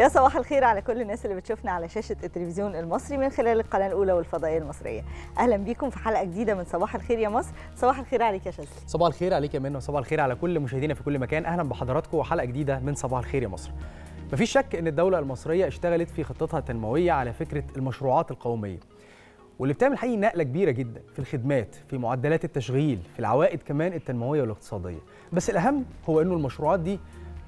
يا صباح الخير على كل الناس اللي بتشوفنا على شاشة التلفزيون المصري من خلال القناة الأولى والفضائية المصرية. أهلا بيكم في حلقة جديدة من صباح الخير يا مصر. صباح الخير عليك يا شاذلي. صباح الخير عليك يا منى، وصباح الخير على كل مشاهدينا في كل مكان. أهلا بحضراتكم وحلقة جديدة من صباح الخير يا مصر. مفيش شك إن الدولة المصرية اشتغلت في خطتها التنموية على فكرة المشروعات القومية، واللي بتعمل حقيقي نقلة كبيرة جدا في الخدمات، في معدلات التشغيل، في العوائد كمان التنموية والاقتصادية. بس الأهم هو إنه المشروعات دي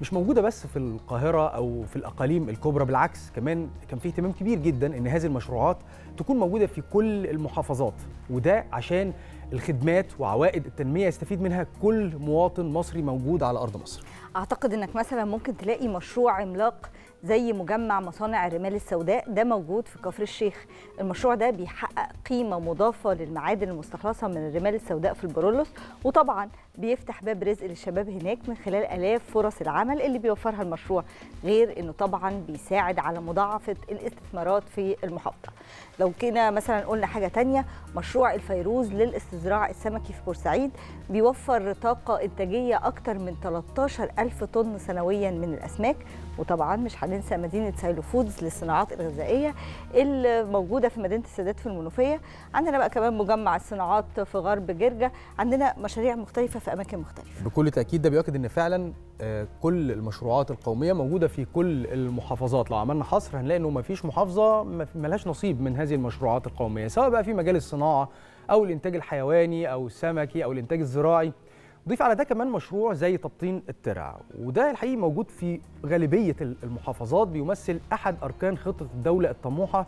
مش موجودة بس في القاهرة أو في الأقاليم الكبرى، بالعكس كمان كان في اهتمام كبير جدا إن هذه المشروعات تكون موجودة في كل المحافظات، وده عشان الخدمات وعوائد التنمية يستفيد منها كل مواطن مصري موجود على أرض مصر. أعتقد إنك مثلا ممكن تلاقي مشروع عملاق زي مجمع مصانع الرمال السوداء، ده موجود في كفر الشيخ. المشروع ده بيحقق قيمة مضافة للمعادن المستخلصة من الرمال السوداء في البرولوس، وطبعا بيفتح باب رزق للشباب هناك من خلال آلاف فرص العمل اللي بيوفرها المشروع، غير انه طبعا بيساعد على مضاعفة الاستثمارات في المحافظة. لو كنا مثلا قلنا حاجة تانية، مشروع الفيروز للاستزراع السمكي في بورسعيد بيوفر طاقة إنتاجية أكتر من 13,000 طن سنويا من الأسماك، وطبعا مش هننسى مدينة سيلوفودز للصناعات الغذائية الموجودة في مدينة السادات في المنوفية. عندنا بقى كمان مجمع الصناعات في غرب جرجا. عندنا مشاريع مختلفة في أماكن مختلفة. بكل تأكيد ده بيؤكد أن فعلا كل المشروعات القومية موجودة في كل المحافظات. لو عملنا حصر هنلاقي أنه مفيش محافظة ملهاش نصيب من هذه المشروعات القومية، سواء بقى في مجال الصناعة أو الإنتاج الحيواني أو السمكي أو الإنتاج الزراعي. ضيف على ده كمان مشروع زي تبطين الترع، وده الحقيقة موجود في غالبية المحافظات، بيمثل أحد أركان خطة الدولة الطموحة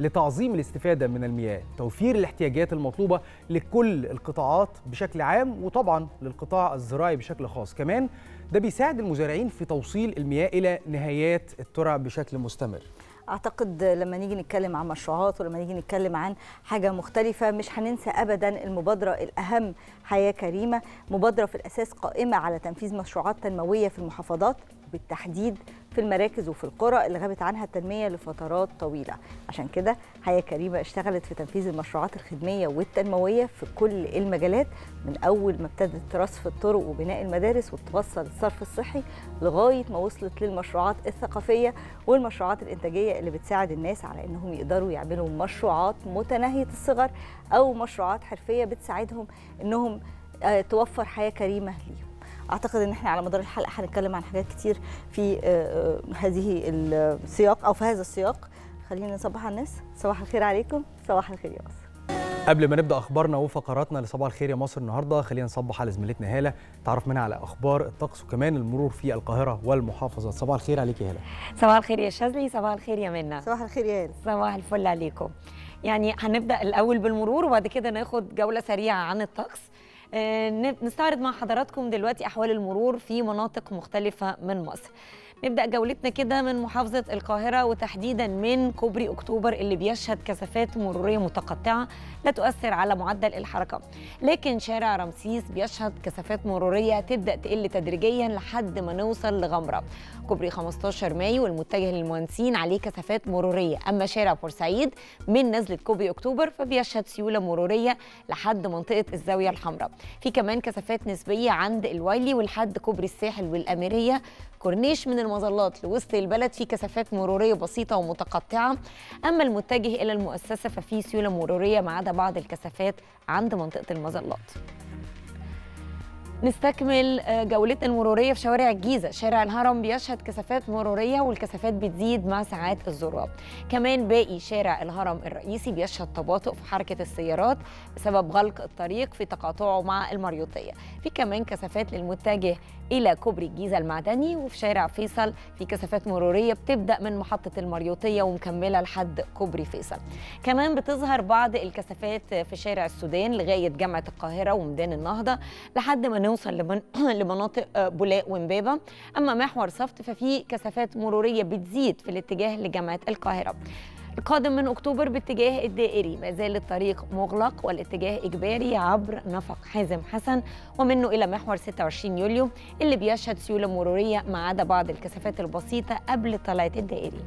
لتعظيم الاستفادة من المياه، توفير الاحتياجات المطلوبة لكل القطاعات بشكل عام، وطبعا للقطاع الزراعي بشكل خاص. كمان ده بيساعد المزارعين في توصيل المياه إلى نهايات الترع بشكل مستمر. أعتقد لما نيجي نتكلم عن مشروعات ولما نيجي نتكلم عن حاجة مختلفة مش هننسى أبدا المبادرة الأهم، حياة كريمة، مبادرة في الأساس قائمة على تنفيذ مشروعات تنموية في المحافظات، بالتحديد في المراكز وفي القرى اللي غابت عنها التنمية لفترات طويلة. عشان كده حياة كريمة اشتغلت في تنفيذ المشروعات الخدمية والتنموية في كل المجالات، من أول ما ابتدت رصف الطرق وبناء المدارس وتوصل الصرف الصحي، لغاية ما وصلت للمشروعات الثقافية والمشروعات الإنتاجية اللي بتساعد الناس على أنهم يقدروا يعملوا مشروعات متناهية الصغر أو مشروعات حرفية بتساعدهم أنهم توفر حياة كريمة ليهم. أعتقد إن إحنا على مدار الحلقة هنتكلم عن حاجات كتير في هذه السياق أو في هذا السياق. خلينا نصبح على الناس. صباح الخير عليكم، صباح الخير يا مصر. قبل ما نبدأ أخبارنا وفقراتنا لصباح الخير يا مصر النهاردة، خلينا نصبح على زميلتنا هالة تعرف منها على أخبار الطقس وكمان المرور في القاهرة والمحافظات. صباح الخير عليك يا هالة. صباح الخير يا شاذلي، صباح الخير يا منى. صباح الخير يا هالة. صباح الفل عليكم. يعني هنبدأ الأول بالمرور وبعد كده ناخد جولة سريعة عن الطقس. نستعرض مع حضراتكم دلوقتي أحوال المرور في مناطق مختلفة من مصر. نبدأ جولتنا كده من محافظة القاهرة وتحديدا من كوبري أكتوبر اللي بيشهد كثافات مرورية متقطعة لا تؤثر على معدل الحركة، لكن شارع رمسيس بيشهد كثافات مرورية تبدأ تقل تدريجيا لحد ما نوصل لغمرة. كوبري 15 مايو المتجه للمهندسين عليه كثافات مرورية، أما شارع بورسعيد من نزلة كوبري أكتوبر فبيشهد سيولة مرورية لحد منطقة الزاوية الحمراء. في كمان كثافات نسبية عند الوايلي ولحد كوبري الساحل والأميرية، كورنيش من المظلات لوسط البلد في كثافات مرورية بسيطة ومتقطعة، أما المتجه إلى المؤسسة ففي سيولة مرورية ما عدا بعض الكثافات عند منطقة المظلات. نستكمل جولتنا المرورية في شوارع الجيزة، شارع الهرم بيشهد كثافات مرورية والكثافات بتزيد مع ساعات الذروة. كمان باقي شارع الهرم الرئيسي بيشهد تباطؤ في حركة السيارات بسبب غلق الطريق في تقاطعه مع المريوطية. في كمان كثافات للمتجه إلى كوبري الجيزة المعدني، وفي شارع فيصل في كثافات مرورية بتبدأ من محطة المريوطية ومكملة لحد كوبري فيصل. كمان بتظهر بعض الكثافات في شارع السودان لغاية جامعة القاهرة وميدان النهضة لحد ما نوصل لمناطق بولاق وامبابة. أما محور صفت ففي كثافات مرورية بتزيد في الاتجاه لجامعة القاهرة. القادم من أكتوبر باتجاه الدائري ما زال الطريق مغلق والاتجاه إجباري عبر نفق حازم حسن ومنه إلى محور 26 يوليو اللي بيشهد سيولة مرورية ما عدا بعض الكثافات البسيطة قبل طلعة الدائري.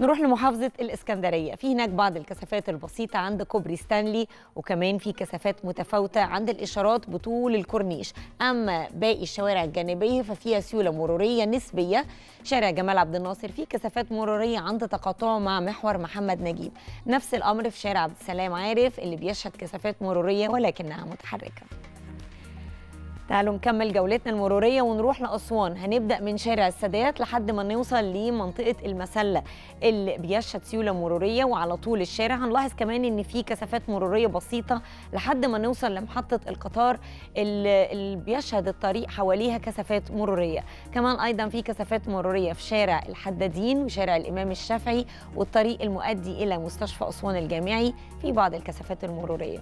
نروح لمحافظة الإسكندرية، في هناك بعض الكثافات البسيطة عند كوبري ستانلي، وكمان في كثافات متفاوتة عند الإشارات بطول الكورنيش، أما باقي الشوارع الجانبية ففيها سيولة مرورية نسبية. شارع جمال عبد الناصر فيه كثافات مرورية عند تقاطعه مع محور محمد نجيب، نفس الأمر في شارع عبد السلام عارف اللي بيشهد كثافات مرورية ولكنها متحركة. تعالوا نكمل جولتنا المرورية ونروح لأسوان، هنبدأ من شارع السادات لحد ما نوصل لمنطقة المسلة اللي بيشهد سيولة مرورية وعلى طول الشارع. هنلاحظ كمان إن في كثافات مرورية بسيطة لحد ما نوصل لمحطة القطار اللي بيشهد الطريق حواليها كثافات مرورية. كمان أيضا في كثافات مرورية في شارع الحدادين وشارع الإمام الشافعي والطريق المؤدي إلى مستشفى أسوان الجامعي في بعض الكثافات المرورية.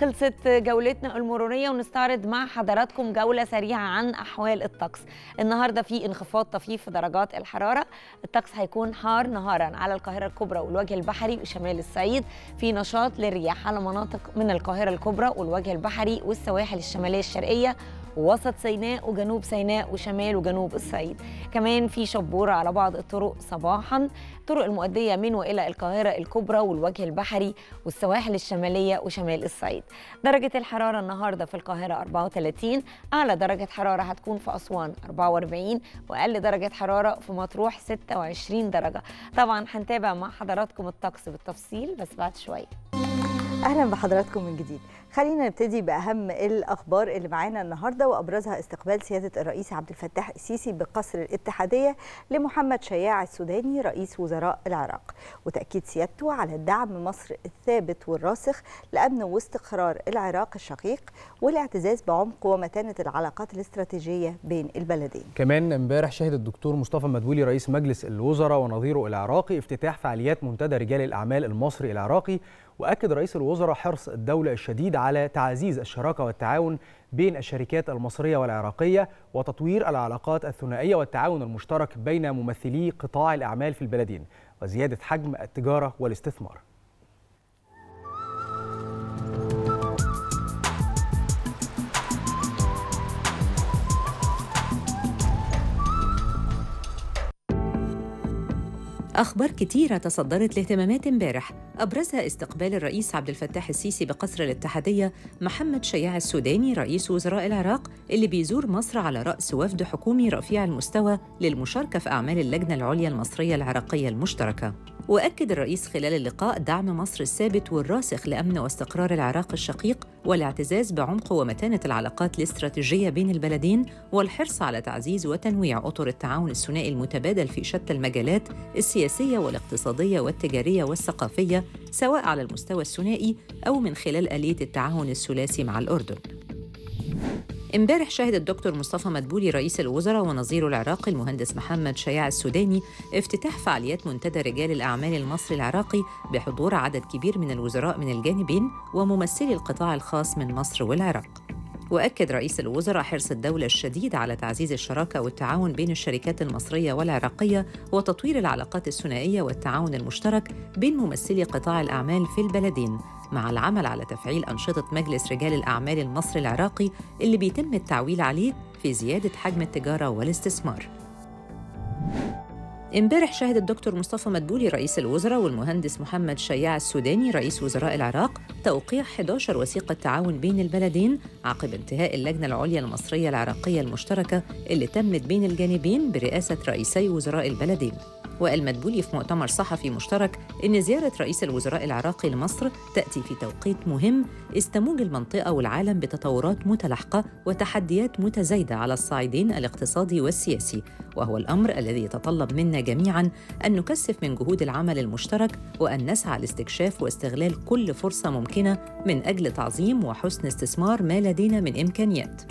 خلصت جولتنا المرورية ونستعرض مع حضراتكم جولة سريعة عن أحوال الطقس. النهاردة في انخفاض طفيف في درجات الحرارة، الطقس هيكون حار نهارا على القاهرة الكبرى والوجه البحري وشمال الصعيد، في نشاط للرياح على مناطق من القاهرة الكبرى والوجه البحري والسواحل الشمالية الشرقية ووسط سيناء وجنوب سيناء وشمال وجنوب الصعيد. كمان في شبورة على بعض الطرق صباحا، الطرق المؤدية من وإلى القاهرة الكبرى والوجه البحري والسواحل الشمالية وشمال الصعيد. درجة الحرارة النهاردة في القاهرة 34، أعلى درجة حرارة هتكون في أسوان 44 وأقل درجة حرارة في مطروح 26 درجة. طبعا هنتابع مع حضراتكم الطقس بالتفصيل بس بعد شوية. أهلا بحضراتكم من جديد. خلينا نبتدي بأهم الأخبار اللي معانا النهاردة، وأبرزها استقبال سيادة الرئيس عبد الفتاح السيسي بقصر الاتحادية لمحمد شياع السوداني رئيس وزراء العراق، وتأكيد سيادته على دعم مصر الثابت والراسخ لأمن واستقرار العراق الشقيق والاعتزاز بعمق ومتانة العلاقات الاستراتيجية بين البلدين. كمان امبارح شهد الدكتور مصطفى مدبولي رئيس مجلس الوزراء ونظيره العراقي افتتاح فعاليات منتدى رجال الأعمال المصري العراقي، وأكد رئيس الوزراء حرص الدولة الشديد على تعزيز الشراكة والتعاون بين الشركات المصرية والعراقية وتطوير العلاقات الثنائية والتعاون المشترك بين ممثلي قطاع الأعمال في البلدين وزيادة حجم التجارة والاستثمار. أخبار كتيرة تصدرت لاهتمامات امبارح، أبرزها استقبال الرئيس عبد الفتاح السيسي بقصر الاتحادية محمد شياع السوداني رئيس وزراء العراق اللي بيزور مصر على رأس وفد حكومي رفيع المستوى للمشاركة في أعمال اللجنة العليا المصرية العراقية المشتركة. وأكد الرئيس خلال اللقاء دعم مصر الثابت والراسخ لأمن واستقرار العراق الشقيق والاعتزاز بعمق ومتانة العلاقات الاستراتيجية بين البلدين والحرص على تعزيز وتنويع أطر التعاون الثنائي المتبادل في شتى المجالات السياسية والاقتصادية والتجارية والثقافية سواء على المستوى الثنائي أو من خلال آلية التعاون الثلاثي مع الأردن. امبارح شهد الدكتور مصطفى مدبولي رئيس الوزراء ونظيره العراقي المهندس محمد شياع السوداني افتتاح فعاليات منتدى رجال الأعمال المصري العراقي بحضور عدد كبير من الوزراء من الجانبين وممثلي القطاع الخاص من مصر والعراق. وأكد رئيس الوزراء حرص الدولة الشديد على تعزيز الشراكة والتعاون بين الشركات المصرية والعراقية وتطوير العلاقات الثنائية والتعاون المشترك بين ممثلي قطاع الأعمال في البلدين، مع العمل على تفعيل أنشطة مجلس رجال الأعمال المصري العراقي اللي بيتم التعويل عليه في زيادة حجم التجارة والاستثمار. امبارح شهد الدكتور مصطفى مدبولي رئيس الوزراء والمهندس محمد شياع السوداني رئيس وزراء العراق توقيع 11 وثيقة تعاون بين البلدين عقب انتهاء اللجنة العليا المصرية العراقية المشتركة اللي تمت بين الجانبين برئاسة رئيسي وزراء البلدين. وقال مدبولي في مؤتمر صحفي مشترك إن زيارة رئيس الوزراء العراقي لمصر تأتي في توقيت مهم استموج المنطقة والعالم بتطورات متلاحقة وتحديات متزايدة على الصعيدين الاقتصادي والسياسي، وهو الأمر الذي يتطلب منا جميعاً أن نكثف من جهود العمل المشترك وأن نسعى لاستكشاف واستغلال كل فرصة ممكنة من أجل تعظيم وحسن استثمار ما لدينا من إمكانيات.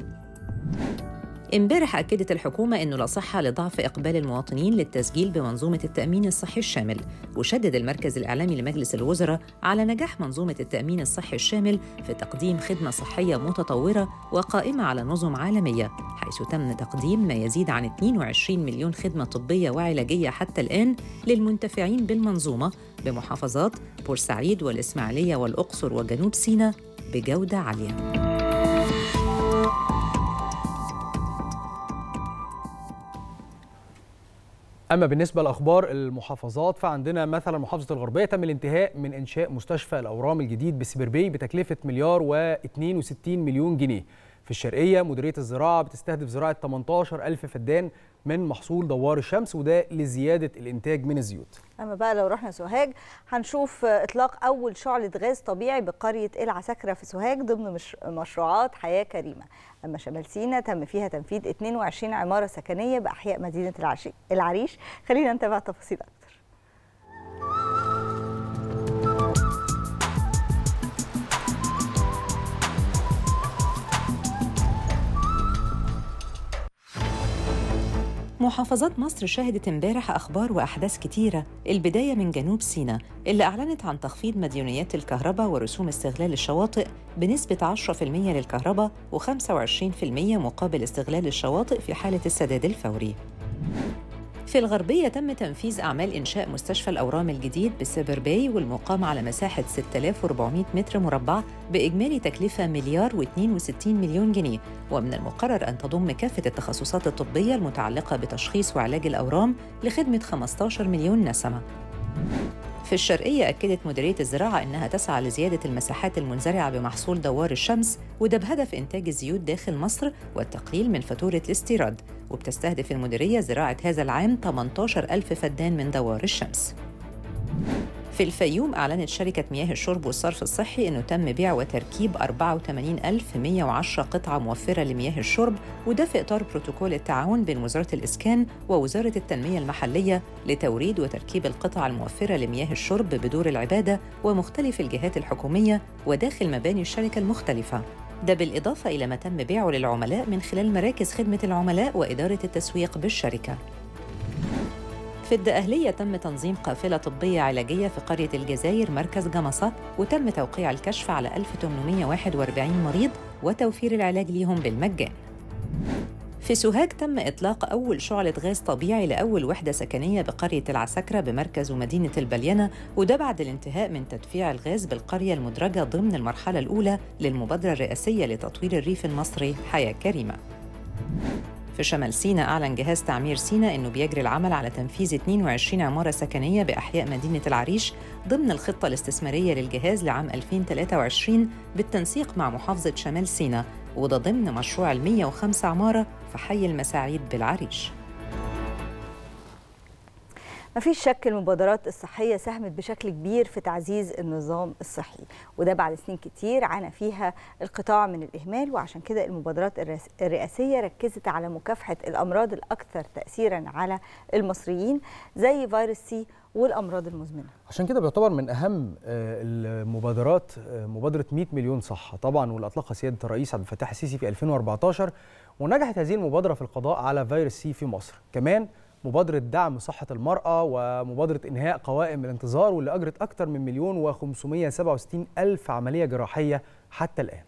امبارح أكدت الحكومة إنه لا صحة لضعف إقبال المواطنين للتسجيل بمنظومة التأمين الصحي الشامل، وشدد المركز الإعلامي لمجلس الوزراء على نجاح منظومة التأمين الصحي الشامل في تقديم خدمة صحية متطورة وقائمة على نظم عالمية، حيث تم تقديم ما يزيد عن 22 مليون خدمة طبية وعلاجية حتى الآن للمنتفعين بالمنظومة بمحافظات بورسعيد والإسماعيلية والأقصر وجنوب سيناء بجودة عالية. أما بالنسبة لأخبار المحافظات فعندنا مثلا محافظة الغربية تم الانتهاء من إنشاء مستشفى الأورام الجديد بسبيربي بتكلفة 1,062 مليون جنيه. في الشرقية مديرية الزراعة بتستهدف زراعة 18,000 فدان من محصول دوار الشمس، وده لزيادة الإنتاج من الزيوت. أما بقى لو رحنا سوهاج هنشوف إطلاق أول شعلة غاز طبيعي بقرية العساكرة في سوهاج ضمن مشروعات حياة كريمة. أما شمال سيناء تم فيها تنفيذ 22 عمارة سكنية بأحياء مدينة العريش. خلينا نتابع تفاصيل أكتر. محافظات مصر شهدت امبارح أخبار وأحداث كتيرة، البداية من جنوب سيناء اللي أعلنت عن تخفيض مديونيات الكهرباء ورسوم استغلال الشواطئ بنسبة 10% للكهرباء و25% مقابل استغلال الشواطئ في حالة السداد الفوري. في الغربية تم تنفيذ أعمال إنشاء مستشفى الأورام الجديد بسبيربي والمقام على مساحة 6400 متر مربع بإجمالي تكلفة 1,062 مليون جنيه، ومن المقرر أن تضم كافة التخصصات الطبية المتعلقة بتشخيص وعلاج الأورام لخدمة 15 مليون نسمة. في الشرقية أكدت مديرية الزراعة أنها تسعى لزيادة المساحات المنزرعة بمحصول دوار الشمس، وده بهدف إنتاج الزيوت داخل مصر والتقليل من فاتورة الاستيراد، وبتستهدف المديرية زراعة هذا العام 18,000 فدان من دوار الشمس. في الفيوم أعلنت شركة مياه الشرب والصرف الصحي أنه تم بيع وتركيب 84,110 قطعة موفرة لمياه الشرب، وده في إطار بروتوكول التعاون بين وزارة الإسكان ووزارة التنمية المحلية لتوريد وتركيب القطع الموفرة لمياه الشرب بدور العبادة ومختلف الجهات الحكومية وداخل مباني الشركة المختلفة، ده بالإضافة إلى ما تم بيعه للعملاء من خلال مراكز خدمة العملاء وإدارة التسويق بالشركة. في الدقهلية تم تنظيم قافلة طبية علاجية في قرية الجزائر مركز جمصة، وتم توقيع الكشف على 1841 مريض وتوفير العلاج ليهم بالمجان. في سوهاج تم إطلاق أول شعلة غاز طبيعي لأول وحدة سكنية بقرية العساكرة بمركز ومدينة البلينة، وده بعد الانتهاء من تدفيع الغاز بالقرية المدرجة ضمن المرحلة الأولى للمبادرة الرئاسية لتطوير الريف المصري حياة كريمة. في شمال سيناء أعلن جهاز تعمير سيناء أنه بيجري العمل على تنفيذ 22 عمارة سكنية بأحياء مدينة العريش ضمن الخطة الاستثمارية للجهاز لعام 2023 بالتنسيق مع محافظة شمال سيناء، وده ضمن مشروع 105 عمارة في حي المساعيد بالعريش. مفيش شك المبادرات الصحية ساهمت بشكل كبير في تعزيز النظام الصحي، وده بعد سنين كتير عانى فيها القطاع من الإهمال، وعشان كده المبادرات الرئاسية ركزت على مكافحة الأمراض الأكثر تأثيراً على المصريين زي فيروس سي والأمراض المزمنة. عشان كده بيعتبر من أهم المبادرات مبادرة 100 مليون صحة طبعاً، واللي أطلقها سيادة الرئيس عبد الفتاح السيسي في 2014، ونجحت هذه المبادرة في القضاء على فيروس سي في مصر. كمان مبادرة دعم صحة المرأة ومبادرة إنهاء قوائم الانتظار، واللي أجرت أكثر من 1,567,000 عملية جراحية حتى الآن.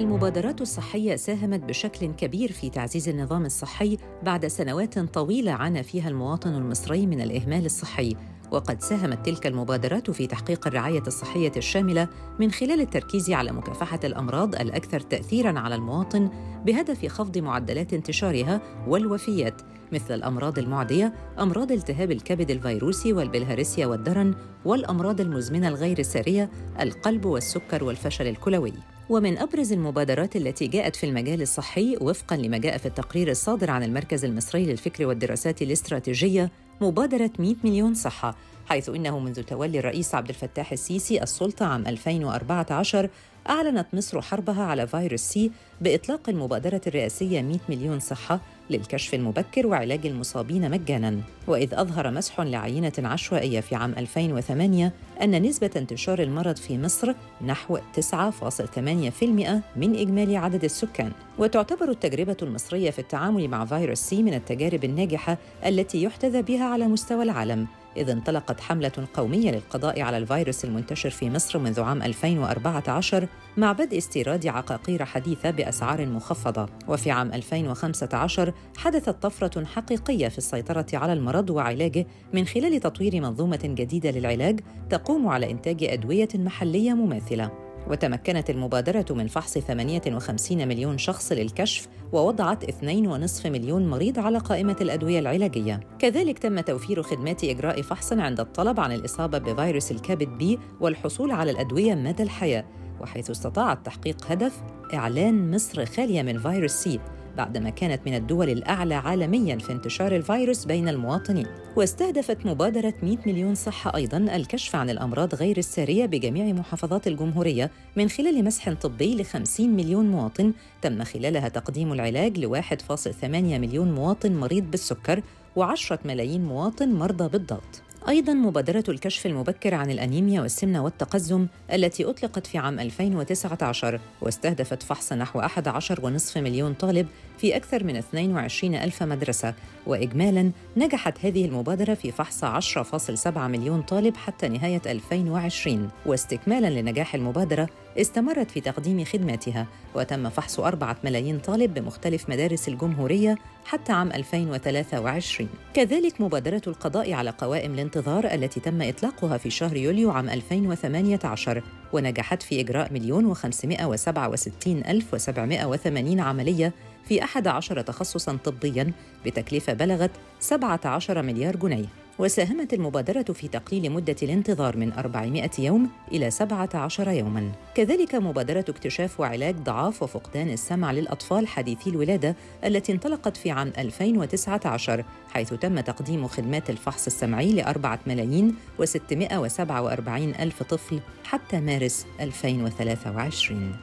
المبادرات الصحية ساهمت بشكل كبير في تعزيز النظام الصحي بعد سنوات طويلة عانى فيها المواطن المصري من الإهمال الصحي، وقد ساهمت تلك المبادرات في تحقيق الرعاية الصحية الشاملة من خلال التركيز على مكافحة الأمراض الأكثر تأثيراً على المواطن بهدف خفض معدلات انتشارها والوفيات، مثل الأمراض المعدية، أمراض التهاب الكبد الفيروسي والبلهارسيا والدرن، والأمراض المزمنة الغير السارية، القلب والسكر والفشل الكلوي. ومن أبرز المبادرات التي جاءت في المجال الصحي وفقاً لما جاء في التقرير الصادر عن المركز المصري للفكر والدراسات الاستراتيجية مبادرة 100 مليون صحة، حيث إنه منذ تولي الرئيس عبد الفتاح السيسي السلطة عام 2014 أعلنت مصر حربها على فيروس سي بإطلاق المبادرة الرئاسية 100 مليون صحة للكشف المبكر وعلاج المصابين مجاناً. وإذ أظهر مسح لعينة عشوائية في عام 2008 أن نسبة انتشار المرض في مصر نحو 9.8% من إجمالي عدد السكان. وتعتبر التجربة المصرية في التعامل مع فيروس سي من التجارب الناجحة التي يحتذى بها على مستوى العالم، إذ انطلقت حملة قومية للقضاء على الفيروس المنتشر في مصر منذ عام 2014 مع بدء استيراد عقاقير حديثة بأسعار مخفضة. وفي عام 2015 حدثت طفرة حقيقية في السيطرة على المرض وعلاجه من خلال تطوير منظومة جديدة للعلاج تقوم على إنتاج أدوية محلية مماثلة. وتمكنت المبادرة من فحص 58 مليون شخص للكشف، ووضعت 2.5 مليون مريض على قائمة الأدوية العلاجية. كذلك تم توفير خدمات إجراء فحص عند الطلب عن الإصابة بفيروس الكبد بي والحصول على الأدوية مدى الحياة، وحيث استطاعت تحقيق هدف إعلان مصر خالية من فيروس سي، بعدما كانت من الدول الأعلى عالمياً في انتشار الفيروس بين المواطنين. واستهدفت مبادرة 100 مليون صحة أيضاً الكشف عن الأمراض غير السارية بجميع محافظات الجمهورية من خلال مسح طبي ل50 مليون مواطن، تم خلالها تقديم العلاج ل1.8 مليون مواطن مريض بالسكر و10 ملايين مواطن مرضى بالضغط. أيضاً مبادرة الكشف المبكر عن الأنيميا والسمنة والتقزم التي أطلقت في عام 2019 واستهدفت فحص نحو 11.5 مليون طالب في أكثر من 22 ألف مدرسة، وإجمالاً نجحت هذه المبادرة في فحص 10.7 مليون طالب حتى نهاية 2020. واستكمالاً لنجاح المبادرة استمرت في تقديم خدماتها، وتم فحص 4 ملايين طالب بمختلف مدارس الجمهورية حتى عام 2023. كذلك مبادرة القضاء على قوائم الانتظار التي تم إطلاقها في شهر يوليو عام 2018 ونجحت في إجراء 1,567,780 عملية في 11 تخصصاً طبياً بتكلفة بلغت 17 مليار جنيه. وساهمت المبادرة في تقليل مدة الانتظار من 400 يوم إلى 17 يوماً. كذلك مبادرة اكتشاف وعلاج ضعاف وفقدان السمع للأطفال حديثي الولادة التي انطلقت في عام 2019، حيث تم تقديم خدمات الفحص السمعي ل4,647,000 طفل حتى مارس 2023.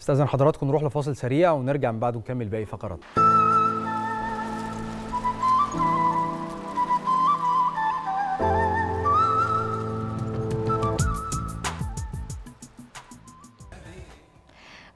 استاذن حضراتكم نروح لفاصل سريع ونرجع من بعده نكمل باقي فقرات.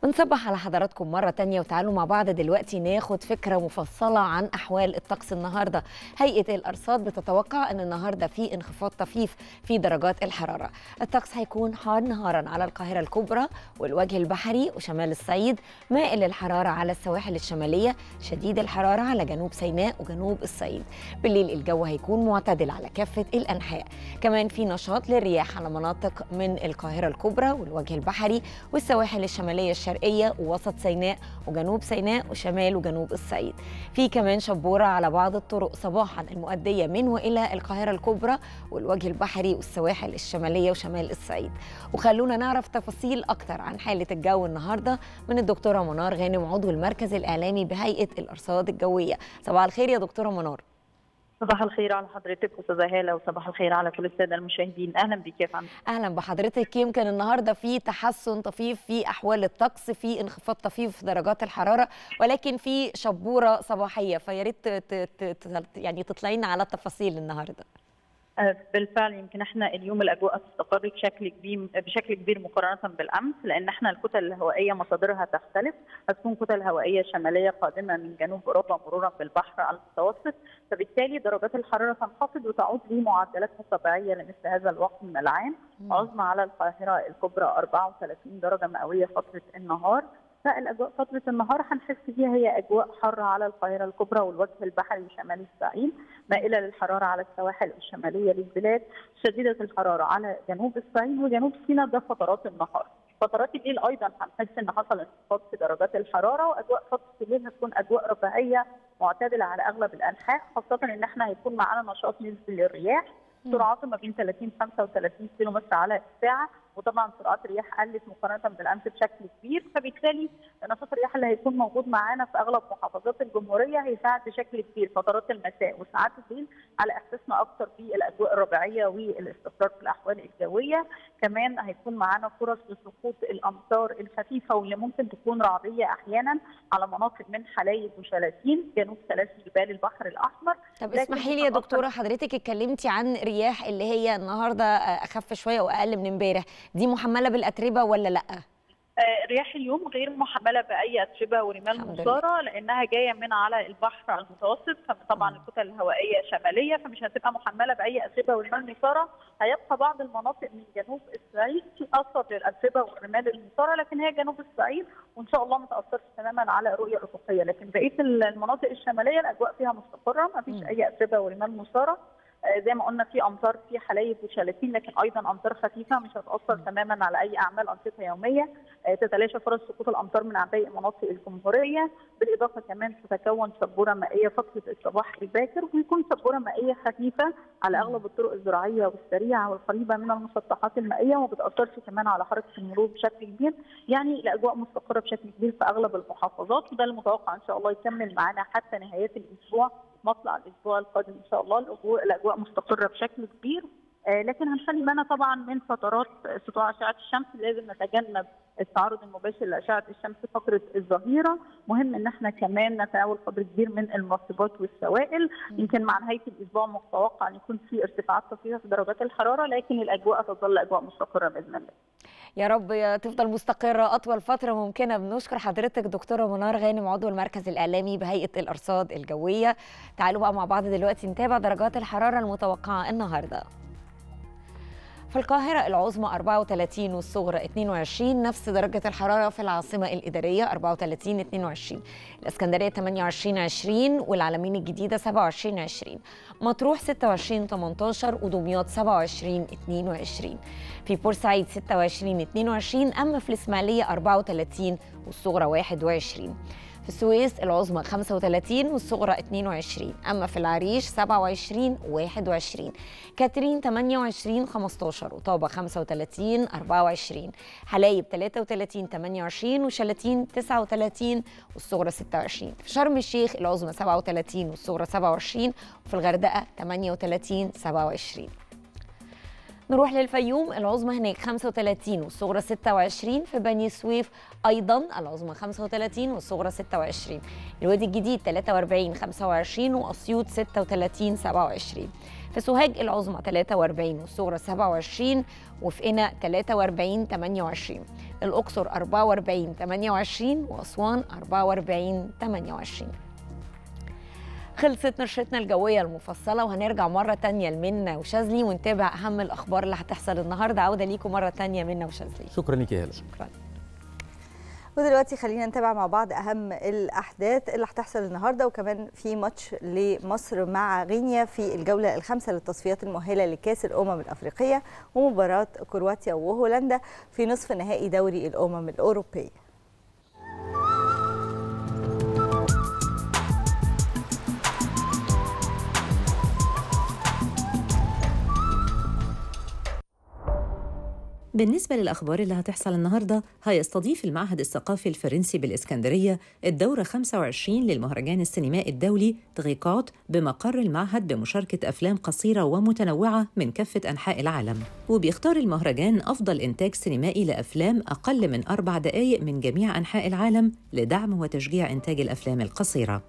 بنصبح على حضراتكم مرة تانية، وتعالوا مع بعض دلوقتي ناخد فكرة مفصلة عن أحوال الطقس النهاردة. هيئة الأرصاد بتتوقع أن النهاردة في انخفاض طفيف في درجات الحرارة. الطقس هيكون حار نهارا على القاهرة الكبرى والوجه البحري وشمال الصعيد، مائل الحرارة على السواحل الشمالية، شديد الحرارة على جنوب سيناء وجنوب الصعيد. بالليل الجو هيكون معتدل على كافة الأنحاء، كمان في نشاط للرياح على مناطق من القاهرة الكبرى والوجه البحري والسواحل الشمالية الشرقية ووسط سيناء وجنوب سيناء وشمال وجنوب الصعيد. في كمان شبورة على بعض الطرق صباحا المؤدية من وإلى القاهرة الكبرى والوجه البحري والسواحل الشمالية وشمال الصعيد. وخلونا نعرف تفاصيل أكتر عن حالة الجو النهاردة من الدكتورة منار غانم عضو المركز الإعلامي بهيئة الأرصاد الجوية. صباح الخير يا دكتورة منار. صباح الخير على حضرتك أستاذة هالة، وصباح الخير على كل السادة المشاهدين. أهلا بك يا فندم. أهلا بحضرتك. يمكن النهارده في تحسن طفيف في أحوال الطقس، في انخفاض طفيف في درجات الحرارة، ولكن في شبورة صباحية، فيا ريت يعني تطلعينا على التفاصيل النهارده. بالفعل يمكن احنا اليوم الاجواء تستقر بشكل كبير مقارنه بالامس، لان احنا الكتل الهوائيه مصادرها تختلف. هتكون كتل هوائيه شماليه قادمه من جنوب اوروبا مرورا بالبحر المتوسط، فبالتالي درجات الحراره تنخفض وتعود لمعدلاتها الطبيعيه لمثل هذا الوقت من العام. عظمى على القاهره الكبرى 34 درجه مئويه فتره النهار. فالاجواء فتره النهار هنحس فيها هي اجواء حاره على القاهره الكبرى والوجه البحري شمال الصعيد، مائله للحراره على السواحل الشماليه للبلاد، شديده الحراره على جنوب الصعيد وجنوب سيناء. ده فترات النهار. فترات الليل ايضا هنحس ان حصل انخفاض في درجات الحراره، واجواء فتره الليل هتكون اجواء رباعيه معتدله على اغلب الانحاء، خاصه ان احنا هيكون معانا نشاط نسبي للرياح، سرعاته ما بين 30 35 كيلو متر على الساعه، وطبعا سرعات الرياح قلت مقارنه بالامس بشكل كبير، فبالتالي نشاط الرياح اللي هيكون موجود معانا في اغلب محافظات الجمهوريه هيساعد بشكل كبير فترات المساء وساعات الليل على احساسنا اكثر بالاجواء الربيعيه والاستقرار في الاحوال الجويه. كمان هيكون معانا فرص لسقوط الامطار الخفيفه واللي ممكن تكون رعديه احيانا على مناطق من حلايب وشلاتين جنوب سلاسل جبال البحر الاحمر. طب اسمحي لي يا دكتوره، حضرتك اتكلمتي عن رياح اللي هي النهارده اخف شويه واقل من امبارح، دي محمله بالاتربه ولا لا؟ رياح اليوم غير محمله باي اتربه ورمال مصدره، لانها جايه من على البحر المتوسط، فطبعا الكتل الهوائيه شماليه فمش هتبقى محمله باي اتربه ورمال مصدره. هيبقى بعض المناطق من جنوب الصعيد في اثر للاتربه والرمال المصدره، لكن هي جنوب الصعيد وان شاء الله ما تاثرش تماما على الرؤيه الافقيه، لكن بقيه المناطق الشماليه الاجواء فيها مستقره، ما فيش اي اتربه ورمال مصدره. زي ما قلنا في امطار في حلايب وشلاتين، لكن ايضا امطار خفيفه مش هتاثر تماما على اي اعمال انشطه يوميه. تتلاشى فرص سقوط الامطار من باقي مناطق الجمهوريه، بالاضافه كمان تتكون شبوره مائيه فتره الصباح الباكر، ويكون شبوره مائيه خفيفه على اغلب الطرق الزراعيه والسريعه والقريبه من المسطحات المائيه، وما بتاثرش كمان على حركه المرور بشكل كبير. يعني الاجواء مستقره بشكل كبير في اغلب المحافظات، وده المتوقع ان شاء الله يكمل معانا حتى نهايه الاسبوع. مطلع الاسبوع القادم ان شاء الله الاجواء مستقره بشكل كبير، لكن هنخلي بالنا طبعا من فترات سطوع اشعه الشمس. لازم نتجنب التعرض المباشر لاشعه الشمس فتره الظهيره. مهم ان احنا كمان نتناول قدر كبير من المرطوبات والسوائل. يمكن مع نهايه الاسبوع متوقع ان يكون في ارتفاعات طفيفه في درجات الحراره، لكن الاجواء هتظل اجواء مستقره باذن الله. يا رب تفضل مستقره اطول فتره ممكنه. بنشكر حضرتك دكتوره منار غانم، عضو المركز الاعلامي بهيئه الارصاد الجويه. تعالوا بقى مع بعض دلوقتي نتابع درجات الحراره المتوقعه النهارده. في القاهرة العظمى 34 والصغرى 22، نفس درجة الحرارة في العاصمة الإدارية 34 22، الإسكندرية 28 20 والعلمين الجديدة 27 20، مطروح 26 18 ودمياط 27 22، في بورسعيد 26 22، أما في الإسماعيلية 34 والصغرى 21، في السويس العظمى 35 والصغرى 22، أما في العريش 27 21، كاترين 28 15 وطابة 35 24، حلايب 33 28 وشلاتين 39 والصغرى 26، في شرم الشيخ العظمى 37 والصغرى 27 وفي الغردقة 38 27. نروح للفيوم العظمى هناك 35 والصغرى 26، في بني سويف ايضا العظمى 35 والصغرى 26، الوادي الجديد 43 25 واسيوط 36 27، في سوهاج العظمى 43 والصغرى 27 وفي قنا 43 28، الاقصر 44 28 واسوان 44 28. خلصت نشرتنا الجوية المفصلة، وهنرجع مرة تانية لمنى وشاذلي ونتابع أهم الأخبار اللي هتحصل النهاردة. عودة ليكم مرة تانية منى وشاذلي. شكرا ليك يا هلا. شكرا. ودلوقتي خلينا نتابع مع بعض أهم الأحداث اللي هتحصل النهاردة، وكمان في ماتش لمصر مع غينيا في الجولة الخامسة للتصفيات المؤهلة لكأس الأمم الأفريقية، ومباراة كرواتيا وهولندا في نصف نهائي دوري الأمم الأوروبية. بالنسبة للأخبار اللي هتحصل النهاردة، هيستضيف المعهد الثقافي الفرنسي بالإسكندرية الدورة 25 للمهرجان السينمائي الدولي تغيقات بمقر المعهد بمشاركة أفلام قصيرة ومتنوعة من كافة أنحاء العالم. وبيختار المهرجان أفضل إنتاج سينمائي لأفلام أقل من 4 دقايق من جميع أنحاء العالم لدعم وتشجيع إنتاج الأفلام القصيرة.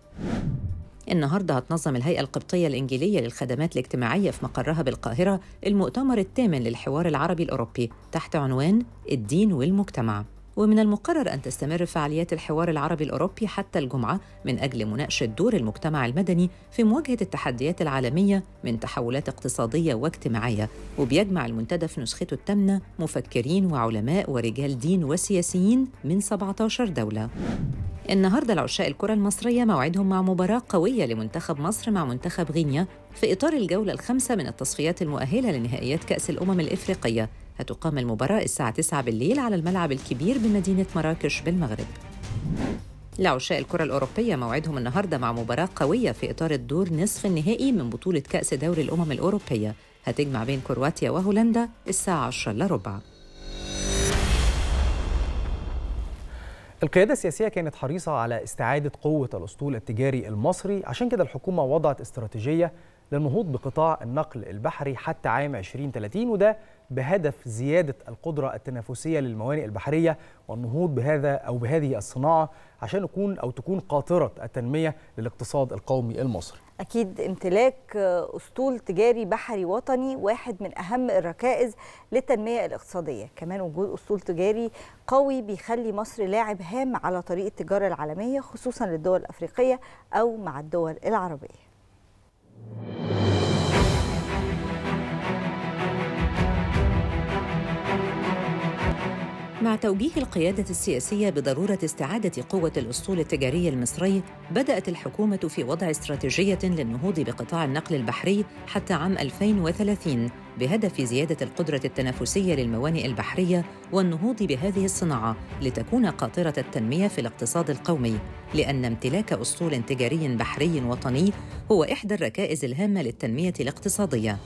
النهارده هتنظم الهيئة القبطية الإنجيلية للخدمات الاجتماعية في مقرها بالقاهرة المؤتمر الثامن للحوار العربي الأوروبي تحت عنوان الدين والمجتمع. ومن المقرر أن تستمر فعاليات الحوار العربي الأوروبي حتى الجمعة من أجل مناقشة دور المجتمع المدني في مواجهة التحديات العالمية من تحولات اقتصادية واجتماعية. وبيجمع المنتدى في نسخته الثامنة مفكرين وعلماء ورجال دين وسياسيين من 17 دولة. النهارده العشاق الكرة المصرية موعدهم مع مباراة قوية لمنتخب مصر مع منتخب غينيا في إطار الجولة الخامسة من التصفيات المؤهلة لنهائيات كأس الأمم الإفريقية. هتقام المباراة الساعة 9 بالليل على الملعب الكبير بمدينة مراكش بالمغرب. لعشاق الكرة الأوروبية موعدهم النهارده مع مباراة قوية في إطار الدور نصف النهائي من بطولة كأس دوري الأمم الأوروبية، هتجمع بين كرواتيا وهولندا الساعة 10:15. القيادة السياسية كانت حريصة على استعادة قوة الأسطول التجاري المصري، عشان كده الحكومة وضعت استراتيجية للنهوض بقطاع النقل البحري حتى عام 2030، وده بهدف زيادة القدرة التنافسية للموانئ البحرية والنهوض بهذا أو بهذه الصناعة عشان تكون قاطرة التنمية للاقتصاد القومي المصري. أكيد امتلاك أسطول تجاري بحري وطني واحد من أهم الركائز للتنمية الاقتصادية، كمان وجود أسطول تجاري قوي بيخلي مصر لاعب هام على طريق التجارة العالمية، خصوصا للدول الأفريقية أو مع الدول العربية. مع توجيه القيادة السياسية بضرورة استعادة قوة الأسطول التجاري المصري، بدأت الحكومة في وضع استراتيجية للنهوض بقطاع النقل البحري حتى عام 2030 بهدف زيادة القدرة التنافسية للموانئ البحرية والنهوض بهذه الصناعة لتكون قاطرة التنمية في الاقتصاد القومي، لأن امتلاك أسطول تجاري بحري وطني هو إحدى الركائز الهامة للتنمية الاقتصادية.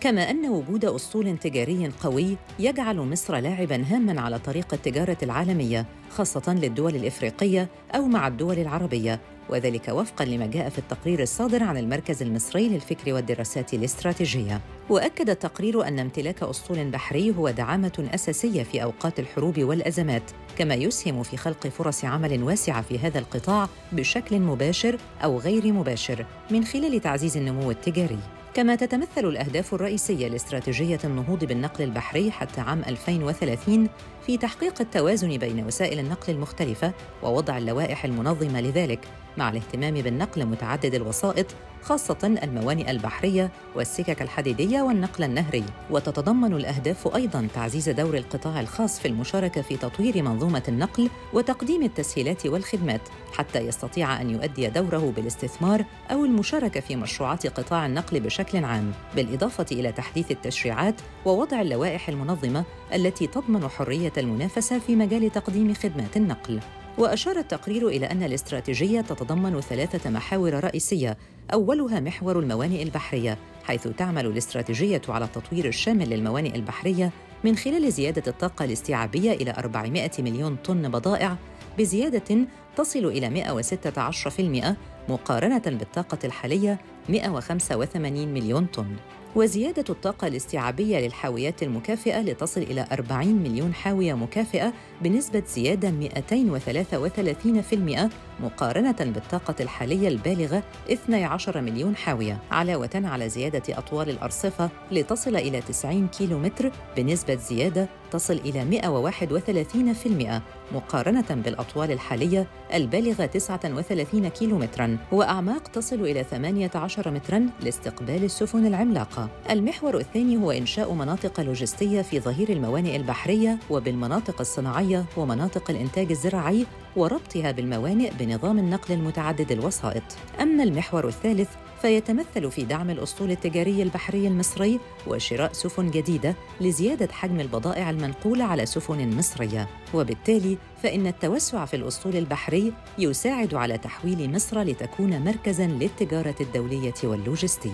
كما أن وجود أسطول تجاري قوي يجعل مصر لاعباً هاماً على طريق التجارة العالمية، خاصة للدول الإفريقية أو مع الدول العربية، وذلك وفقاً لما جاء في التقرير الصادر عن المركز المصري للفكر والدراسات الاستراتيجية. وأكد التقرير أن امتلاك أسطول بحري هو دعامة أساسية في أوقات الحروب والأزمات، كما يسهم في خلق فرص عمل واسعة في هذا القطاع بشكل مباشر أو غير مباشر من خلال تعزيز النمو التجاري. كما تتمثل الأهداف الرئيسية لاستراتيجية النهوض بالنقل البحري حتى عام 2030 في تحقيق التوازن بين وسائل النقل المختلفة ووضع اللوائح المنظمة لذلك، مع الاهتمام بالنقل متعدد الوسائط خاصة الموانئ البحرية والسكك الحديدية والنقل النهري. وتتضمن الأهداف أيضاً تعزيز دور القطاع الخاص في المشاركة في تطوير منظومة النقل وتقديم التسهيلات والخدمات، حتى يستطيع أن يؤدي دوره بالاستثمار أو المشاركة في مشروعات قطاع النقل بشكل عام، بالإضافة إلى تحديث التشريعات ووضع اللوائح المنظمة التي تضمن حرية المنافسة في مجال تقديم خدمات النقل. وأشار التقرير إلى أن الاستراتيجية تتضمن 3 محاور رئيسية، أولها محور الموانئ البحرية، حيث تعمل الاستراتيجية على التطوير الشامل للموانئ البحرية من خلال زيادة الطاقة الاستيعابية إلى 400 مليون طن بضائع بزيادة تصل إلى 116% مقارنة بالطاقة الحالية 185 مليون طن، وزيادة الطاقة الاستيعابية للحاويات المكافئة لتصل إلى 40 مليون حاوية مكافئة بنسبة زيادة 233% مقارنة بالطاقة الحالية البالغة 12 مليون حاوية، علاوة على زيادة أطوال الأرصفة لتصل إلى 90 كيلومتر بنسبة زيادة تصل إلى 131% مقارنة بالأطوال الحالية البالغة 39 كيلومتراً، وأعماق تصل إلى 18 متراً لاستقبال السفن العملاقة. المحور الثاني هو إنشاء مناطق لوجستية في ظهير الموانئ البحرية وبالمناطق الصناعية ومناطق الإنتاج الزراعي وربطها بالموانئ بنظام النقل المتعدد الوسائط. أما المحور الثالث فيتمثل في دعم الأسطول التجاري البحري المصري وشراء سفن جديدة لزيادة حجم البضائع المنقولة على سفن مصرية، وبالتالي فإن التوسع في الأسطول البحري يساعد على تحويل مصر لتكون مركزاً للتجارة الدولية واللوجستية.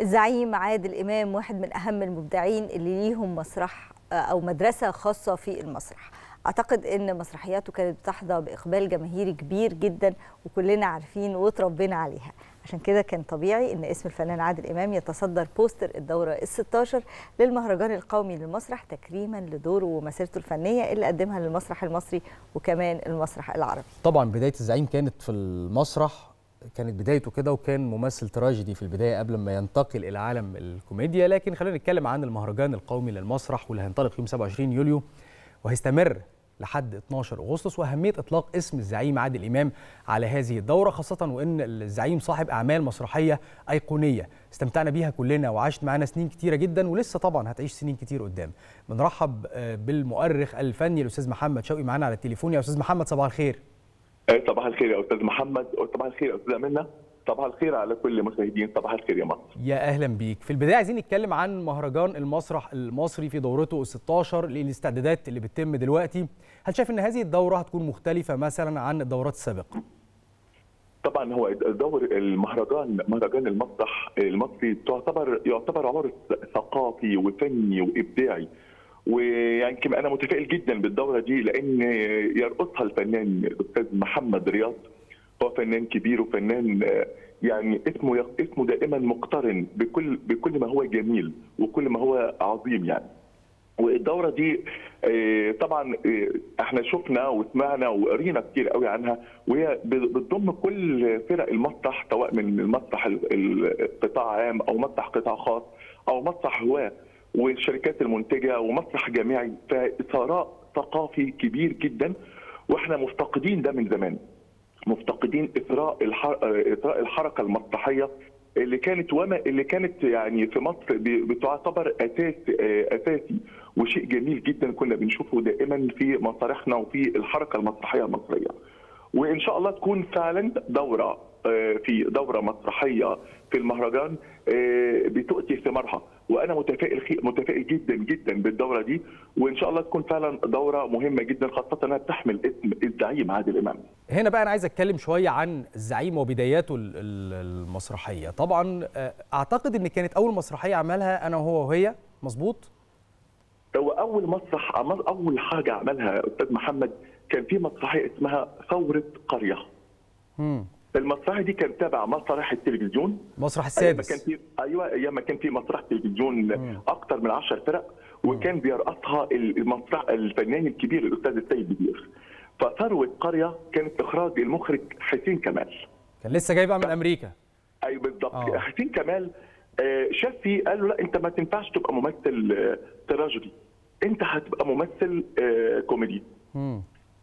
الزعيم عادل إمام واحد من أهم المبدعين اللي ليهم مسرح أو مدرسة خاصة في المسرح، أعتقد أن مسرحياته كانت بتحظى بإقبال جماهيري كبير جدا وكلنا عارفين وتربينا عليها، عشان كده كان طبيعي أن اسم الفنان عادل إمام يتصدر بوستر الدورة ال16 للمهرجان القومي للمسرح تكريما لدوره ومسيرته الفنية اللي قدمها للمسرح المصري وكمان المسرح العربي. طبعا بداية الزعيم كانت في المسرح، كانت بدايته كده، وكان ممثل تراجيدي في البدايه قبل ما ينتقل الى عالم الكوميديا. لكن خلينا نتكلم عن المهرجان القومي للمسرح واللي هينطلق يوم 27 يوليو وهيستمر لحد 12 اغسطس، واهميه اطلاق اسم الزعيم عادل امام على هذه الدوره، خاصه وان الزعيم صاحب اعمال مسرحيه ايقونيه استمتعنا بيها كلنا وعاشت معانا سنين كتيره جدا ولسه طبعا هتعيش سنين كتير قدام. بنرحب بالمؤرخ الفني الاستاذ محمد شوقي معانا على التليفون. يا استاذ محمد صباح الخير. صباح الخير يا استاذ محمد، صباح الخير يا استاذ امنه، صباح الخير على كل مشاهدين صباح الخير يا مصر. يا اهلا بيك. في البدايه عايزين نتكلم عن مهرجان المسرح المصري في دورته ال16 للاستعدادات اللي بتتم دلوقتي. هل شايف ان هذه الدوره هتكون مختلفه مثلا عن الدورات السابقه؟ طبعا هو دور مهرجان المسرح المصري يعتبر عرض ثقافي وفني وابداعي، ويعني انا متفائل جدا بالدوره دي لان يرقصها الفنان الاستاذ محمد رياض. هو فنان كبير وفنان يعني اسمه دائما مقترن بكل ما هو جميل وكل ما هو عظيم يعني. والدوره دي طبعا احنا شفنا وسمعنا وقرينا كتير قوي عنها، وهي بتضم كل فرق المسرح سواء من المسرح القطاع عام او مسرح قطاع خاص او مسرح هواه والشركات المنتجه ومسرح جامعي، فاثراء ثقافي كبير جدا واحنا مفتقدين ده من زمان. مفتقدين اثراء الحركه المسرحيه اللي كانت يعني في مصر بتعتبر اساسي وشيء جميل جدا كنا بنشوفه دائما في مسارحنا وفي الحركه المسرحيه المصريه. وان شاء الله تكون فعلا دوره مسرحيه في المهرجان بتؤتي ثمارها، وانا متفائل جدا جدا بالدوره دي، وان شاء الله تكون فعلا دوره مهمه جدا خاصه انها بتحمل اسم الزعيم عادل امام. هنا بقى انا عايز اتكلم شويه عن الزعيم وبداياته المسرحيه. طبعا اعتقد ان كانت اول مسرحيه عملها انا وهو وهي، مظبوط؟ هو اول مسرح اول حاجه عملها استاذ محمد كان في مسرحيه اسمها ثوره قريه. المسرحيه دي كان تابع مسرح التلفزيون مسرح السادس. ايوه ايام ما كان في مسرح تلفزيون اكثر من 10 فرق، وكان بيرقصها الفنان الكبير الاستاذ السيد بدير. فثروه قريه كانت اخراج المخرج حسين كمال. كان لسه جاي بقى من امريكا. ايوه بالضبط. حسين كمال شاف فيه قال له لا انت ما تنفعش تبقى ممثل تراجيدي، انت هتبقى ممثل كوميدي.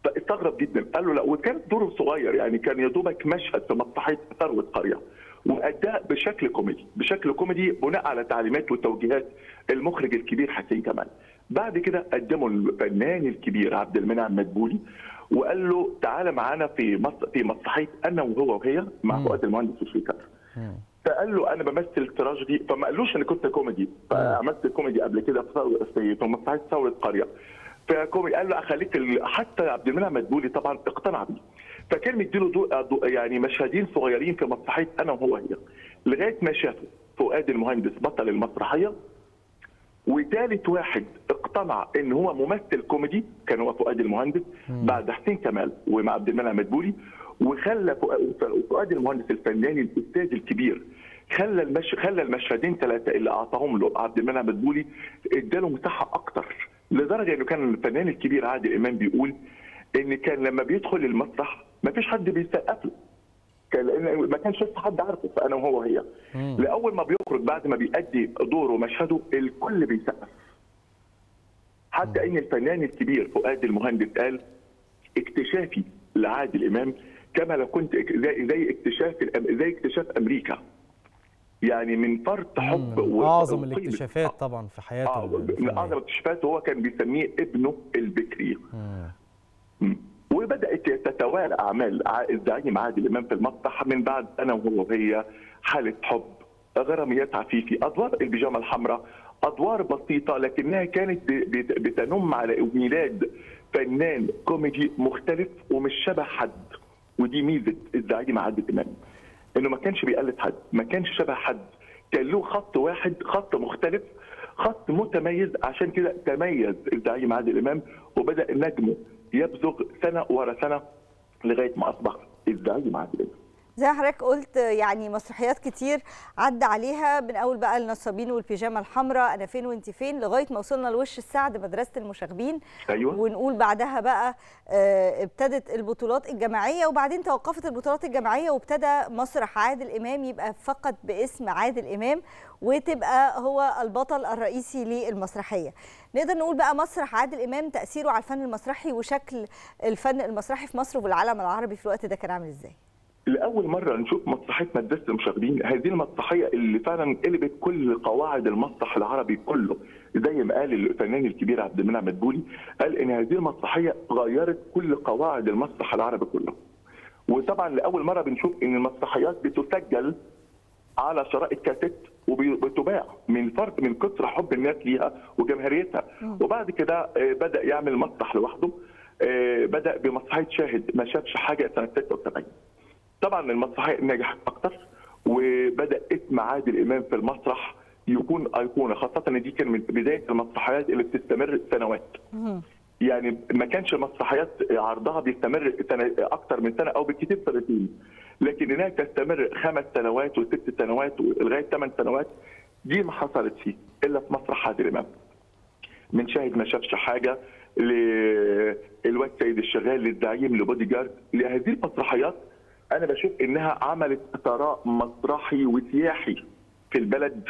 فاستغرب جدا قال له لا، وكان دوره صغير يعني كان يا دوبك مشهد في مسرحيه ثروه قريه واداء بشكل كوميدي بناء على تعليمات وتوجيهات المخرج الكبير حسين كمال. بعد كده قدمه الفنان الكبير عبد المنعم مدبولي وقال له تعالى معانا في مسرحيه انا وهو وهي مع فؤاد المهندس والفكر. فقال له انا بمثل تراجيدي، فما قالوش انا كنت كوميدي، فعملت كوميدي قبل كده في مسرحيه ثوره قريه. فكومي قال له اخليك حتى عبد المنعم مدبولي طبعا اقتنع بيه. فكان مديله يعني مشهدين صغيرين في مسرحيه انا وهو هي لغايه ما شافه فؤاد المهندس بطل المسرحيه، وثالث واحد اقتنع ان هو ممثل كوميدي كان هو فؤاد المهندس بعد حسين كمال ومع عبد المنعم مدبولي. وخلى فؤاد المهندس الفنان الاستاذ الكبير خلى المشهدين ثلاثه اللي اعطاهم له عبد المنعم مدبولي اداله مساحه اكتر، لدرجه انه كان الفنان الكبير عادل امام بيقول ان كان لما بيدخل المسرح ما فيش حد بيسقف له، كان لان ما كانش لسه حد عارفه فانا وهو هي. لاول ما بيخرج بعد ما بيأدي دوره ومشهده الكل بيسقف. حتى ان الفنان الكبير فؤاد المهندس قال اكتشافي لعادل امام كما لو كنت زي اكتشاف امريكا. يعني من فرط حب من اعظم الاكتشافات طبعا في حياته. من اعظم الاكتشافات هو كان بيسميه ابنه البكري. وبدات تتوالى اعمال الزعيم عادل امام في المسرح من بعد انا وهو وهي، حاله حب، غراميات عفيفي، ادوار البيجامه الحمراء، ادوار بسيطه لكنها كانت بتنم على ميلاد فنان كوميدي مختلف ومش شبه حد. ودي ميزه الزعيم عادل امام انه ما كانش بيقلد حد، ما كانش شبه حد، كان له خط واحد، خط مختلف، خط متميز. عشان كده تميز الزعيم عادل إمام وبدأ نجمه يبزغ سنة ورا سنة لغاية ما أصبح الزعيم عادل إمام. زي حضرتك قلت يعني مسرحيات كتير عدى عليها، من اول بقى النصابين والبيجامه الحمراء، انا فين وانت فين، لغايه ما وصلنا لوش السعد مدرسه المشاغبين. أيوة. ونقول بعدها بقى ابتدت البطولات الجماعيه، وبعدين توقفت البطولات الجماعيه وابتدى مسرح عادل امام يبقى فقط باسم عادل امام، وتبقى هو البطل الرئيسي للمسرحيه. نقدر نقول بقى مسرح عادل امام تاثيره على الفن المسرحي وشكل الفن المسرحي في مصر والعالم العربي في الوقت ده كان عامل ازاي؟ لأول مرة نشوف مسرحية مدرسة المشاغبين، هذه المسرحية اللي فعلا قلبت كل قواعد المسرح العربي كله، زي ما قال الفنان الكبير عبد المنعم مدبولي، قال إن هذه المسرحية غيرت كل قواعد المسرح العربي كله. وطبعا لأول مرة بنشوف إن المسرحيات بتسجل على شرائط كاسيت وبتباع من كثر حب الناس ليها وجماهيريتها. وبعد كده بدأ يعمل مسرح لوحده، بدأ بمسرحية شاهد ما شافش حاجة سنة 76. طبعا المسرحيه نجحت اكتر، وبدا اسم عادل امام في المسرح يكون ايقونه، خاصه ان دي كان من بدايه المسرحيات اللي بتستمر سنوات. يعني ما كانش مسرحيات عرضها بيستمر اكتر من سنه او بالكثير سنتين، لكن انها تستمر 5 سنوات و6 سنوات ولغايه 8 سنوات، دي ما حصلتش الا في مسرح عادل امام. من شاهد ما شافش حاجه للواد سيد الشغال للزعيم لبودي جارد، لهذه المسرحيات أنا بشوف إنها عملت ثراء مسرحي وسياحي في البلد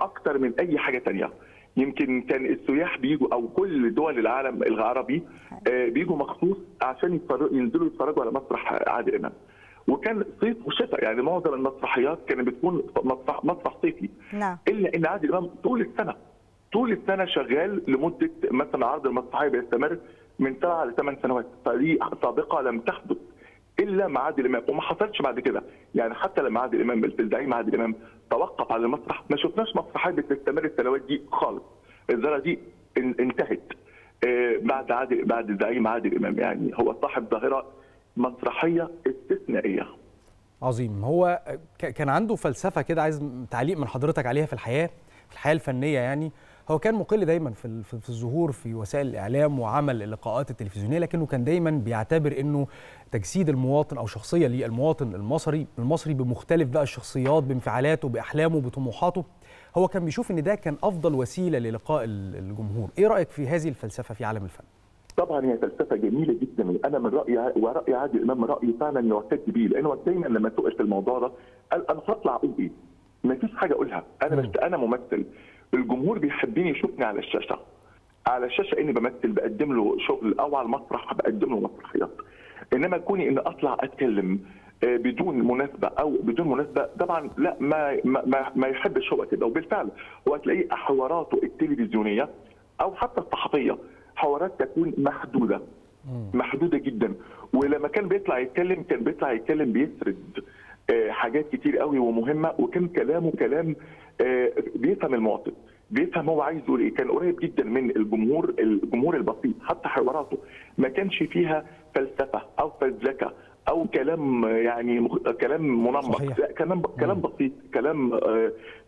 أكتر من أي حاجة تانية. يمكن كان السياح بيجوا، أو كل دول العالم العربي بيجوا مخصوص عشان ينزلوا يتفرجوا على مسرح عادل إمام. وكان صيف وشتاء، يعني معظم المسرحيات كانت بتكون مسرح صيفي. إلا إن عادل إمام طول السنة شغال، لمدة مثلا عرض المسرحية بيستمر من 7 ل 8 سنوات، طريقة سابقة لم تحدث الا مع عادل امام، وما حصلش بعد كده. يعني حتى لما عادل امام الزعيم عادل امام توقف على المسرح، ما شفناش مسرحيات بتستمر السنوات دي خالص. الظاهره دي انتهت بعد الزعيم عادل امام. يعني هو صاحب ظاهره مسرحيه استثنائيه. عظيم. هو كان عنده فلسفه كده، عايز تعليق من حضرتك عليها في الحياه الفنيه. يعني هو كان مقل دايما في الظهور في وسائل الاعلام وعمل اللقاءات التلفزيونيه، لكنه كان دايما بيعتبر انه تجسيد المواطن او شخصيه للمواطن المصري بمختلف بقى الشخصيات، بانفعالاته، باحلامه، بطموحاته. هو كان بيشوف ان ده كان افضل وسيله للقاء الجمهور. ايه رايك في هذه الفلسفه في عالم الفن؟ طبعا هي فلسفه جميله جدا. انا من رايي، وراي عادل امام راي فعلا نعتد بيه، لانه دايما لما سئل في الموضوع ده قال انا هطلع اقول ايه؟ ما فيش حاجه اقولها، انا بس انا ممثل، الجمهور بيحبني يشوفني على الشاشه. على الشاشه اني بمثل، بقدم له شغل، او على المسرح بقدم له مسرحيات. انما كوني ان اطلع اتكلم بدون مناسبه، طبعا لا، ما يحبش هو كده. وبالفعل هو تلاقيه حواراته التلفزيونيه او حتى الصحفيه حوارات تكون محدوده جدا. ولما كان بيطلع يتكلم بيسرد حاجات كتير قوي ومهمه، وكان كلامه كلام بيفهم المواطن، بيفهم هو عايز يقول ايه. كان قريب جدا من الجمهور البسيط. حتى حواراته ما كانش فيها فلسفه او فلسفه او كلام، يعني كلام منمق، لا، كلام بسيط، كلام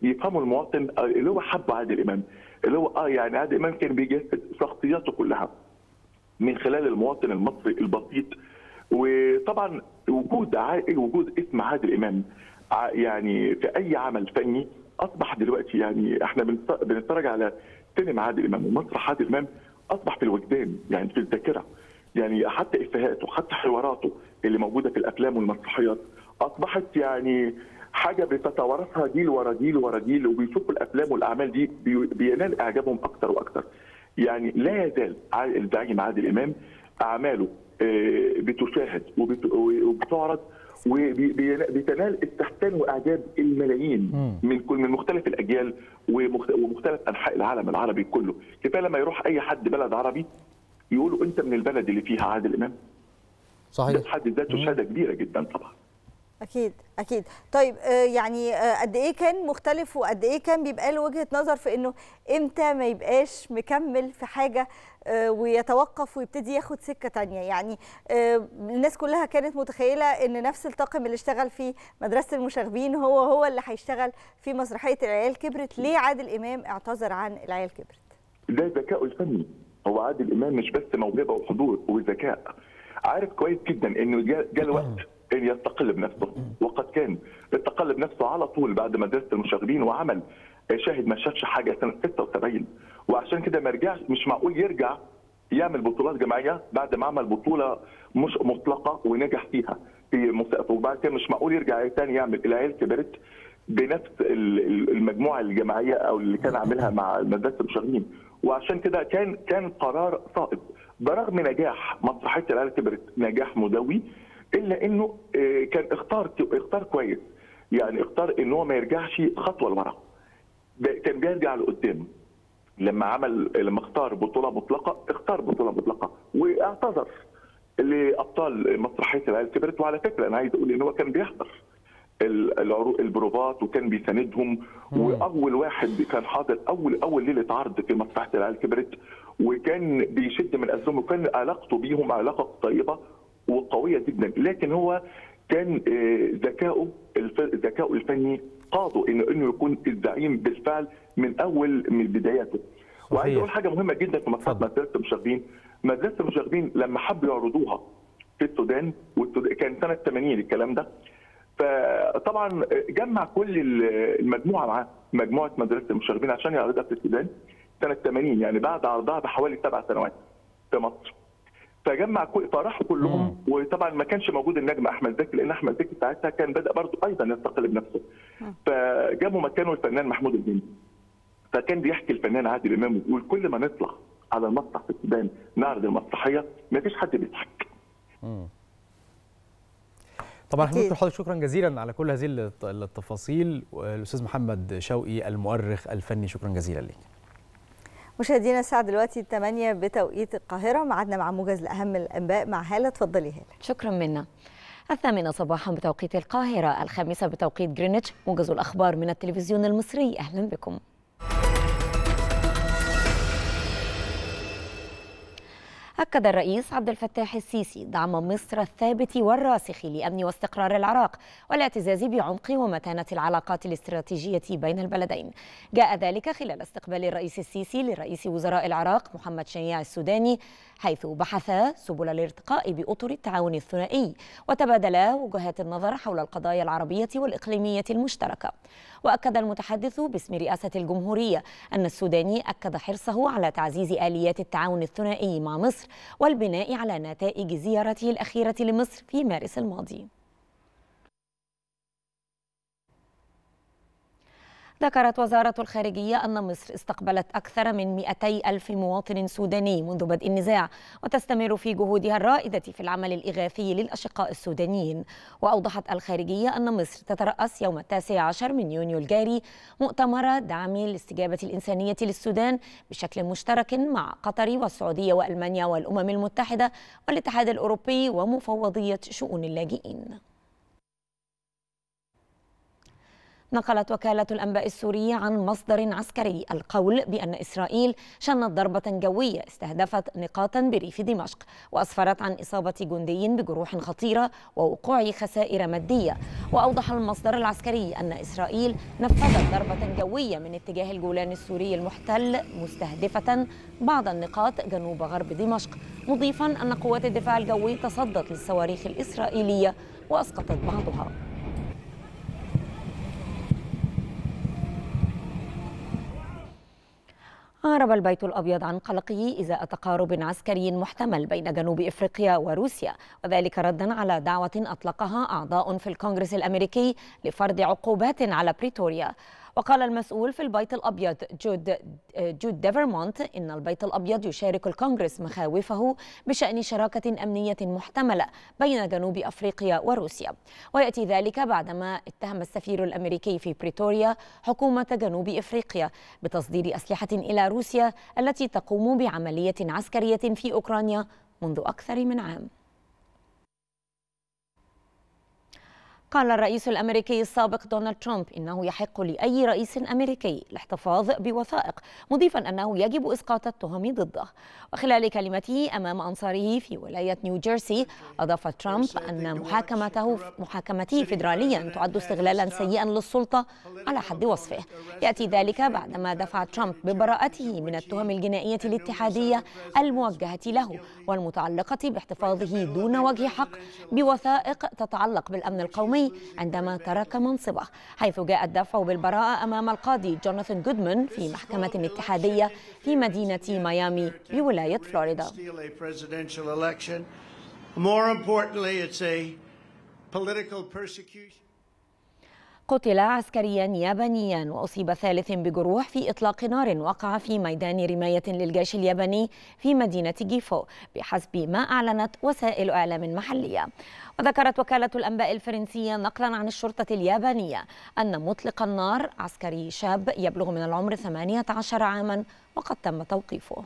يفهمه المواطن، اللي هو حبه عادل امام، اللي هو يعني عادل امام كان بيجسد شخصياته كلها من خلال المواطن المصري البسيط. وطبعا وجود اسم عادل امام يعني في اي عمل فني اصبح دلوقتي، يعني احنا بنتفرج على سينما عادل امام ومسرح عادل امام، اصبح في الوجدان، يعني في الذاكره. يعني حتى افهاته، حتى حواراته اللي موجوده في الافلام والمسرحيات، اصبحت يعني حاجه بتتوارثها جيل ورا جيل ورا جيل، وبيشوفوا الافلام والاعمال دي بينال اعجابهم اكثر واكثر. يعني لا يزال الزعيم عادل امام اعماله بتشاهد وبتعرض وبتنال استحسان واعجاب الملايين من مختلف الاجيال ومختلف انحاء العالم العربي كله. كفايه لما يروح اي حد بلد عربي يقولوا انت من البلد اللي فيها عادل امام. صحيح. ده في حد ذاته شهاده كبيره جدا طبعا. اكيد اكيد. طيب يعني قد ايه كان مختلف وقد ايه كان بيبقى له وجهة نظر في انه امتى ما يبقاش مكمل في حاجة ويتوقف ويبتدي ياخد سكة تانية؟ يعني الناس كلها كانت متخيلة ان نفس الطاقم اللي اشتغل في مدرسة المشاغبين هو اللي هيشتغل في مسرحية العيال كبرت. ليه عادل إمام اعتذر عن العيال كبرت؟ ده ذكاء الفني. هو عادل إمام مش بس موهبة وحضور وذكاء، عارف كويس جدا انه جاء الوقت ان يستقل بنفسه، وقد كان استقل بنفسه على طول بعد مدرسه المشاغبين وعمل شاهد ما شافش حاجه سنه 76، وعشان كده ما رجعش. مش معقول يرجع يعمل بطولات جماعيه بعد ما عمل بطوله مش مطلقه ونجح فيها في مسابقه، وبعد كده مش معقول يرجع ثاني يعمل العيال كبرت بنفس المجموعه الجماعيه او اللي كان عاملها مع مدرسه المشاغبين. وعشان كده كان قرار صائب برغم نجاح مسرحيه العيال كبرت، نجاح مدوي، الا انه كان اختار كويس. يعني اختار ان هو ما يرجعش خطوه لورا، كان بيرجع لقدام. لما اختار بطوله مطلقه، اختار بطوله مطلقه واعتذر لابطال مسرحيه العيال كبرت. وعلى فكره انا عايز اقول ان هو كان بيحضر البروفات وكان بيساندهم، واول واحد كان حاضر اول ليله عرض في مسرحيه العيال كبرت، وكان بيشد من اذنهم، وكان علاقته بيهم علاقه طيبه وقويه جدا. لكن هو كان ذكاؤه الفني قاده انه يكون الزعيم بالفعل من بداياته. وعايز اقول حاجه مهمه جدا في مدرسه المشاغبين. مدرسه المشاغبين لما حبوا يعرضوها في السودان، كان سنه 80 الكلام ده، فطبعا جمع كل المجموعه معاه، مجموعه مدرسه المشاغبين، عشان يعرضها في السودان سنه 80، يعني بعد عرضها بحوالي 7 سنوات في مصر. فجمع فراحوا كلهم، وطبعا ما كانش موجود النجم احمد زكي، لان احمد زكي ساعتها كان بدا برضه ايضا يستقل بنفسه. فجابوا مكانه الفنان محمود الجندي. فكان بيحكي الفنان عادل امام ويقول كل ما نطلع على المسرح في السودان نعرض المسرحيه ما فيش حد بيضحك. طبعا حضرتك شكرا جزيلا على كل هذه التفاصيل. الاستاذ محمد شوقي المؤرخ الفني، شكرا جزيلا ليك. مشاهدينا الساعة دلوقتي 8 بتوقيت القاهرة، معادنا مع موجز لأهم الأنباء مع هالة. اتفضلي هالة. شكرا منا. 8 صباحا بتوقيت القاهرة، 5 بتوقيت جرينتش، موجز الأخبار من التلفزيون المصري، أهلا بكم. أكد الرئيس عبد الفتاح السيسي دعم مصر الثابت والراسخ لأمن واستقرار العراق والاعتزاز بعمق ومتانة العلاقات الاستراتيجية بين البلدين. جاء ذلك خلال استقبال الرئيس السيسي لرئيس وزراء العراق محمد شياع السوداني، حيث بحثا سبل الارتقاء بأطر التعاون الثنائي وتبادلا وجهات النظر حول القضايا العربية والإقليمية المشتركة. وأكد المتحدث باسم رئاسة الجمهورية أن السوداني أكد حرصه على تعزيز آليات التعاون الثنائي مع مصر والبناء على نتائج زيارته الأخيرة لمصر في مارس الماضي. ذكرت وزارة الخارجية أن مصر استقبلت أكثر من 200,000 مواطن سوداني منذ بدء النزاع، وتستمر في جهودها الرائدة في العمل الإغاثي للأشقاء السودانيين. وأوضحت الخارجية أن مصر تترأس يوم 19 من يونيو الجاري مؤتمر دعم الاستجابة الإنسانية للسودان بشكل مشترك مع قطر والسعودية وألمانيا والأمم المتحدة والاتحاد الأوروبي ومفوضية شؤون اللاجئين. نقلت وكالة الأنباء السورية عن مصدر عسكري القول بأن إسرائيل شنت ضربة جوية استهدفت نقاطا بريف دمشق وأسفرت عن إصابة جندي بجروح خطيرة ووقوع خسائر مادية. وأوضح المصدر العسكري أن إسرائيل نفذت ضربة جوية من اتجاه الجولان السوري المحتل مستهدفة بعض النقاط جنوب غرب دمشق، مضيفا أن قوات الدفاع الجوي تصدت للصواريخ الإسرائيلية وأسقطت بعضها. أعرب البيت الأبيض عن قلقه إزاء تقارب عسكري محتمل بين جنوب إفريقيا وروسيا، وذلك ردا على دعوة أطلقها أعضاء في الكونغرس الأمريكي لفرض عقوبات على بريتوريا. وقال المسؤول في البيت الأبيض جود ديفيرمونت إن البيت الأبيض يشارك الكونغرس مخاوفه بشأن شراكة أمنية محتملة بين جنوب أفريقيا وروسيا، ويأتي ذلك بعدما اتهم السفير الأمريكي في بريتوريا حكومة جنوب أفريقيا بتصدير أسلحة إلى روسيا التي تقوم بعملية عسكرية في أوكرانيا منذ أكثر من عام. قال الرئيس الأمريكي السابق دونالد ترامب إنه يحق لأي رئيس أمريكي الاحتفاظ بوثائق، مضيفا أنه يجب إسقاط التهم ضده. وخلال كلمته أمام أنصاره في ولاية نيوجيرسي أضاف ترامب أن محاكمته فيدراليا تعد استغلالا سيئا للسلطة على حد وصفه. يأتي ذلك بعدما دفع ترامب ببراءته من التهم الجنائية الاتحادية الموجهة له والمتعلقة باحتفاظه دون وجه حق بوثائق تتعلق بالأمن القومي عندما ترك منصبه، حيث جاء الدفع بالبراءة أمام القاضي جوناثان جودمان في محكمة اتحادية في مدينة ميامي بولاية فلوريدا. قتل عسكريا يابانيا وأصيب ثالث بجروح في إطلاق نار وقع في ميدان رماية للجيش الياباني في مدينة جيفو بحسب ما أعلنت وسائل إعلام محلية. وذكرت وكالة الأنباء الفرنسية نقلا عن الشرطة اليابانية أن مطلق النار عسكري شاب يبلغ من العمر 18 عاما وقد تم توقيفه.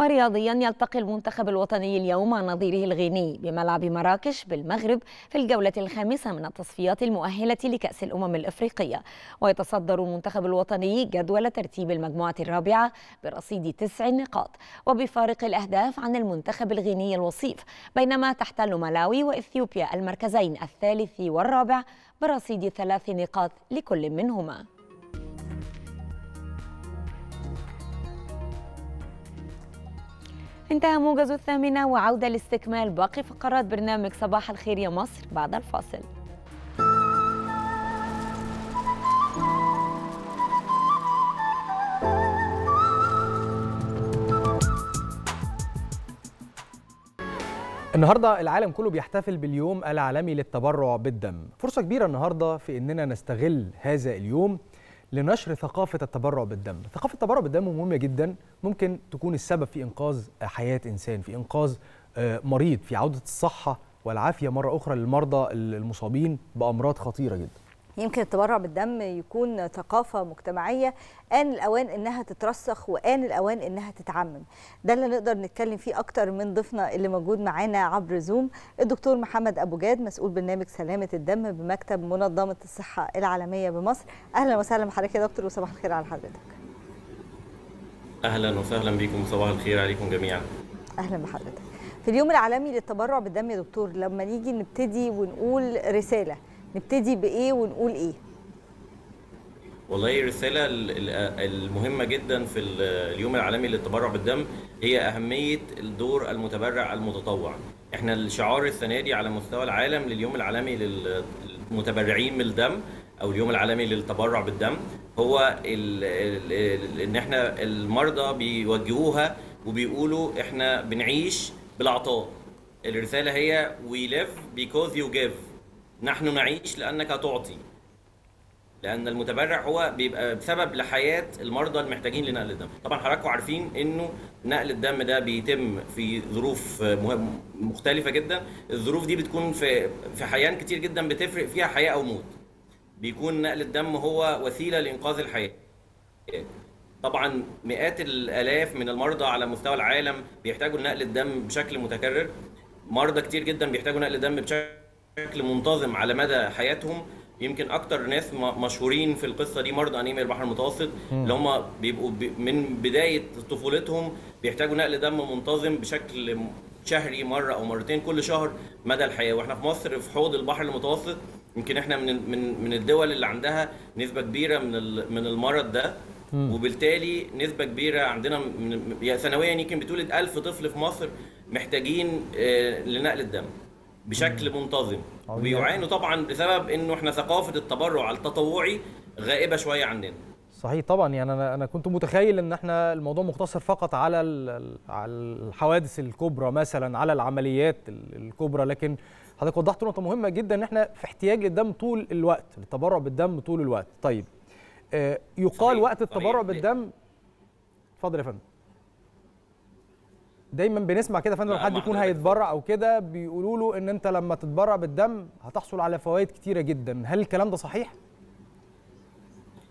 ورياضيا يلتقي المنتخب الوطني اليوم مع نظيره الغيني بملعب مراكش بالمغرب في الجولة الخامسة من التصفيات المؤهلة لكأس الأمم الإفريقية. ويتصدر المنتخب الوطني جدول ترتيب المجموعة الرابعة برصيد 9 نقاط وبفارق الأهداف عن المنتخب الغيني الوصيف، بينما تحتل ملاوي وإثيوبيا المركزين الثالث والرابع برصيد 3 نقاط لكل منهما. انتهى موجز الثامنة، وعودة لاستكمال باقي فقرات برنامج صباح الخير يا مصر بعد الفاصل. النهارده العالم كله بيحتفل باليوم العالمي للتبرع بالدم. فرصة كبيرة النهارده في اننا نستغل هذا اليوم لنشر ثقافة التبرع بالدم. ثقافة التبرع بالدم مهمة جدا، ممكن تكون السبب في إنقاذ حياة إنسان، في إنقاذ مريض، في عودة الصحة والعافية مرة أخرى للمرضى المصابين بأمراض خطيرة جدا. يمكن التبرع بالدم يكون ثقافة مجتمعية آن الأوان إنها تترسخ وآن الأوان إنها تتعمم. ده اللي نقدر نتكلم فيه أكتر من ضيفنا اللي موجود معانا عبر زوم، الدكتور محمد أبو جاد مسؤول برنامج سلامة الدم بمكتب منظمة الصحة العالمية بمصر. أهلا وسهلا بحضرتك يا دكتور وصباح الخير على حضرتك. أهلا وسهلا بكم، صباح الخير عليكم جميعا. أهلا بحضرتك. في اليوم العالمي للتبرع بالدم يا دكتور، لما نيجي نبتدي ونقول رسالة نبتدي بإيه ونقول إيه؟ والله الرسالة المهمة جدا في اليوم العالمي للتبرع بالدم هي أهمية الدور المتبرع المتطوع. إحنا الشعار السنة دي على مستوى العالم لليوم العالمي للمتبرعين بالدم أو اليوم العالمي للتبرع بالدم هو إن إحنا المرضى بيوجهوها وبيقولوا إحنا بنعيش بالعطاء. الرسالة هي We live because you give. نحن نعيش لأنك تعطي، لأن المتبرع هو بيبقى سبب لحياة المرضى المحتاجين لنقل الدم. طبعا حضراتكم عارفين إنه نقل الدم ده بيتم في ظروف مختلفة جدا، الظروف دي بتكون في أحيان كتير جدا بتفرق فيها حياة أو موت. بيكون نقل الدم هو وسيلة لإنقاذ الحياة. طبعا مئات الآلاف من المرضى على مستوى العالم بيحتاجوا نقل الدم بشكل متكرر، مرضى كتير جدا بيحتاجوا نقل الدم بشكل منتظم على مدى حياتهم. يمكن اكتر ناس مشهورين في القصه دي مرضى انيميا البحر المتوسط اللي هم بيبقوا من بدايه طفولتهم بيحتاجوا نقل دم منتظم بشكل شهري مره او مرتين كل شهر مدى الحياه. واحنا في مصر في حوض البحر المتوسط يمكن احنا من الدول اللي عندها نسبه كبيره من المرض ده، وبالتالي نسبه كبيره عندنا سنويا يمكن بتولد 1000 طفل في مصر محتاجين لنقل الدم بشكل منتظم، وبيعانوا طبعا بسبب انه احنا ثقافه التبرع التطوعي غائبه شويه عننا. صحيح طبعا، يعني انا كنت متخيل ان احنا الموضوع مقتصر فقط على الحوادث الكبرى مثلا، على العمليات الكبرى، لكن حضرتك وضحت نقطه مهمه جدا ان احنا في احتياج للدم طول الوقت، للتبرع بالدم طول الوقت. طيب يقال صحيح. وقت التبرع بالدم اتفضل يا فندم. دايما بنسمع كده فندم حد يكون هيتبرع او كده بيقولوا له ان انت لما تتبرع بالدم هتحصل على فوائد كتيره جدا، هل الكلام ده صحيح؟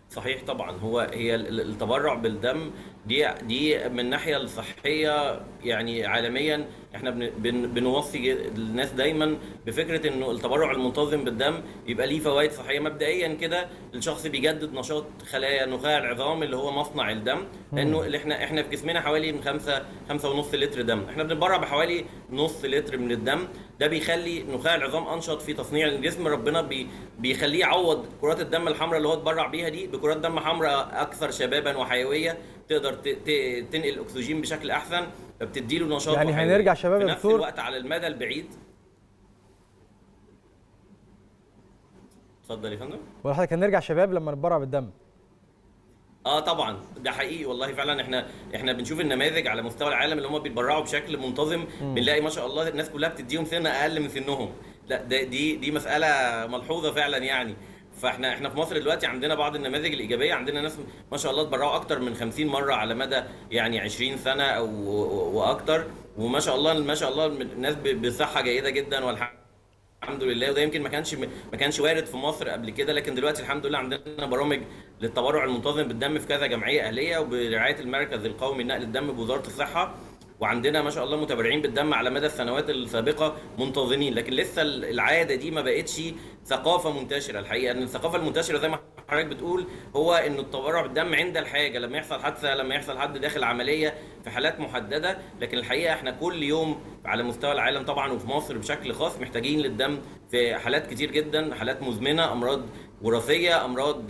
صحيح طبعا، هي التبرع بالدم دي من الناحيه الصحيه يعني عالميا احنا بنوصي الناس دايما بفكره انه التبرع المنتظم بالدم يبقى ليه فوائد صحيه. مبدئيا كده الشخص بيجدد نشاط خلايا نخاع العظام اللي هو مصنع الدم، لانه اللي احنا في جسمنا حوالي من 5.5 لتر دم، احنا بنتبرع بحوالي نص لتر من الدم. ده بيخلي نخاع العظام انشط في تصنيع الجسم، ربنا بيخليه يعوض كرات الدم الحمراء اللي هو اتبرع بيها دي بكرات دم حمراء اكثر شبابا وحيويه، تقدر تنقل اكسجين بشكل احسن، فبتدي له نشاط يعني وحيوية. هنرجع شباب في نفس الوقت على المدى البعيد. اتفضل يا فندم. وحضرتك هنرجع شباب لما نتبرع بالدم. طبعا ده حقيقي والله فعلا، احنا بنشوف النماذج على مستوى العالم اللي هم بيتبرعوا بشكل منتظم، بنلاقي ما شاء الله الناس كلها بتديهم سن اقل من سنهم. لا دي مساله ملحوظه فعلا يعني. فاحنا في مصر دلوقتي عندنا بعض النماذج الايجابيه، عندنا ناس ما شاء الله اتبرعوا اكتر من 50 مره على مدى يعني 20 سنه او واكتر، وما شاء الله الناس بصحه جيده جدا والحمد لله. وده يمكن ما كانش وارد في مصر قبل كده، لكن دلوقتي الحمد لله عندنا برامج للتبرع المنتظم بالدم في كذا جمعيه اهليه وبرعايه المركز القومي لنقل الدم بوزاره الصحه، وعندنا ما شاء الله متبرعين بالدم على مدى السنوات السابقه منتظمين. لكن لسه العاده دي ما بقتش ثقافه منتشره الحقيقه، ان الثقافه المنتشره زي ما حضرتك بتقول هو انه التبرع بالدم عند الحاجه، لما يحصل حادثه، لما يحصل حد داخل عمليه، في حالات محدده. لكن الحقيقه احنا كل يوم على مستوى العالم طبعا وفي مصر بشكل خاص محتاجين للدم في حالات كتير جدا، حالات مزمنه، امراض وراثيه، امراض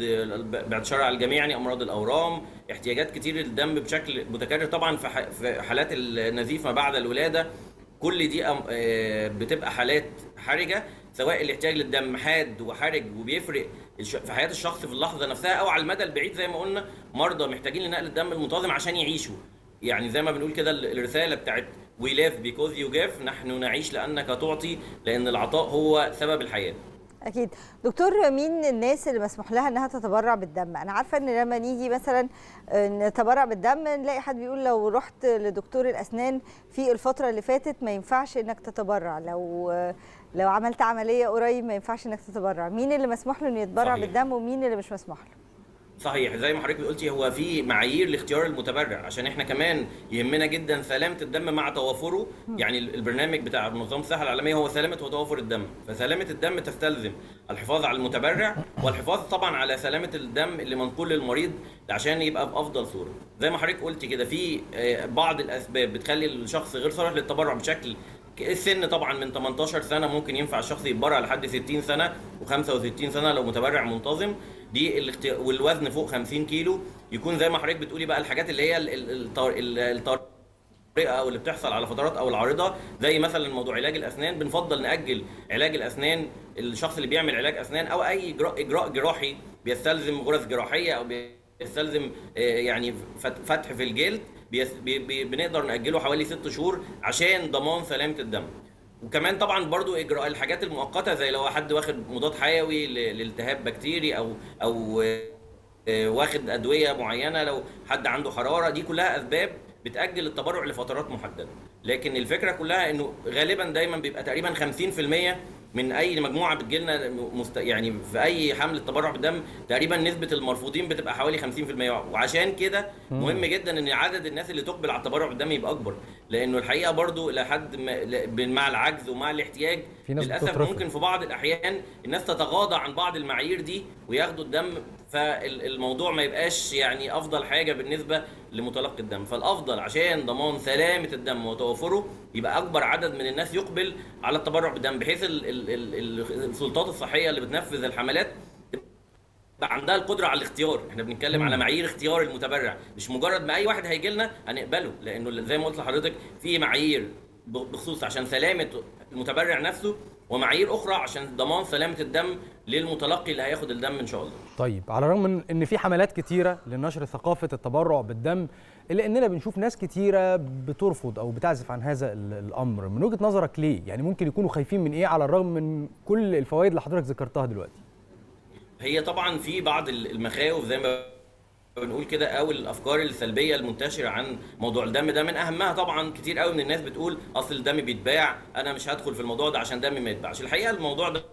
بعد شرع الجميع يعني امراض الاورام، احتياجات كتير للدم بشكل متكرر طبعا، في حالات النزيف ما بعد الولاده. كل دي بتبقى حالات حرجه، سواء الاحتياج للدم حاد وحرج وبيفرق في حياه الشخص في اللحظه نفسها او على المدى البعيد. زي ما قلنا مرضى محتاجين لنقل الدم المنتظم عشان يعيشوا، يعني زي ما بنقول كده الرساله بتاعت We live because you give، نحن نعيش لانك تعطي، لان العطاء هو سبب الحياه. اكيد. دكتور، مين الناس اللي مسموح لها انها تتبرع بالدم؟ انا عارفه ان لما نيجي مثلا نتبرع بالدم نلاقي حد بيقول لو رحت لدكتور الاسنان في الفتره اللي فاتت ما ينفعش انك تتبرع، لو عملت عمليه قريب ما ينفعش انك تتبرع. مين اللي مسموح له انه يتبرع بالدم ومين اللي مش مسموح له؟ صحيح، زي ما حضرتك قلتي هو في معايير لاختيار المتبرع، عشان احنا كمان يهمنا جدا سلامه الدم مع توافره. يعني البرنامج بتاع منظمه الصحه العالميه هو سلامه وتوافر الدم، فسلامه الدم تستلزم الحفاظ على المتبرع والحفاظ طبعا على سلامه الدم اللي منقول للمريض عشان يبقى بافضل صوره. زي ما حضرتك قلتي كده في بعض الاسباب بتخلي الشخص غير صالح للتبرع بشكل. السن طبعا من 18 سنه ممكن ينفع الشخص يتبرع لحد 60 سنه و65 سنه لو متبرع منتظم، دي والوزن فوق 50 كيلو يكون زي ما حضرتك بتقولي بقى الحاجات اللي هي الطارئه او اللي بتحصل على فترات او العارضه، زي مثلا موضوع علاج الاسنان. بنفضل ناجل علاج الاسنان، الشخص اللي بيعمل علاج اسنان او اي اجراء جراحي بيستلزم غرز جراحيه او بيستلزم يعني فتح في الجلد، بنقدر نأجله حوالي 6 شهور عشان ضمان سلامة الدم. وكمان طبعا برضو إجراء الحاجات المؤقتة زي لو حد واخد مضاد حيوي لالتهاب بكتيري أو واخد أدوية معينة، لو حد عنده حرارة، دي كلها أسباب بتأجل التبرع لفترات محددة. لكن الفكرة كلها إنه غالبا دايما بيبقى تقريبا 50% من اي مجموعه بتجيلنا يعني في اي حمله تبرع بالدم تقريبا نسبه المرفوضين بتبقى حوالي 50%، وعشان كده مهم جدا ان عدد الناس اللي تقبل على التبرع بالدم يبقى اكبر، لانه الحقيقه برضو لحد مع العجز ومع الاحتياج للاسف ممكن في بعض الاحيان الناس تتغاضى عن بعض المعايير دي وياخدوا الدم، فالموضوع ما يبقاش يعني افضل حاجه بالنسبه لمتلقي الدم. فالافضل عشان ضمان سلامه الدم وتوافره يبقى اكبر عدد من الناس يقبل على التبرع بالدم، بحيث السلطات الصحيه اللي بتنفذ الحملات بقى عندها القدره على الاختيار. احنا بنتكلم على معايير اختيار المتبرع، مش مجرد ما اي واحد هيجي لنا هنقبله، لانه زي ما قلت لحضرتك في معايير بخصوص عشان سلامه المتبرع نفسه، ومعايير اخرى عشان ضمان سلامه الدم للمتلقي اللي هياخد الدم ان شاء الله. طيب، على الرغم من ان في حملات كتيره لنشر ثقافه التبرع بالدم، الا اننا بنشوف ناس كتيره بترفض او بتعزف عن هذا الامر. من وجهه نظرك ليه؟ يعني ممكن يكونوا خايفين من ايه على الرغم من كل الفوائد اللي حضرتك ذكرتها دلوقتي؟ هي طبعا في بعض المخاوف زي ما بنقول كده او الافكار السلبيه المنتشره عن موضوع الدم ده، من اهمها طبعا كتير قوي من الناس بتقول اصل الدم بيتباع، انا مش هدخل في الموضوع ده عشان دمي ما يتباعش. الحقيقه الموضوع ده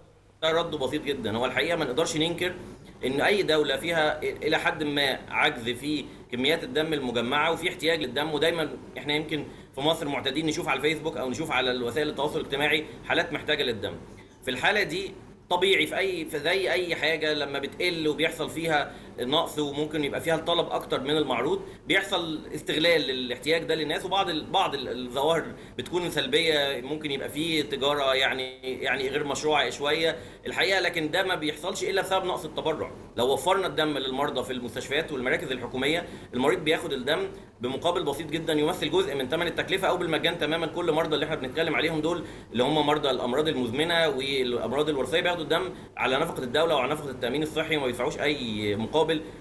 رده بسيط جدا. هو الحقيقه ما نقدرش ننكر ان اي دوله فيها الى حد ما عجز في كميات الدم المجمعه وفي احتياج للدم، ودايما احنا يمكن في مصر معتادين نشوف على الفيسبوك او نشوف على وسائل التواصل الاجتماعي حالات محتاجه للدم. في الحاله دي طبيعي في زي اي حاجه لما بتقل وبيحصل فيها نقص وممكن يبقى فيها الطلب اكتر من المعروض، بيحصل استغلال للاحتياج ده للناس، وبعض الظواهر بتكون سلبيه، ممكن يبقى فيه تجاره يعني غير مشروعه شويه الحقيقه، لكن ده ما بيحصلش الا بسبب نقص التبرع. لو وفرنا الدم للمرضى في المستشفيات والمراكز الحكوميه، المريض بياخد الدم بمقابل بسيط جدا يمثل جزء من ثمن التكلفه او بالمجان تماما. كل مرضى اللي احنا بنتكلم عليهم دول اللي هم مرضى الامراض المزمنه والامراض الوراثيه بياخدوا الدم على نفقه الدوله وعلى نفقه التامين الصحي وما بيدفعوش اي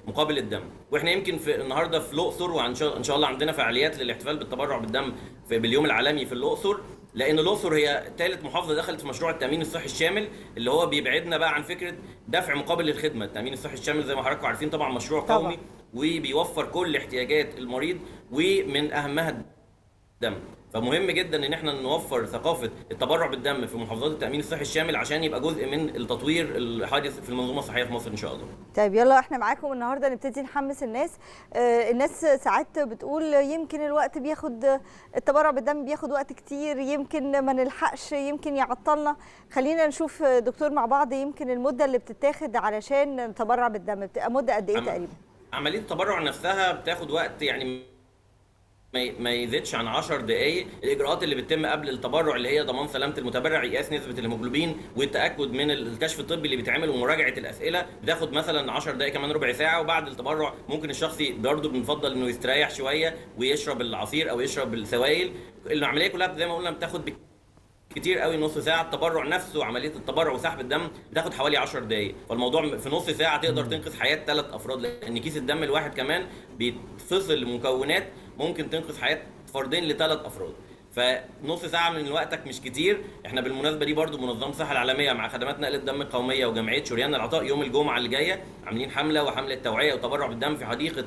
مقابل الدم. واحنا يمكن في النهارده في الاقصر، وان شاء الله عندنا فعاليات للاحتفال بالتبرع بالدم باليوم العالمي في الاقصر، لان الاقصر هي ثالث محافظه دخلت في مشروع التامين الصحي الشامل اللي هو بيبعدنا بقى عن فكره دفع مقابل الخدمه. التامين الصحي الشامل زي ما حضراتكم عارفين طبعا مشروع قومي وبيوفر كل احتياجات المريض ومن اهمها الدم. فمهم جدا ان احنا نوفر ثقافه التبرع بالدم في محافظات التامين الصحي الشامل عشان يبقى جزء من التطوير الحادث في المنظومه الصحيه في مصر ان شاء الله. طيب يلا احنا معاكم النهارده نبتدي نحمس الناس. الناس ساعات بتقول يمكن الوقت بياخد، التبرع بالدم بياخد وقت كتير، يمكن ما نلحقش، يمكن يعطلنا. خلينا نشوف دكتور مع بعض، يمكن المده اللي بتتاخد علشان نتبرع بالدم بتبقى مده قد ايه تقريبا؟ عمليه التبرع نفسها بتاخد وقت يعني ما يزيدش عن 10 دقائق. الاجراءات اللي بتتم قبل التبرع اللي هي ضمان سلامه المتبرع، قياس نسبه الهيموجلوبين والتاكد من الكشف الطبي اللي بيتعمل ومراجعه الاسئله، بتاخد مثلا 10 دقائق كمان ربع ساعه. وبعد التبرع ممكن الشخص برضه بنفضل انه يستريح شويه ويشرب العصير او يشرب السوائل. العمليه كلها زي ما قلنا بتاخد كتير قوي نص ساعه. التبرع نفسه، عمليه التبرع وسحب الدم، بتاخد حوالي 10 دقائق. فالموضوع في نص ساعه تقدر تنقذ حياه 3 افراد، لان كيس الدم الواحد كمان بيتفصل مكونات ممكن تنقذ حياه 2 ل3 افراد. فنص ساعه من وقتك مش كتير. احنا بالمناسبه دي برضو منظمه الصحه العالميه مع خدمات نقل الدم القوميه وجمعيه شريان العطاء يوم الجمعه اللي جايه عاملين حمله، وحمله توعيه وتبرع بالدم في حديقه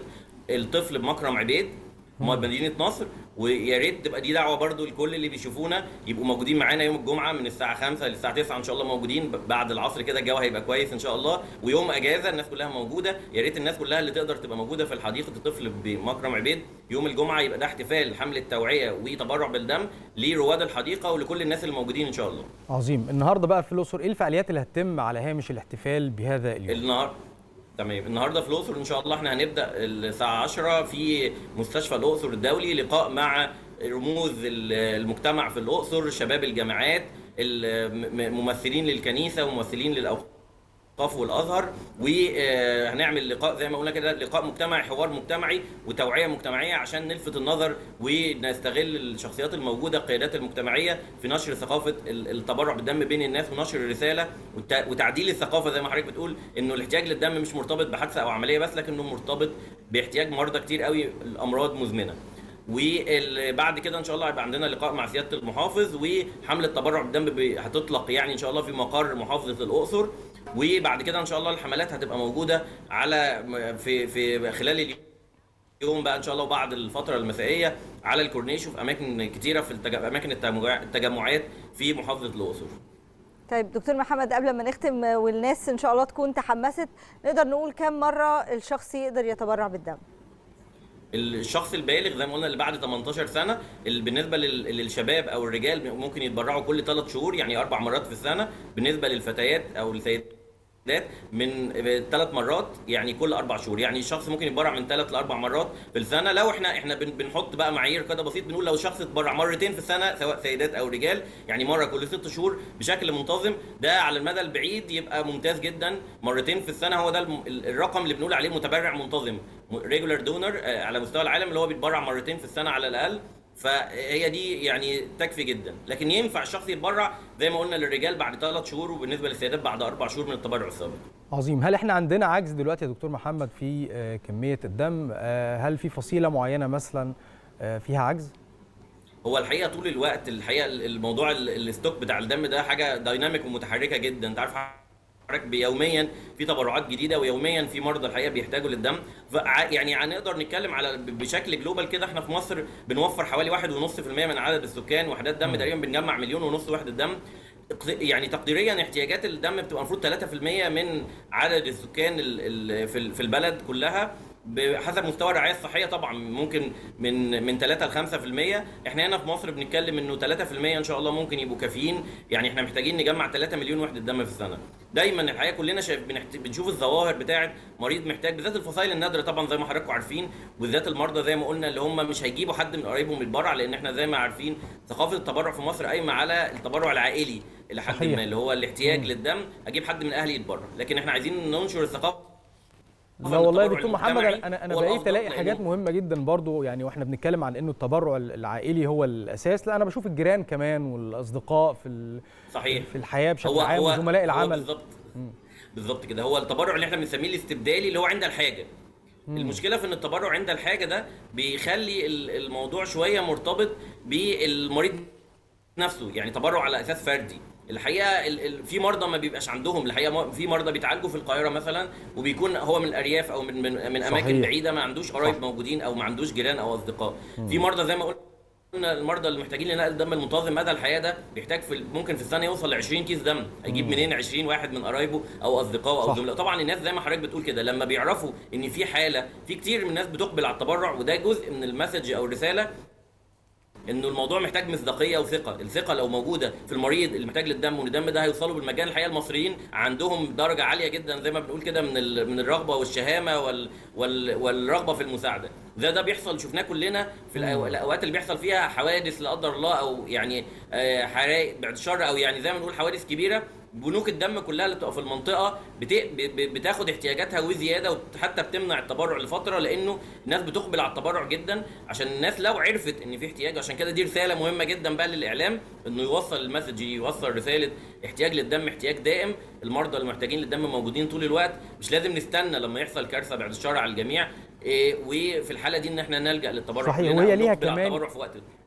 الطفل بمكرم عبيد مدينه نصر. ويا ريت تبقى دي دعوه برضو لكل اللي بيشوفونا يبقوا موجودين معانا يوم الجمعه من الساعه 5 للساعه 9 ان شاء الله، موجودين بعد العصر كده، الجو هيبقى كويس ان شاء الله، ويوم اجازه الناس كلها موجوده. يا ريت الناس كلها اللي تقدر تبقى موجوده في حديقه الطفل بمكرم عبيد يوم الجمعه، يبقى ده احتفال حمله توعيه وتبرع بالدم لرواد الحديقه ولكل الناس الموجودين ان شاء الله. عظيم. النهارده بقى في الاقصر ايه الفعاليات اللي هتتم على هامش الاحتفال بهذا اليوم؟ تمام. النهارده في الاقصر ان شاء الله احنا هنبدا الساعه 10 في مستشفى الاقصر الدولي لقاء مع رموز المجتمع في الاقصر، شباب الجامعات، ممثلين للكنيسه وممثلين للاوقاف والازهر، وهنعمل لقاء زي ما قلنا كده، لقاء مجتمعي، حوار مجتمعي وتوعيه مجتمعيه عشان نلفت النظر ونستغل الشخصيات الموجوده، القيادات المجتمعيه، في نشر ثقافه التبرع بالدم بين الناس ونشر الرساله وتعديل الثقافه. زي ما حضرتك بتقول انه الاحتياج للدم مش مرتبط بحادثه او عمليه بس، لكنه مرتبط باحتياج مرضى كتير قوي الامراض مزمنه. وبعد كده ان شاء الله هيبقى عندنا لقاء مع سياده المحافظ، وحمله تبرع بالدم هتطلق يعني ان شاء الله في مقر محافظه الاقصر. وبعد كده ان شاء الله الحملات هتبقى موجوده على في خلال اليوم بقى ان شاء الله، وبعد الفتره المسائيه على الكورنيش وفي اماكن كتيره في اماكن التجمعات في محافظه الاقصر. طيب دكتور محمد، قبل ما نختم والناس ان شاء الله تكون تحمست، نقدر نقول كم مره الشخص يقدر يتبرع بالدم؟ الشخص البالغ زي ما قلنا اللي بعد 18 سنه، بالنسبه للشباب او الرجال ممكن يتبرعوا كل 3 شهور يعني 4 مرات في السنه، بالنسبه للفتيات او السيدات من 3 مرات يعني كل 4 شهور. يعني الشخص ممكن يتبرع من 3 ل4 مرات في السنه. لو احنا بنحط بقى معايير كده بسيط، بنقول لو الشخص اتبرع مرتين في السنه سواء سيدات او رجال، يعني مره كل 6 شهور بشكل منتظم، ده على المدى البعيد يبقى ممتاز جدا. مرتين في السنه هو ده الرقم اللي بنقول عليه متبرع منتظم، ريجولار دونر على مستوى العالم، اللي هو بيتبرع مرتين في السنه على الاقل. فهي دي يعني تكفي جدا، لكن ينفع الشخص يتبرع زي ما قلنا للرجال بعد 3 شهور، وبالنسبه للسيدات بعد 4 شهور من التبرع السابق. عظيم. هل احنا عندنا عجز دلوقتي يا دكتور محمد في كميه الدم؟ هل في فصيله معينه مثلا فيها عجز؟ هو الحقيقه طول الوقت الموضوع الستوك بتاع الدم ده حاجه دايناميك ومتحركه جدا. انت عارف يوميا في تبرعات جديده، ويوميا في مرضى الحقيقه بيحتاجوا للدم. يعني هنقدر نتكلم على بشكل جلوبال كده، احنا في مصر بنوفر حوالي 1.5% من عدد السكان وحدات دم تقريبا، بنجمع 1.5 مليون وحده دم. يعني تقديريا احتياجات الدم بتبقى المفروض 3% من عدد السكان في البلد كلها بحسب مستوى الرعايه الصحيه، طبعا ممكن من 3 ل 5%، احنا هنا في مصر بنتكلم انه 3% ان شاء الله ممكن يبقوا كافيين، يعني احنا محتاجين نجمع 3 مليون وحده دم في السنه. دايما الحقيقه كلنا بنشوف الظواهر بتاعه مريض محتاج، بالذات الفصائل النادره طبعا زي ما حضراتكم عارفين، وبالذات المرضى زي ما قلنا اللي هم مش هيجيبوا حد من قرايبهم يتبرع، لان احنا زي ما عارفين ثقافه التبرع في مصر قايمه على التبرع العائلي الى حد ما، اللي هو الاحتياج للدم، اجيب حد من اهلي يتبرع، لكن احنا عايزين ننشر الثقافه. لا والله يا دكتور محمد، انا بقيت الاقي حاجات مهمه جدا برضو، يعني واحنا بنتكلم عن انه التبرع العائلي هو الاساس، لا انا بشوف الجيران كمان والاصدقاء صحيح في الحياه بشكل عام وزملاء العمل. بالظبط كده، هو التبرع اللي احنا بنسميه الاستبدالي اللي هو عند الحاجه. المشكله في ان التبرع عند الحاجه ده بيخلي الموضوع شويه مرتبط بالمريض نفسه، يعني تبرع على اساس فردي. الحقيقه في مرضى ما بيبقاش عندهم، الحقيقه في مرضى بيتعالجوا في القاهره مثلا وبيكون هو من الارياف او من اماكن بعيده، ما عندوش قرايب موجودين او ما عندوش جيران او اصدقاء. في مرضى زي ما قلنا المرضى اللي محتاجين لنقل الدم المنتظم مدى الحياه ده بيحتاج ممكن في السنه يوصل ل 20 كيس دم، هيجيب منين 20 واحد من قرايبه او اصدقائه او زملائه؟ طبعا الناس زي ما حضرتك بتقول كده لما بيعرفوا ان في حاله، في كتير من الناس بتقبل على التبرع، وده جزء من المسج او الرساله انه الموضوع محتاج مصداقيه وثقه، الثقه لو موجوده في المريض اللي محتاج للدم وان الدم ده هيوصله بالمجان. الحقيقه المصريين عندهم درجه عاليه جدا زي ما بنقول كده من الرغبه والشهامه والرغبه في المساعده، ده بيحصل، شفناه كلنا في الاوقات اللي بيحصل فيها حوادث لا قدر الله او يعني حرائق بعد الشر او يعني زي ما بنقول حوادث كبيره، بنوك الدم كلها اللي بتبقى في المنطقه بتاخد احتياجاتها وزياده، وحتى بتمنع التبرع لفتره لانه الناس بتقبل على التبرع جدا، عشان الناس لو عرفت ان في احتياج. عشان كده دي رساله مهمه جدا بقى للاعلام انه يوصل المسج، يوصل رساله احتياج للدم احتياج دائم، المرضى المحتاجين للدم موجودين طول الوقت، مش لازم نستنى لما يحصل كارثه بعد الشر على الجميع، وفي الحاله دي ان احنا نلجا للتبرع. صحيح، وهي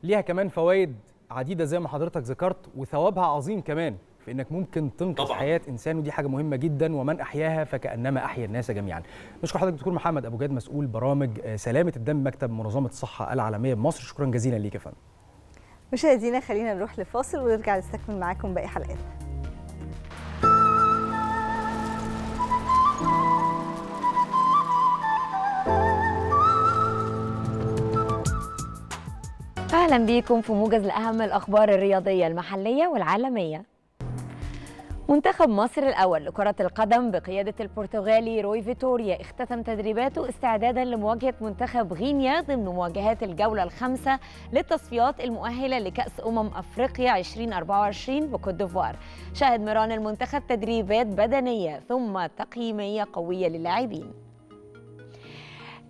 ليها كمان فوائد عديده زي ما حضرتك ذكرت، وثوابها عظيم كمان في انك ممكن تنقذ حياه انسان، ودي حاجه مهمه جدا، ومن احياها فكانما احيا الناس جميعا. بشكر حضرتك دكتور محمد ابو جاد، مسؤول برامج سلامه الدم مكتب منظمه الصحه العالميه بمصر، شكرا جزيلا ليك يا فندم. مشاهدينا خلينا نروح لفاصل ونرجع نستكمل معاكم باقي حلقاتنا. اهلا بيكم في موجز لاهم الاخبار الرياضيه المحليه والعالميه. منتخب مصر الأول لكرة القدم بقيادة البرتغالي روي فيتوريا اختتم تدريباته استعدادا لمواجهة منتخب غينيا ضمن مواجهات الجولة الخامسة للتصفيات المؤهلة لكأس أفريقيا 2024 بكوت ديفوار. شهد ميران المنتخب تدريبات بدنية ثم تقييمية قوية للاعبين.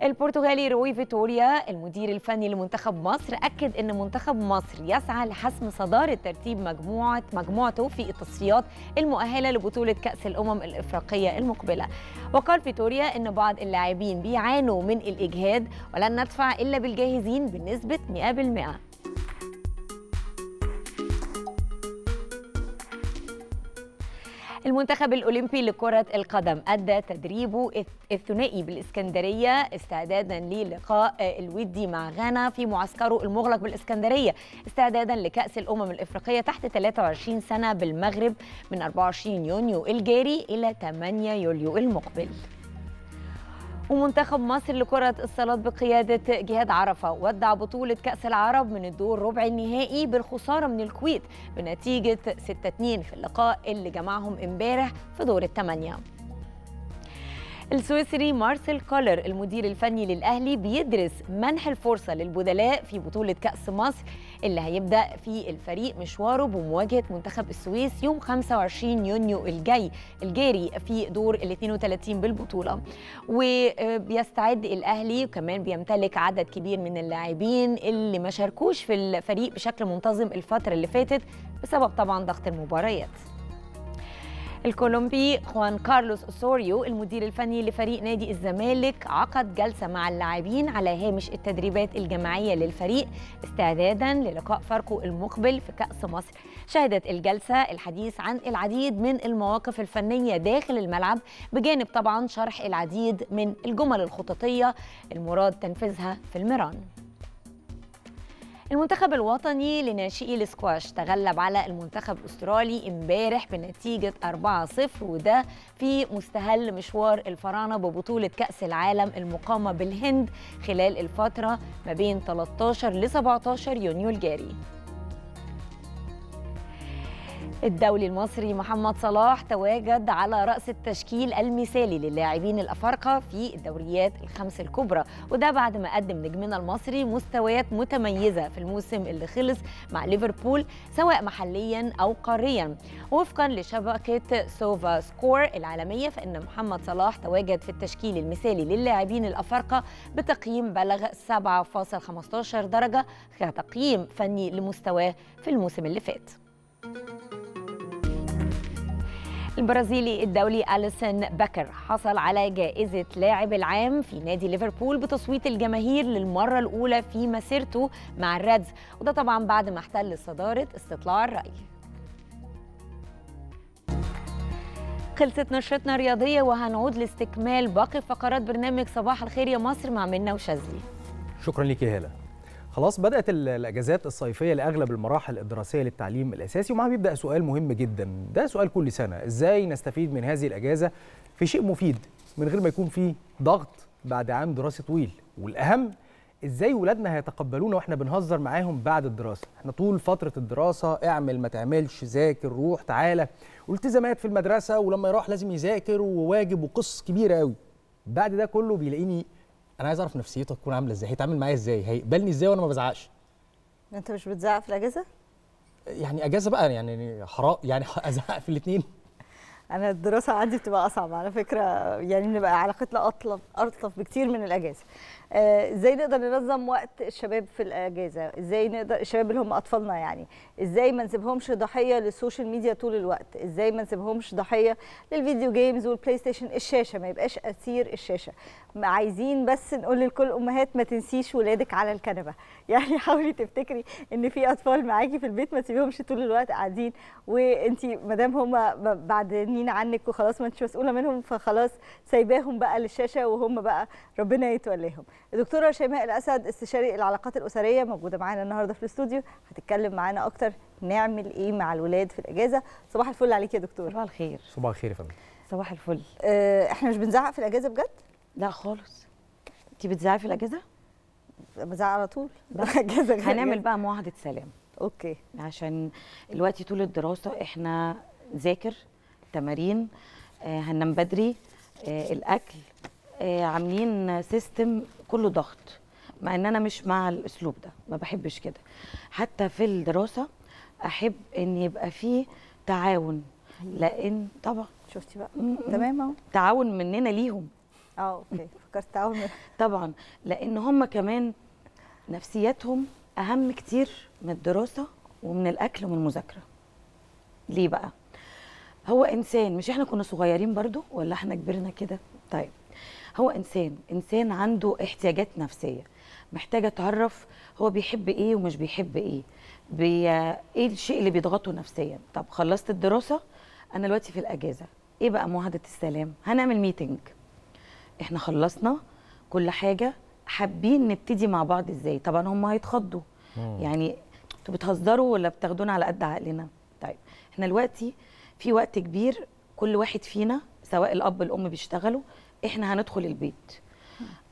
البرتغالي روي فيتوريا المدير الفني لمنتخب مصر أكد أن منتخب مصر يسعى لحسم صدارة ترتيب مجموعته في التصفيات المؤهلة لبطولة كأس الإفريقية المقبلة. وقال فيتوريا أن بعض اللاعبين بيعانوا من الإجهاد ولن ندفع إلا بالجاهزين بنسبة 100%. المنتخب الأولمبي لكرة القدم أدى تدريبه الثنائي بالإسكندرية استعدادا للقاء الودي مع غانا في معسكره المغلق بالإسكندرية استعدادا لكأس الإفريقية تحت 23 سنة بالمغرب من 24 يونيو الجاري إلى 8 يوليو المقبل. ومنتخب مصر لكرة الصالات بقيادة جهاد عرفة ودع بطولة كأس العرب من الدور ربع النهائي بالخسارة من الكويت بنتيجة 6-2 في اللقاء اللي جمعهم امبارح في دور الثمانية. السويسري مارسيل كولر المدير الفني للأهلي بيدرس منح الفرصة للبدلاء في بطولة كأس مصر اللي هيبدأ في الفريق مشواره بمواجهة منتخب السويس يوم 25 يونيو الجاري في دور ال 32 بالبطولة. وبيستعد الأهلي وكمان بيمتلك عدد كبير من اللاعبين اللي ما شاركوش في الفريق بشكل منتظم الفترة اللي فاتت بسبب طبعا ضغط المباريات. الكولومبي خوان كارلوس أوسوريو المدير الفني لفريق نادي الزمالك عقد جلسة مع اللاعبين على هامش التدريبات الجماعية للفريق استعدادا للقاء فريقه المقبل في كأس مصر. شهدت الجلسة الحديث عن العديد من المواقف الفنية داخل الملعب بجانب طبعا شرح العديد من الجمل الخططية المراد تنفيذها في الميران. المنتخب الوطني لناشئي الاسكواش تغلب على المنتخب الاسترالي امبارح بنتيجه 4-0، وده في مستهل مشوار الفراعنه ببطوله كاس العالم المقامه بالهند خلال الفتره ما بين 13 ل 17 يونيو الجاري. الدولي المصري محمد صلاح تواجد على رأس التشكيل المثالي للاعبين الأفارقة في الدوريات الخمس الكبرى، وده بعد ما قدم نجمنا المصري مستويات متميزة في الموسم اللي خلص مع ليفربول سواء محليا أو قاريا. وفقا لشبكة سوفا سكور العالمية فإن محمد صلاح تواجد في التشكيل المثالي للاعبين الأفارقة بتقييم بلغ 7.15 درجة كتقييم فني لمستواه في الموسم اللي فات. البرازيلي الدولي أليسون بكر حصل على جائزة لاعب العام في نادي ليفربول بتصويت الجماهير للمرة الأولى في مسيرته مع الريدز، وده طبعا بعد ما احتل صدارة استطلاع الرأي. خلصت نشرتنا الرياضية وهنعود لاستكمال باقي فقرات برنامج صباح الخير يا مصر مع منى وشاذلي. شكرا ليك يا هالة. خلاص بدأت الأجازات الصيفية لأغلب المراحل الدراسية للتعليم الأساسي، ومعها بيبدأ سؤال مهم جدا، ده سؤال كل سنة، إزاي نستفيد من هذه الأجازة في شيء مفيد من غير ما يكون فيه ضغط بعد عام دراسي طويل، والأهم إزاي ولادنا هيتقبلونا وإحنا بنهزر معاهم بعد الدراسة. إحنا طول فترة الدراسة اعمل ما تعملش، ذاكر، روح، تعالى، والتزامات في المدرسة ولما يروح لازم يذاكر وواجب وقصص كبيرة قوي. بعد ده كله بيلاقيني أنا عايز أعرف نفسيته تكون عاملة إزاي، هيتعامل معايا إزاي، هيقبلني إزاي وأنا ما بزعقش. أنت مش بتزعق في الأجازة؟ يعني أجازة بقى يعني حراق، يعني أزعق في الاتنين؟ أنا الدراسة عندي بتبقى أصعب على فكرة، يعني بنبقى علاقتنا ألطف بكتير من الأجازة. إزاي نقدر ننظم وقت الشباب في الأجازة؟ إزاي نقدر الشباب اللي هم أطفالنا، يعني إزاي ما نسيبهمش ضحية للسوشيال ميديا طول الوقت؟ إزاي ما نسيبهمش ضحية للفيديو جيمز والبلاي ستيشن؟ الشاشة ما يبقاش أسير الشاشة. عايزين بس نقول لكل الأمهات ما تنسيش ولادك على الكنبة، يعني حاولي تفتكري إن في أطفال معاكي في البيت، ما تسيبيهمش طول الوقت قاعدين وأنت ما دام هم بعدين عنك وخلاص ما انتش مسؤوله منهم، فخلاص سايباهم بقى للشاشه وهم بقى ربنا يتولاهم. الدكتوره شيماء الاسد استشاري العلاقات الاسريه موجوده معانا النهارده في الاستوديو، هتتكلم معانا اكتر نعمل ايه مع الولاد في الاجازه. صباح الفل عليك يا دكتور. صباح الخير. صباح الخير يا فندم. صباح الفل. احنا مش بنزعق في الاجازه بجد؟ لا خالص. انت بتزعقي في الاجازه؟ بزعق على طول. هنعمل بقى معاهده سلام. اوكي. عشان دلوقتي طول الدراسه احنا ذاكر، تمارين، هننام بدري، الاكل، عاملين سيستم كله ضغط، مع ان انا مش مع الاسلوب ده، ما بحبش كده. حتى في الدراسه احب ان يبقى فيه تعاون، لان طبعا شفتي بقى تمام اهو تعاون مننا ليهم. اوكي فكرت تعاون طبعا، لان هم كمان نفسياتهم اهم كتير من الدراسه ومن الاكل ومن المذاكره. ليه بقى؟ هو إنسان، مش إحنا كنا صغيرين برضو ولا إحنا كبرنا كده؟ طيب هو إنسان عنده احتياجات نفسية، محتاجة تعرف هو بيحب إيه ومش بيحب إيه، إيه الشيء اللي بيضغطه نفسيا. طب خلصت الدراسة، أنا دلوقتي في الأجازة، إيه بقى معاهدة السلام؟ هنعمل ميتنج، إحنا خلصنا كل حاجة، حابين نبتدي مع بعض إزاي. طبعا هم هيتخضوا، يعني أنتوا بتهزروا ولا بتاخدونا على قد عقلنا؟ طيب إحنا دلوقتي في وقت كبير كل واحد فينا سواء الأب الأم بيشتغلوا، إحنا هندخل البيت،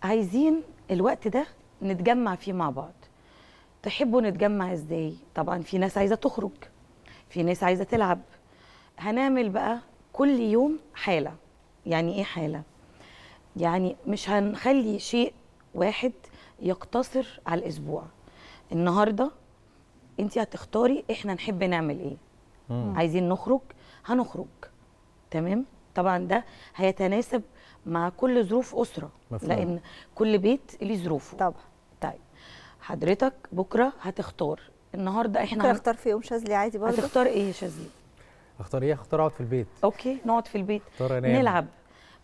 عايزين الوقت ده نتجمع فيه مع بعض. تحبوا نتجمع إزاي؟ طبعا في ناس عايزة تخرج، في ناس عايزة تلعب. هنعمل بقى كل يوم حالة. يعني إيه حالة؟ يعني مش هنخلي شيء واحد يقتصر على الأسبوع. النهاردة أنت هتختاري إحنا نحب نعمل إيه. عايزين نخرج، هنخرج. تمام؟ طبعا ده هيتناسب مع كل ظروف أسرة، لأن كل بيت ليه ظروفه. طبعا. طيب حضرتك بكرة هتختار، النهارده احنا ممكن اختار في يوم شاذلي عادي برضه. هتختار ايه يا شاذلي؟ اختار ايه؟ اختار اقعد في البيت. اوكي نقعد في البيت، نلعب.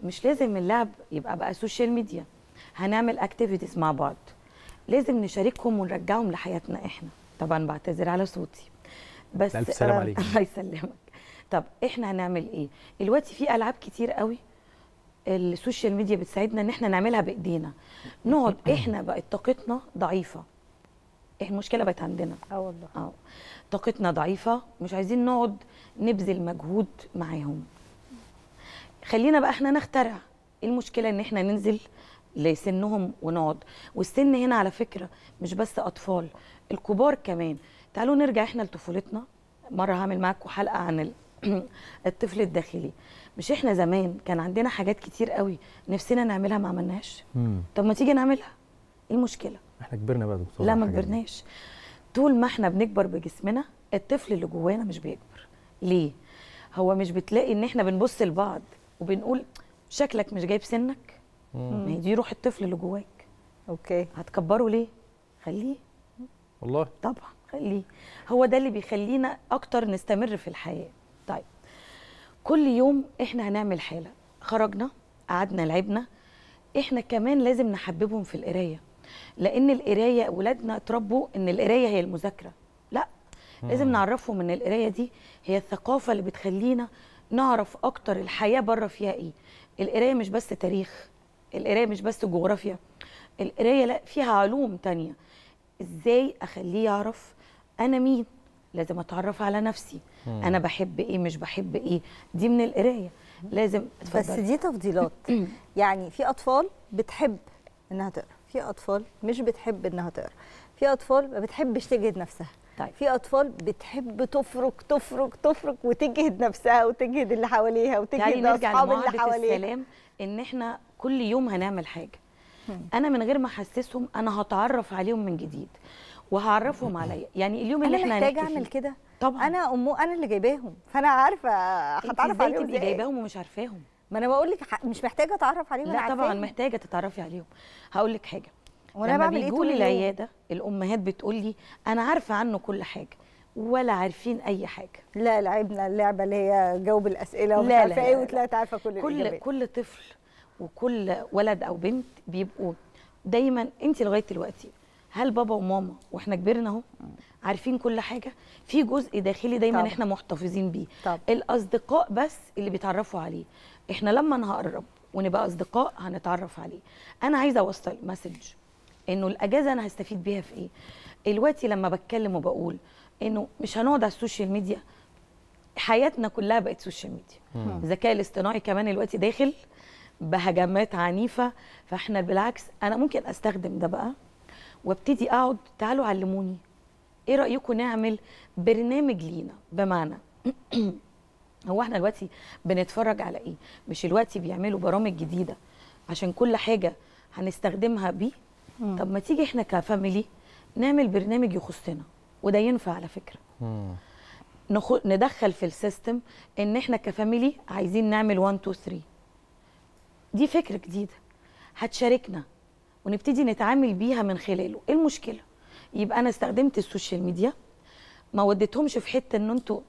مش لازم اللعب يبقى بقى سوشيال ميديا، هنعمل اكتيفيتيز مع بعض، لازم نشاركهم ونرجعهم لحياتنا احنا. طبعا بعتذر على صوتي بس. ألف سلام عليك. الله يسلمك. طب احنا هنعمل ايه دلوقتي؟ في العاب كتير قوي السوشيال ميديا بتساعدنا ان احنا نعملها بايدينا، نقعد احنا بقت طاقتنا ضعيفه، المشكله بقت عندنا. والله طاقتنا ضعيفه، مش عايزين نقعد نبذل مجهود معاهم. خلينا بقى احنا نخترع. المشكله ان احنا ننزل لسنهم ونقعد. والسن هنا على فكره مش بس اطفال، الكبار كمان. تعالوا نرجع احنا لطفولتنا. مره هعمل معاكم حلقه عن الطفل الداخلي. مش احنا زمان كان عندنا حاجات كتير قوي نفسنا نعملها ما عملناش؟ طب ما تيجي نعملها. ايه المشكله؟ احنا كبرنا بقى دكتور. لا ما كبرناش. طول ما احنا بنكبر بجسمنا، الطفل اللي جوانا مش بيكبر. ليه؟ هو مش بتلاقي ان احنا بنبص لبعض وبنقول شكلك مش جايب سنك؟ ما هي دي روح الطفل اللي جواك. اوكي، هتكبره ليه؟ خليه. والله طبعا خليه. هو ده اللي بيخلينا اكتر نستمر في الحياه. طيب، كل يوم احنا هنعمل حاله. خرجنا، قعدنا، لعبنا. احنا كمان لازم نحببهم في القرايه، لان القرايه اولادنا اتربوا ان القرايه هي المذاكره. لا، لازم نعرفهم ان القرايه دي هي الثقافه اللي بتخلينا نعرف اكتر الحياه بره فيها ايه. القرايه مش بس تاريخ، القرايه مش بس جغرافيا، القرايه لا، فيها علوم تانية. ازاي اخليه يعرف انا مين؟ لازم اتعرف على نفسي. انا بحب ايه، مش بحب ايه، دي من القرايه. لازم اتفضل. بس دي تفضيلات. يعني في اطفال بتحب انها تقرا، في اطفال مش بتحب انها تقرا، في اطفال ما بتحبش تجهد نفسها. طيب، في اطفال بتحب تفرق وتجهد نفسها وتجهد اللي حواليها وتجهد اصحاب اللي حواليها. السلام ان احنا كل يوم هنعمل حاجه. انا من غير ما احسسهم انا هتعرف عليهم من جديد وهعرفهم عليا. يعني اليوم اللي احنا محتاجه اعمل كده. طبعا انا اللي جايباهم، فانا عارفه هتعرف عليهم ازاي. تبقي جايباهم ومش عارفاهم. ما انا بقول لك مش محتاجه اتعرف عليهم. لا طبعا محتاجه تتعرفي عليهم. هقول لك حاجه، وانا بعمل ايه؟ بيجوا لي العياده الامهات بتقول لي انا عارفه عنه كل حاجه، ولا عارفين اي حاجه. لا، لعبنا اللعبه اللي هي جاوب الاسئله ومش عارفه ايه، وطلعت عارفه كل الإجابات. كل طفل وكل ولد او بنت بيبقوا دايما، انت لغايه دلوقتي هل بابا وماما واحنا كبرنا اهو عارفين كل حاجه؟ في جزء داخلي دايما. طبعا احنا محتفظين بيه. طبعا الاصدقاء بس اللي بيتعرفوا عليه. احنا لما نقرب ونبقى اصدقاء هنتعرف عليه. انا عايزه اوصل مسج انه الاجازه انا هستفيد بيها في ايه. دلوقتي لما بتكلم وبقول انه مش هنقعد على السوشيال ميديا، حياتنا كلها بقت سوشيال ميديا. الذكاء الاصطناعي كمان دلوقتي داخل بهجمات عنيفه. فاحنا بالعكس، انا ممكن استخدم ده بقى وابتدي اقعد، تعالوا علموني، ايه رايكم نعمل برنامج لينا؟ بمعنى هو احنا دلوقتي بنتفرج على ايه؟ مش دلوقتي بيعملوا برامج جديده عشان كل حاجه هنستخدمها بيه. طب ما تيجي احنا كفاميلي نعمل برنامج يخصنا، وده ينفع على فكره. ندخل في السيستم ان احنا كفاميلي عايزين نعمل 1 2 3. دي فكره جديده هتشاركنا ونبتدي نتعامل بيها من خلاله. ايه المشكله؟ يبقى انا استخدمت السوشيال ميديا، ما وديتهمش في حته ان انتوا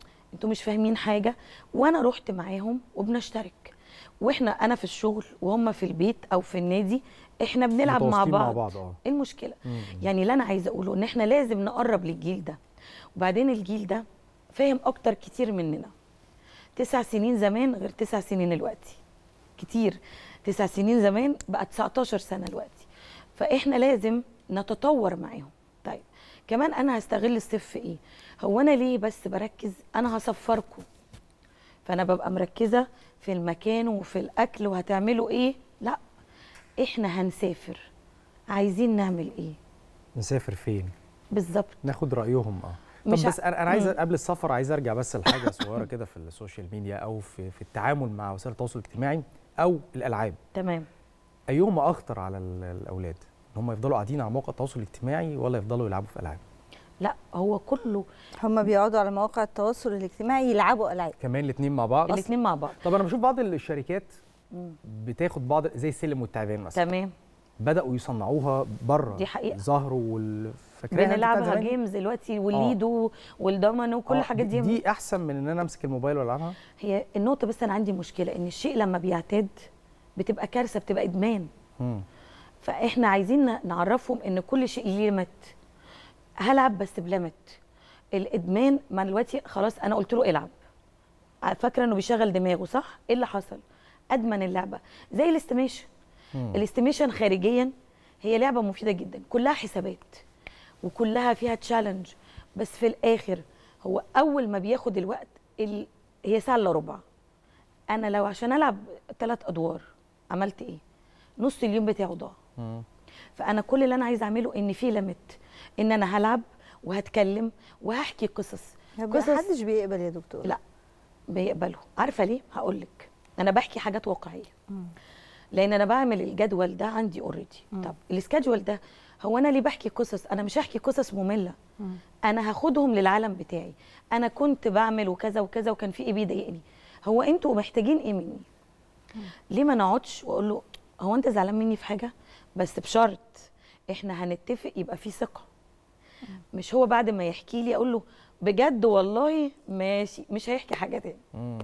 مش فاهمين حاجه، وانا رحت معاهم وبنشترك. واحنا انا في الشغل وهم في البيت او في النادي، احنا بنلعب مع بعض. ايه المشكله؟ يعني اللي انا عايزه اقوله ان احنا لازم نقرب للجيل ده. وبعدين الجيل ده فاهم اكتر كتير مننا. 9 سنين زمان غير 9 سنين دلوقتي. كتير. 9 سنين زمان بقى 19 سنه دلوقتي. فاحنا لازم نتطور معاهم. طيب كمان انا هستغل الصيف في ايه؟ هو انا ليه بس بركز؟ انا هسفركم، فانا ببقى مركزه في المكان وفي الاكل وهتعملوا ايه. لا، احنا هنسافر، عايزين نعمل ايه؟ نسافر فين بالظبط؟ ناخد رايهم. طب بس انا عايز قبل السفر عايز ارجع بس لحاجه صغيره كده في السوشيال ميديا او في التعامل مع وسائل التواصل الاجتماعي او الالعاب. تمام. ايهما اخطر على الاولاد؟ ان هم يفضلوا قاعدين على مواقع التواصل الاجتماعي ولا يفضلوا يلعبوا في العاب؟ لا، هو كله هم بيقعدوا على مواقع التواصل الاجتماعي يلعبوا العاب. كمان الاثنين مع بعض. الاثنين مع بعض. طب انا بشوف بعض الشركات بتاخد بعض زي السلم والتعبان مثلا. تمام. بداوا يصنعوها بره. دي حقيقه. ظهروا والفكرة بنلعبها جيمز دلوقتي، والليدو والدومينو وكل الحاجات دي احسن من ان انا امسك الموبايل والعبها. هي النقطه، بس انا عندي مشكله ان الشيء لما بيعتاد بتبقى كارثه، بتبقى ادمان. فاحنا عايزين نعرفهم ان كل شيء ليه ليميت. هلعب بس بليميت. الادمان ما دلوقتي خلاص انا قلت له العب، فاكره انه بيشغل دماغه، صح؟ ايه اللي حصل؟ ادمن اللعبه. زي الاستيميشن. الاستيميشن خارجيا هي لعبه مفيده جدا، كلها حسابات وكلها فيها تشالنج، بس في الاخر هو اول ما بياخد الوقت هي ساعه الا ربع. انا لو عشان العب 3 ادوار عملت ايه؟ نص اليوم بتاعه ضاع. فانا كل اللي انا عايز اعمله ان في ليميت، ان انا هلعب وهتكلم وهحكي قصص. محدش بيقبل يا دكتور. لا بيقبلوا، عارفه ليه؟ هقول لك. انا بحكي حاجات واقعيه، لان انا بعمل الجدول ده عندي اوريدي. طب السكادجول ده هو انا ليه بحكي قصص؟ انا مش هحكي قصص ممله، انا هاخدهم للعالم بتاعي. انا كنت بعمل وكذا وكذا وكان في ايه بيضايقني، هو انتوا محتاجين ايه مني؟ ليه ما نقعدش واقول له هو انت زعلان مني في حاجه؟ بس بشرط احنا هنتفق يبقى في ثقه. مش هو بعد ما يحكي لي اقول له بجد والله ماشي، مش هيحكي حاجه تاني.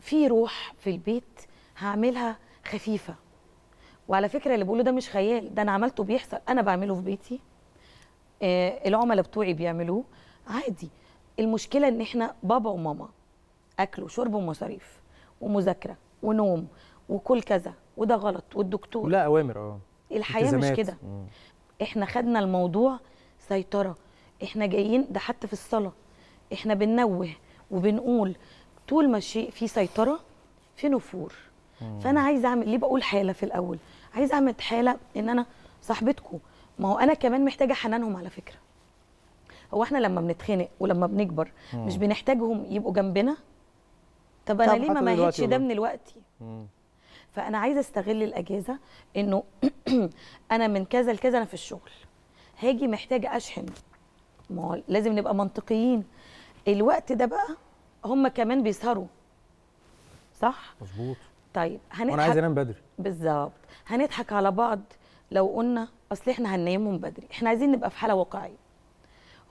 في روح في البيت هعملها خفيفه. وعلى فكره اللي بقوله ده مش خيال، ده انا عملته بيحصل، انا بعمله في بيتي، العملاء بتوعي بيعملوه عادي. المشكله ان احنا بابا وماما، اكل وشرب ومصاريف ومذاكره ونوم وكل كذا، وده غلط، والدكتور لا اوامر. الحياه مش كده. احنا خدنا الموضوع سيطره، احنا جايين ده حتى في الصلاه احنا بننوه وبنقول طول ما الشيء في سيطره في نفور. فانا عايزه اعمل، ليه بقول حاله في الاول؟ عايزه اعمل حاله ان انا صاحبتكم، ما هو انا كمان محتاجه حنانهم على فكره. هو احنا لما بنتخنق ولما بنكبر مش بنحتاجهم يبقوا جنبنا؟ طب انا ليه ما ماهدش ده من الوقت؟ فانا عايزه استغل الاجازه انه انا من كذا لكذا انا في الشغل، هاجي محتاجه اشحن. ما هو لازم نبقى منطقيين. الوقت ده بقى هم كمان بيسهروا، صح؟ مظبوط. طيب هنضحك، انا عايز انام بدري بالظبط. هنضحك على بعض لو قلنا اصل احنا هننامهم بدري. احنا عايزين نبقى في حاله واقعيه.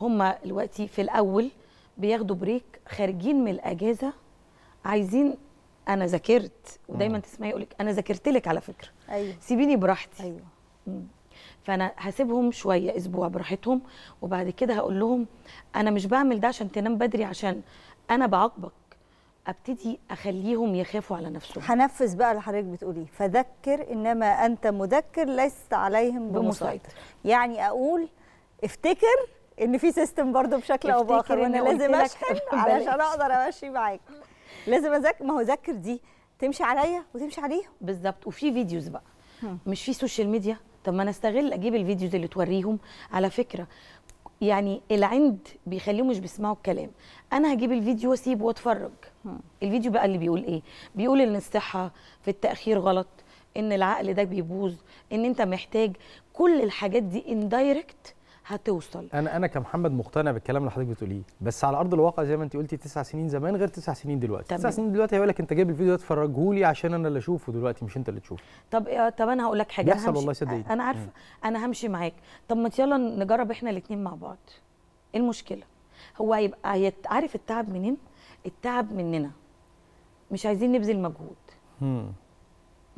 هم دلوقتي في الاول بياخدوا بريك، خارجين من الاجازه عايزين انا ذاكرت، ودايما تسمعي يقول لك انا ذاكرت لك على فكره. ايوه سيبيني براحتي. ايوه فانا هسيبهم شويه اسبوع براحتهم، وبعد كده هقول لهم انا مش بعمل ده عشان تنام بدري، عشان انا بعاقبك. ابتدي اخليهم يخافوا على نفسهم. هنفذ بقى اللي حضرتك بتقوليه، فذكر انما انت مذكر لست عليهم بمسيطر. يعني اقول افتكر ان في سيستم برضه بشكل او باخر، وانا لازم اشحن علشان اقدر امشي معاك، لازم اذاكر. ما هو ذكر دي تمشي عليا وتمشي عليهم بالظبط. وفي فيديوز بقى مش في سوشيال ميديا، طب ما انا استغل اجيب الفيديوز اللي توريهم على فكره. يعني العند بيخليهم مش بيسمعوا الكلام، انا هجيب الفيديو واسيبه واتفرج. الفيديو بقى اللي بيقول ايه؟ بيقول ان الصحه في التاخير غلط، ان العقل ده بيبوظ، ان انت محتاج كل الحاجات دي اندايركت هتوصل. انا كمحمد مقتنع بالكلام اللي حضرتك بتقوليه، بس على ارض الواقع زي ما انت قلتي 9 سنين زمان غير 9 سنين دلوقتي. 9 سنين دلوقتي هيقول لك انت جايب الفيديو ده تفرجهولي عشان انا اللي اشوفه دلوقتي مش انت اللي تشوفه. طب انا هقول لك حاجه، بيحصل والله صدقني، انا عارفه. انا همشي معاك. طب ما يلا نجرب احنا الاثنين مع بعض، ايه المشكله؟ هو هيبقى عارف التعب منين؟ التعب مننا، مش عايزين نبذل مجهود.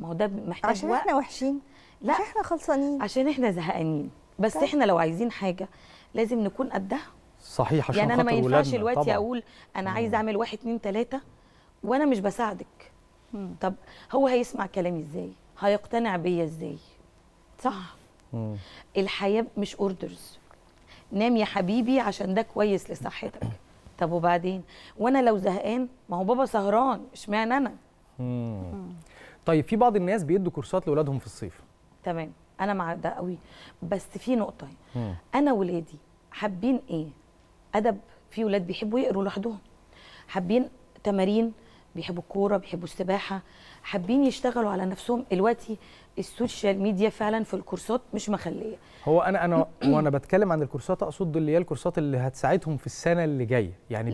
ما هو ده محتاج عشان وقت. احنا وحشين؟ لا عشان احنا خلصانين، عشان احنا زهقانين. بس احنا لو عايزين حاجه لازم نكون قدها. صحيح، عشان يعني انا ما ينفعش دلوقتي اقول انا عايز اعمل 1 2 3 وانا مش بساعدك. طب هو هيسمع كلامي ازاي؟ هيقتنع بيا ازاي؟ صح. الحياه مش اوردرز، نام يا حبيبي عشان ده كويس لصحتك. طب وبعدين وانا لو زهقان، ما هو بابا سهران، اشمعنى انا؟ طيب في بعض الناس بيدوا كورسات لاولادهم في الصيف، تمام، انا مع ده قوي. بس في نقطه، انا ولادي حابين ايه؟ ادب، في ولاد بيحبوا يقروا لوحدهم، حابين تمارين، بيحبوا الكوره، بيحبوا السباحه، حابين يشتغلوا على نفسهم. دلوقتي السوشيال ميديا فعلا في الكورسات مش مخليه. هو انا وانا بتكلم عن الكورسات اقصد اللي هي الكورسات اللي هتساعدهم في السنه اللي جايه، يعني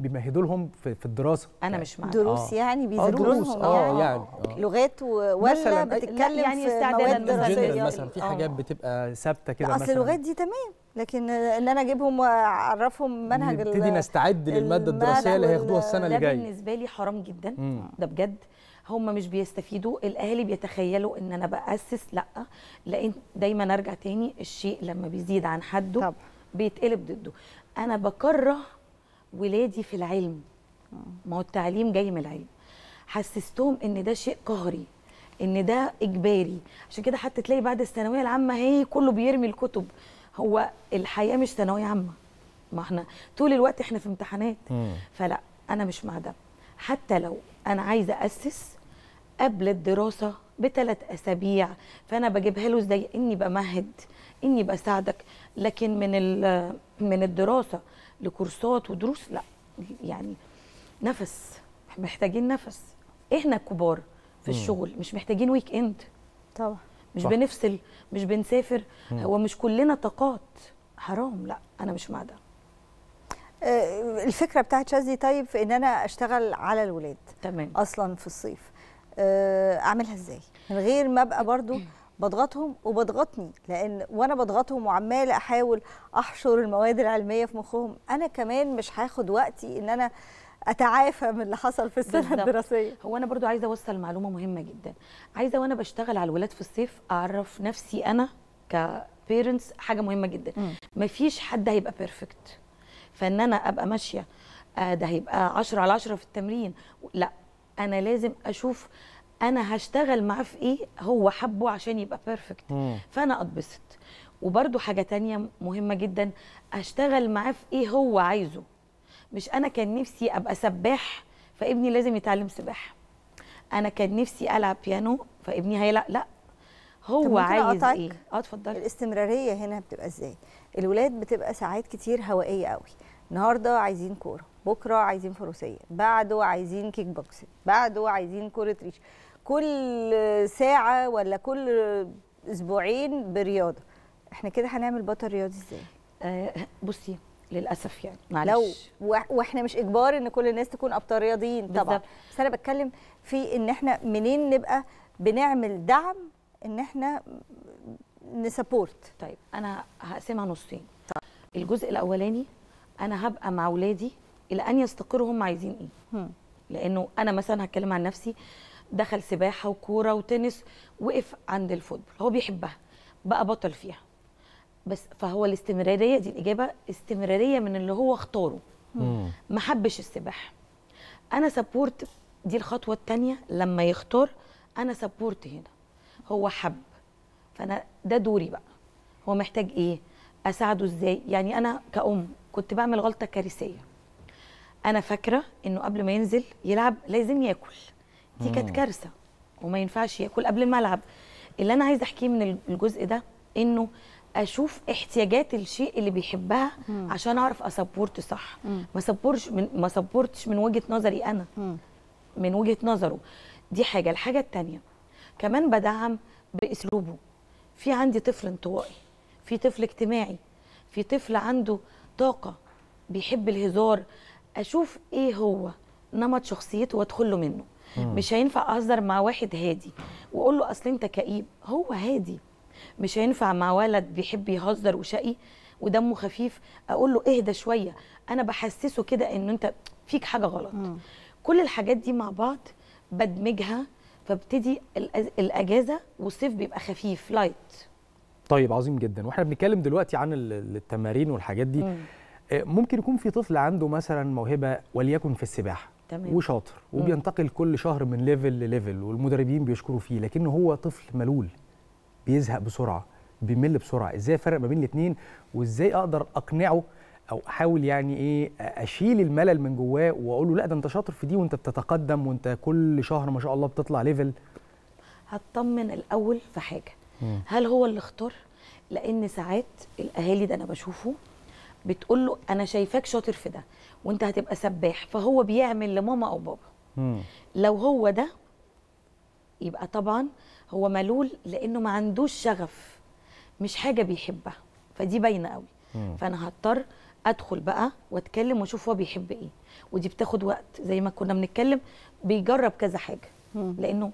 بيمهدوا لهم في الدراسه. انا يعني مش مع دروس، يعني بيذاكروهم يعني لغات، ولا بتتكلم يعني في مواد دراسيه مثلا، في حاجات بتبقى ثابته كده مثلا. اصل اللغات دي تمام، لكن ان انا اجيبهم واعرفهم منهج، نبتدي نستعد للماده الدراسيه اللي هياخدوها السنه اللي جايه. ده بالنسبه لي حرام جدا. ده بجد هم مش بيستفيدوا. الاهالي بيتخيلوا ان انا باسس، لا، لان دايما ارجع تاني، الشيء لما بيزيد عن حده طبعا بيتقلب ضده. انا بكره ولادي في العلم، ما هو التعليم جاي من العلم. حسستهم ان ده شيء قهري، ان ده اجباري. عشان كده حتى تلاقي بعد الثانويه العامه هي كله بيرمي الكتب، هو الحياه مش ثانويه عامه، ما احنا طول الوقت احنا في امتحانات. فلا انا مش مع ده، حتى لو انا عايزه اسس قبل الدراسه ب3 أسابيع، فانا بجيبها له ازاي؟ اني بمهد، اني بساعدك، لكن من الدراسه لكورسات ودروس لا. يعني نفس، محتاجين نفس، احنا كبار في الشغل مش محتاجين ويك اند طبعا، مش صح. بنفصل، مش بنسافر، هو مش كلنا طاقات، حرام. لا انا مش مع ده. الفكره بتاعت شاذلي طيب في ان انا اشتغل على الولاد تمام اصلا في الصيف، اعملها ازاي من غير ما ابقى برضو بضغطهم وبضغطني؟ لان وانا بضغطهم وعمال احاول احشر المواد العلميه في مخهم، انا كمان مش هاخد وقتي ان انا اتعافى من اللي حصل في السنه الدراسيه. هو انا برضو عايزه اوصل معلومه مهمه جدا، عايزه وانا بشتغل على الولاد في الصيف اعرف نفسي انا كبيرنتس حاجه مهمه جدا. مفيش حد هيبقى بيرفكت، فان انا ابقى ماشيه ده هيبقى 10/10 في التمرين، لا انا لازم اشوف انا هشتغل معاه في ايه هو حبه عشان يبقى بيرفكت، فانا اتبسط. وبرده حاجه تانية مهمه جدا، اشتغل معاه في ايه هو عايزه. مش انا كان نفسي ابقى سباح فابني لازم يتعلم سباحه، انا كان نفسي العب بيانو فابني هيلعب، لا هو عايز ايه. اتفضلي. الاستمراريه هنا بتبقى ازاي؟ الولاد بتبقى ساعات كتير هوائيه قوي، النهارده عايزين كوره، بكره عايزين فروسيه، بعده عايزين كيك بوكسنج، بعده عايزين كره ريش، كل ساعه ولا كل اسبوعين برياضه. احنا كده هنعمل بطل رياضي ازاي؟ بصي للاسف يعني معلش، لو واحنا مش اجبار ان كل الناس تكون ابطال رياضيين طبعا، بس انا بتكلم في ان احنا منين نبقى بنعمل دعم ان احنا نسبورت. طيب انا هقسمها نصين. طيب. الجزء الاولاني انا هبقى مع اولادي الى ان يستقروا هم عايزين ايه. لانه انا مثلا هتكلم عن نفسي، دخل سباحه وكوره وتنس، وقف عند الفوتبول، هو بيحبها بقى بطل فيها، بس فهو الاستمراريه دي الاجابه، استمراريه من اللي هو اختاره. ما حبش السباحه، انا سبورت، دي الخطوه الثانيه. لما يختار انا سبورت، هنا هو حب، فانا ده دوري بقى، هو محتاج ايه، اساعده ازاي. يعني انا كأم كنت بعمل غلطه كارثيه، انا فاكره انه قبل ما ينزل يلعب لازم ياكل، دي كانت كارثه، وما ينفعش ياكل قبل الملعب. اللي انا عايزه احكيه من الجزء ده انه اشوف احتياجات الشيء اللي بيحبها عشان اعرف اسبورت صح. ما سبورتش من وجهه نظري انا، من وجهه نظره. دي حاجه. الحاجه الثانيه كمان بدعم باسلوبه. في عندي طفل انطوائي، في طفل اجتماعي، في طفل عنده طاقه بيحب الهزار، اشوف ايه هو نمط شخصيته وادخل له منه. مش هينفع اهزر مع واحد هادي واقول له اصل انت كئيب، هو هادي. مش هينفع مع ولد بيحب يهزر وشقي ودمه خفيف اقول له اهدى شويه، انا بحسسه كده ان انت فيك حاجه غلط. كل الحاجات دي مع بعض بدمجها، فابتدي الاجازه والصيف بيبقى خفيف لايت. طيب عظيم جدا. واحنا بنتكلم دلوقتي عن التمارين والحاجات دي، ممكن يكون في طفل عنده مثلا موهبه وليكن في السباحه تمام. وشاطر وبينتقل كل شهر من ليفل لليفل والمدربين بيشكروا فيه، لكن هو طفل ملول، بيزهق بسرعه، بيمل بسرعه. ازاي افرق ما بين الاثنين، وازاي اقدر اقنعه او احاول يعني ايه اشيل الملل من جواه واقول له لا ده انت شاطر في دي وانت بتتقدم وانت كل شهر ما شاء الله بتطلع ليفل؟ هتطمن الاول في حاجه، هل هو اللي اختار؟ لان ساعات الاهالي ده انا بشوفه بتقول له انا شايفاك شاطر في ده وانت هتبقى سباح، فهو بيعمل لماما او بابا. لو هو ده يبقى طبعا هو ملول، لانه ما عندوش شغف، مش حاجه بيحبها، فدي باينه قوي. فانا هضطر ادخل بقى واتكلم واشوف هو بيحب ايه، ودي بتاخد وقت زي ما كنا بنتكلم، بيجرب كذا حاجه. لانه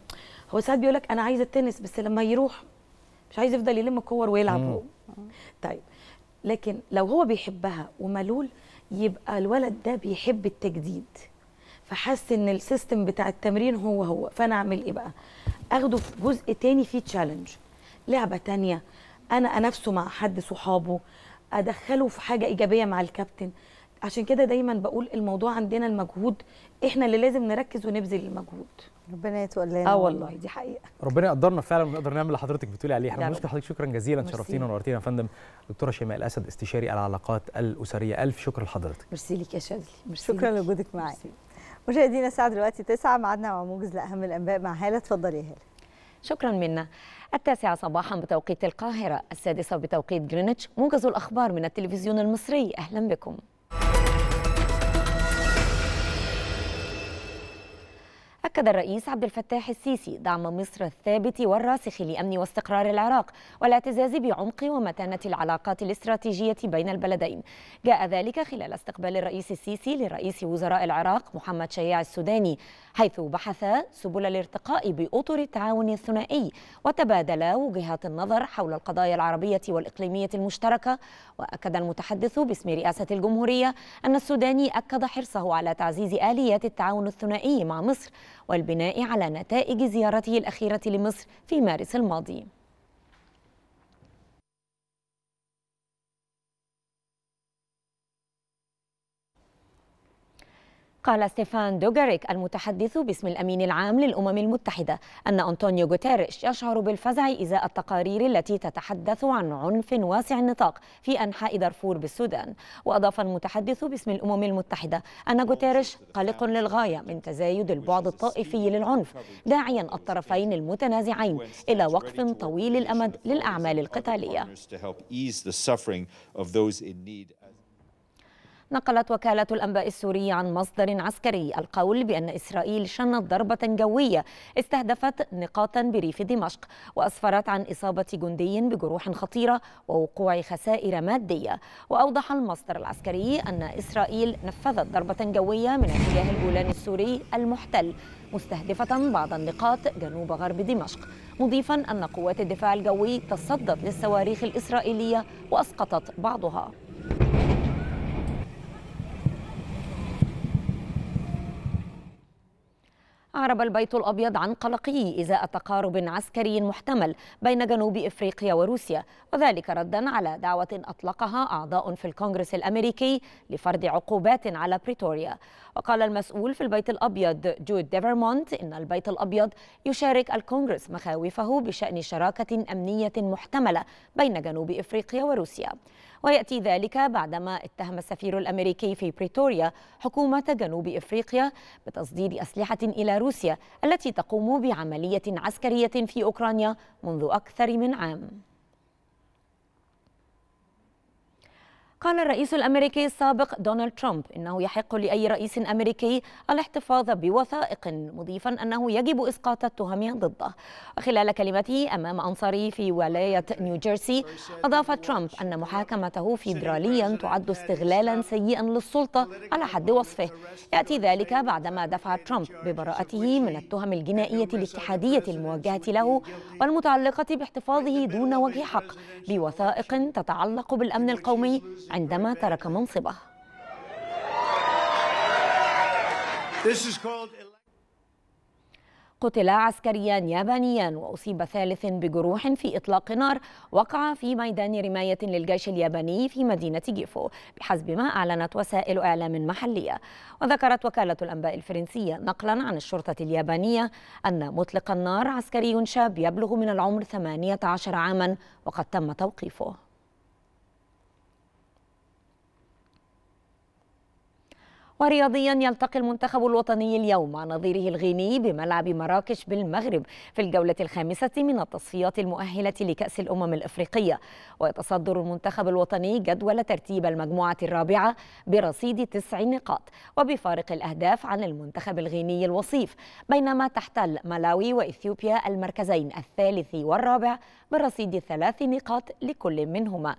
هو ساعات بيقول لك انا عايز التنس، بس لما يروح مش عايز يفضل يلم الكور ويلعب هو. طيب لكن لو هو بيحبها وملول، يبقى الولد ده بيحب التجديد، فحس ان السيستم بتاع التمرين هو فانا اعمل ايه بقى؟ اخده في جزء تاني فيه تشالنج، لعبه تانيه، انا انافسه مع حد صحابه، ادخله في حاجه ايجابيه مع الكابتن، عشان كده دايما بقول الموضوع عندنا المجهود، احنا اللي لازم نركز ونبذل المجهود. ربنا يتولانا. والله دي حقيقه، ربنا يقدرنا فعلا ونقدر نعمل اللي حضرتك بتقولي عليه. احنا بنشكر حضرتك شكرا جزيلا، شرفتينا ونورتينا يا فندم. دكتوره شيماء الاسد استشاري العلاقات الاسريه، الف شكر لحضرتك. ميرسي ليك يا شاذلي، شكرا لوجودك معايا. مشاهدينا الساعه دلوقتي 9، ميعادنا مع موجز لاهم الانباء مع هاله. اتفضلي يا هاله. شكرا منا. 9 صباحا بتوقيت القاهره، 6 بتوقيت جرينتش، موجز الاخبار من التلفزيون المصري. اهلا بكم. أكد الرئيس عبد الفتاح السيسي دعم مصر الثابت والراسخ لأمن واستقرار العراق والاعتزاز بعمق ومتانة العلاقات الاستراتيجية بين البلدين. جاء ذلك خلال استقبال الرئيس السيسي لرئيس وزراء العراق محمد شياع السوداني، حيث بحثا سبل الارتقاء بأطر التعاون الثنائي وتبادلا وجهات النظر حول القضايا العربية والإقليمية المشتركة. وأكد المتحدث باسم رئاسة الجمهورية أن السوداني أكد حرصه على تعزيز آليات التعاون الثنائي مع مصر والبناء على نتائج زيارته الأخيرة لمصر في مارس الماضي. قال ستيفان دوغاريك المتحدث باسم الأمين العام للأمم المتحدة أن أنطونيو غوتيريش يشعر بالفزع إزاء التقارير التي تتحدث عن عنف واسع النطاق في أنحاء دارفور بالسودان. وأضاف المتحدث باسم الأمم المتحدة أن غوتيريش قلق للغاية من تزايد البعد الطائفي للعنف، داعيا الطرفين المتنازعين إلى وقف طويل الأمد للأعمال القتالية. نقلت وكالة الأنباء السورية عن مصدر عسكري القول بأن إسرائيل شنت ضربة جوية استهدفت نقاطا بريف دمشق وأسفرت عن إصابة جندي بجروح خطيرة ووقوع خسائر مادية. وأوضح المصدر العسكري أن إسرائيل نفذت ضربة جوية من اتجاه الجولان السوري المحتل مستهدفة بعض النقاط جنوب غرب دمشق، مضيفا أن قوات الدفاع الجوي تصدت للصواريخ الإسرائيلية وأسقطت بعضها. أعرب البيت الأبيض عن قلقه إزاء تقارب عسكري محتمل بين جنوب إفريقيا وروسيا، وذلك ردا على دعوة أطلقها أعضاء في الكونغرس الأمريكي لفرض عقوبات على بريتوريا. وقال المسؤول في البيت الأبيض جود ديفيرمونت إن البيت الأبيض يشارك الكونغرس مخاوفه بشأن شراكة أمنية محتملة بين جنوب إفريقيا وروسيا، ويأتي ذلك بعدما اتهم السفير الأمريكي في بريتوريا حكومة جنوب إفريقيا بتصدير أسلحة إلى روسيا التي تقوم بعملية عسكرية في أوكرانيا منذ أكثر من عام. قال الرئيس الأمريكي السابق دونالد ترامب إنه يحق لأي رئيس أمريكي الاحتفاظ بوثائق، مضيفا أنه يجب إسقاط التهم ضده. وخلال كلمته أمام أنصاره في ولاية نيوجيرسي أضاف ترامب أن محاكمته فيدراليا تعد استغلالا سيئا للسلطة على حد وصفه، يأتي ذلك بعدما دفع ترامب ببراءته من التهم الجنائية الاتحادية الموجهة له والمتعلقة باحتفاظه دون وجه حق بوثائق تتعلق بالأمن القومي عندما ترك منصبه. قتل عسكريان يابانيان وأصيب ثالث بجروح في إطلاق نار وقع في ميدان رماية للجيش الياباني في مدينة جيفو بحسب ما أعلنت وسائل إعلام محلية. وذكرت وكالة الأنباء الفرنسية نقلا عن الشرطة اليابانية أن مطلق النار عسكري شاب يبلغ من العمر 18 عاما وقد تم توقيفه. ورياضيا يلتقي المنتخب الوطني اليوم مع نظيره الغيني بملعب مراكش بالمغرب في الجولة الخامسة من التصفيات المؤهلة لكأس الأمم الأفريقية. ويتصدر المنتخب الوطني جدول ترتيب المجموعة الرابعة برصيد 9 نقاط وبفارق الأهداف عن المنتخب الغيني الوصيف، بينما تحتل ملاوي وإثيوبيا المركزين الثالث والرابع برصيد 3 نقاط لكل منهما.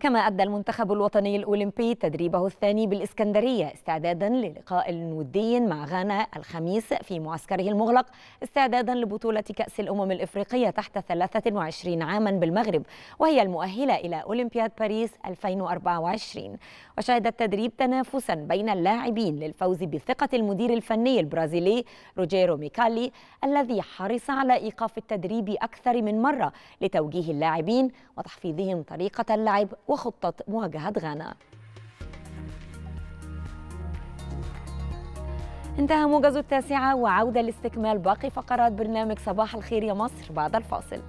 كما أدى المنتخب الوطني الأولمبي تدريبه الثاني بالإسكندرية استعدادا للقاء ودي مع غانا الخميس في معسكره المغلق استعدادا لبطولة كأس الأمم الإفريقية تحت 23 عاما بالمغرب، وهي المؤهلة إلى أولمبياد باريس 2024. وشهد التدريب تنافسا بين اللاعبين للفوز بثقة المدير الفني البرازيلي روجيرو ميكالي الذي حرص على إيقاف التدريب أكثر من مرة لتوجيه اللاعبين وتحفيظهم طريقة اللعب وخطة مواجهة غانا. انتهى موجز التاسعة، وعودة لاستكمال باقي فقرات برنامج صباح الخير يا مصر بعد الفاصل.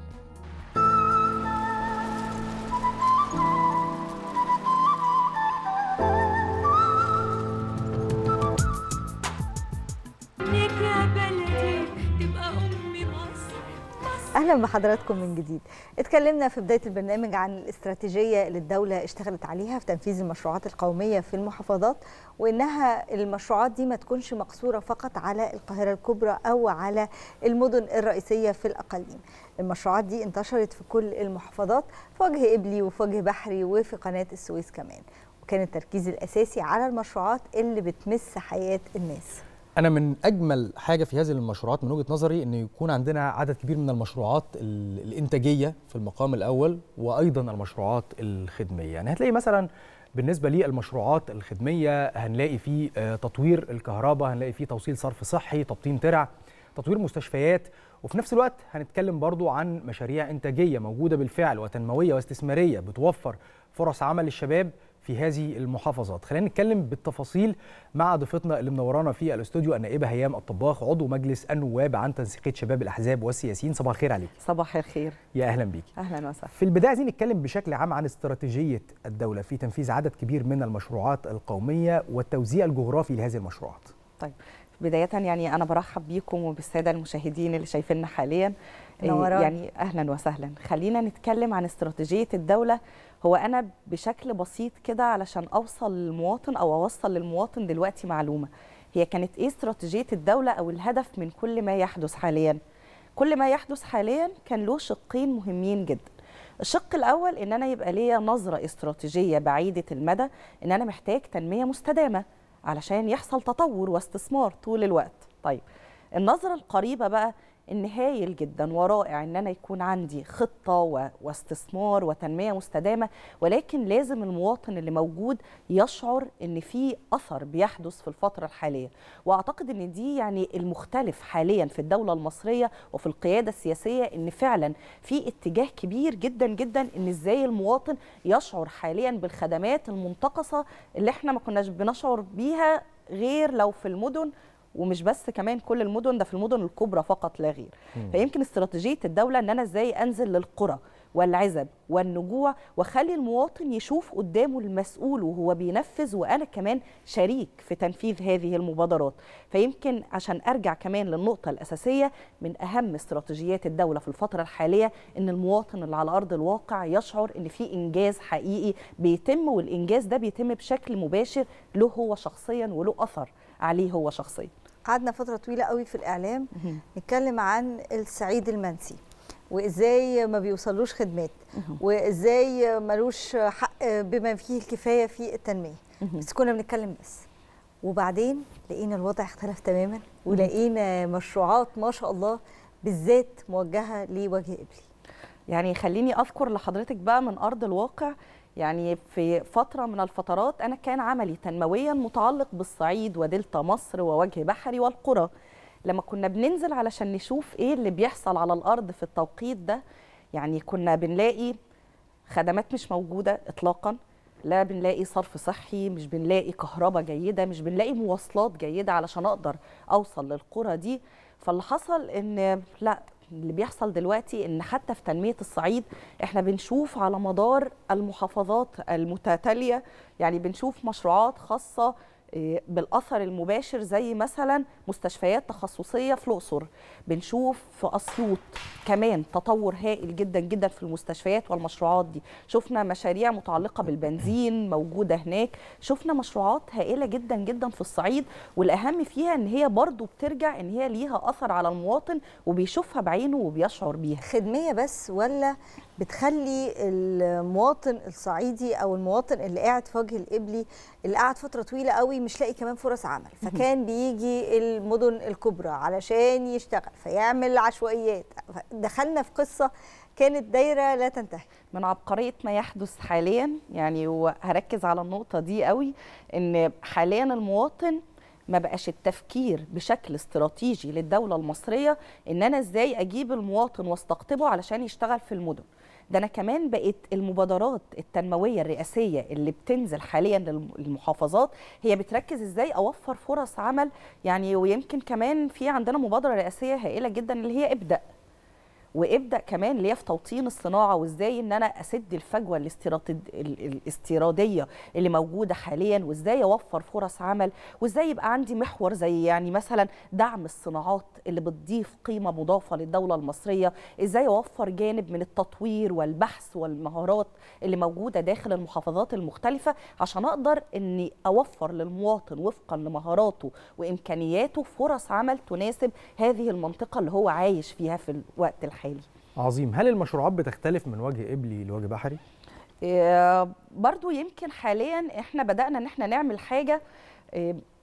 أهلا بحضراتكم من جديد. اتكلمنا في بداية البرنامج عن الاستراتيجية اللي الدولة اشتغلت عليها في تنفيذ المشروعات القومية في المحافظات، وإنها المشروعات دي ما تكونش مقصورة فقط على القاهرة الكبرى أو على المدن الرئيسية في الأقاليم. المشروعات دي انتشرت في كل المحافظات، في وجه قبلي وفي وجه بحري وفي قناة السويس كمان، وكان التركيز الأساسي على المشروعات اللي بتمس حياة الناس. أنا من أجمل حاجة في هذه المشروعات من وجهة نظري إن يكون عندنا عدد كبير من المشروعات الإنتاجية في المقام الأول، وأيضا المشروعات الخدمية. يعني هتلاقي مثلا بالنسبة للمشروعات الخدمية هنلاقي فيه تطوير الكهرباء، هنلاقي فيه توصيل صرف صحي، تبطين ترع، تطوير مستشفيات، وفي نفس الوقت هنتكلم برضو عن مشاريع إنتاجية موجودة بالفعل وتنموية واستثمارية بتوفر فرص عمل للشباب في هذه المحافظات. خلينا نتكلم بالتفاصيل مع ضيفتنا اللي منورانا في الاستوديو النائبه هيام الطباخ، عضو مجلس النواب عن تنسيقيه شباب الاحزاب والسياسيين. صباح الخير عليك. صباح الخير. يا اهلا بيك. اهلا وسهلا. في البدايه عايزين نتكلم بشكل عام عن استراتيجيه الدوله في تنفيذ عدد كبير من المشروعات القوميه والتوزيع الجغرافي لهذه المشروعات. طيب بدايه يعني انا برحب بيكم وبالساده المشاهدين اللي شايفيننا حاليا. يعني اهلا وسهلا. خلينا نتكلم عن استراتيجيه الدوله. هو أنا بشكل بسيط كده علشان أوصل للمواطن أو أوصل للمواطن دلوقتي معلومة، هي كانت إيه استراتيجية الدولة أو الهدف من كل ما يحدث حاليا؟ كل ما يحدث حاليا كان له شقين مهمين جدا. الشق الأول إن أنا يبقى ليا نظرة استراتيجية بعيدة المدى، إن أنا محتاج تنمية مستدامة علشان يحصل تطور واستثمار طول الوقت. طيب النظرة القريبة بقى إن هايل جدا ورائع إن أنا يكون عندي خطة واستثمار وتنمية مستدامة، ولكن لازم المواطن اللي موجود يشعر إن في أثر بيحدث في الفترة الحالية. وأعتقد إن دي يعني المختلف حاليا في الدولة المصرية وفي القيادة السياسية، إن فعلا في اتجاه كبير جدا جدا إن إزاي المواطن يشعر حاليا بالخدمات المنتقصة اللي إحنا ما كناش بنشعر بيها غير لو في المدن، ومش بس كمان كل المدن، ده في المدن الكبرى فقط لا غير. فيمكن استراتيجية الدولة إن أنا إزاي أنزل للقرى والعزب والنجوع وخلي المواطن يشوف قدامه المسؤول وهو بينفذ، وأنا كمان شريك في تنفيذ هذه المبادرات. فيمكن عشان أرجع كمان للنقطة الأساسية، من أهم استراتيجيات الدولة في الفترة الحالية إن المواطن اللي على أرض الواقع يشعر إن في إنجاز حقيقي بيتم، والإنجاز ده بيتم بشكل مباشر له هو شخصيا وله أثر عليه هو شخصيا. قعدنا فترة طويلة قوي في الإعلام نتكلم عن الصعيد المنسي، وإزاي ما بيوصلوش خدمات، وإزاي ملوش حق بما فيه الكفاية في التنمية، بس كنا بنتكلم بس. وبعدين لقينا الوضع اختلف تماما، ولقينا مشروعات ما شاء الله بالذات موجهة لوجه قبلي. يعني خليني أذكر لحضرتك بقى من أرض الواقع، يعني في فترة من الفترات أنا كان عملي تنمويا متعلق بالصعيد ودلتا مصر ووجه بحري والقرى. لما كنا بننزل علشان نشوف إيه اللي بيحصل على الأرض في التوقيت ده، يعني كنا بنلاقي خدمات مش موجودة إطلاقا، لا بنلاقي صرف صحي، مش بنلاقي كهرباء جيدة، مش بنلاقي مواصلات جيدة علشان أقدر أوصل للقرى دي. فاللي حصل إن لا، اللي بيحصل دلوقتي ان حتى في تنمية الصعيد احنا بنشوف على مدار المحافظات المتتالية، يعني بنشوف مشروعات خاصة بالأثر المباشر زي مثلا مستشفيات تخصصية في الأقصر، بنشوف في أسيوط كمان تطور هائل جدا جدا في المستشفيات والمشروعات دي. شفنا مشاريع متعلقة بالبنزين موجودة هناك، شفنا مشروعات هائلة جدا جدا في الصعيد، والأهم فيها ان هي برضو بترجع ان هي ليها أثر على المواطن وبيشوفها بعينه وبيشعر بيها. خدمية بس ولا بتخلي المواطن الصعيدي او المواطن اللي قاعد في وجه القبلي اللي قاعد فتره طويله قوي مش لاقي كمان فرص عمل، فكان بيجي المدن الكبرى علشان يشتغل فيعمل عشوائيات. دخلنا في قصه كانت دايره لا تنتهي من عبقريه ما يحدث حاليا. يعني وهركز على النقطه دي قوي، ان حاليا المواطن ما بقاش التفكير بشكل استراتيجي للدوله المصريه ان انا ازاي اجيب المواطن واستقطبه علشان يشتغل في المدن. ده أنا كمان بقت المبادرات التنموية الرئاسية اللي بتنزل حاليا للمحافظات هي بتركز إزاي أوفر فرص عمل يعني. ويمكن كمان في عندنا مبادرة رئاسية هائلة جدا اللي هي ابدأ، وابدأ كمان اللي هي في توطين الصناعة، وازاي ان انا اسد الفجوة الاستيرادية اللي موجودة حاليا، وازاي اوفر فرص عمل، وازاي يبقى عندي محور زي يعني مثلا دعم الصناعات اللي بتضيف قيمة مضافة للدولة المصرية، ازاي اوفر جانب من التطوير والبحث والمهارات اللي موجودة داخل المحافظات المختلفة عشان اقدر اني اوفر للمواطن وفقا لمهاراته وامكانياته فرص عمل تناسب هذه المنطقة اللي هو عايش فيها في الوقت الحالي. عظيم. هل المشروعات بتختلف من وجه قبلي لوجه بحري؟ برضو يمكن حاليا احنا بدأنا ان احنا نعمل حاجة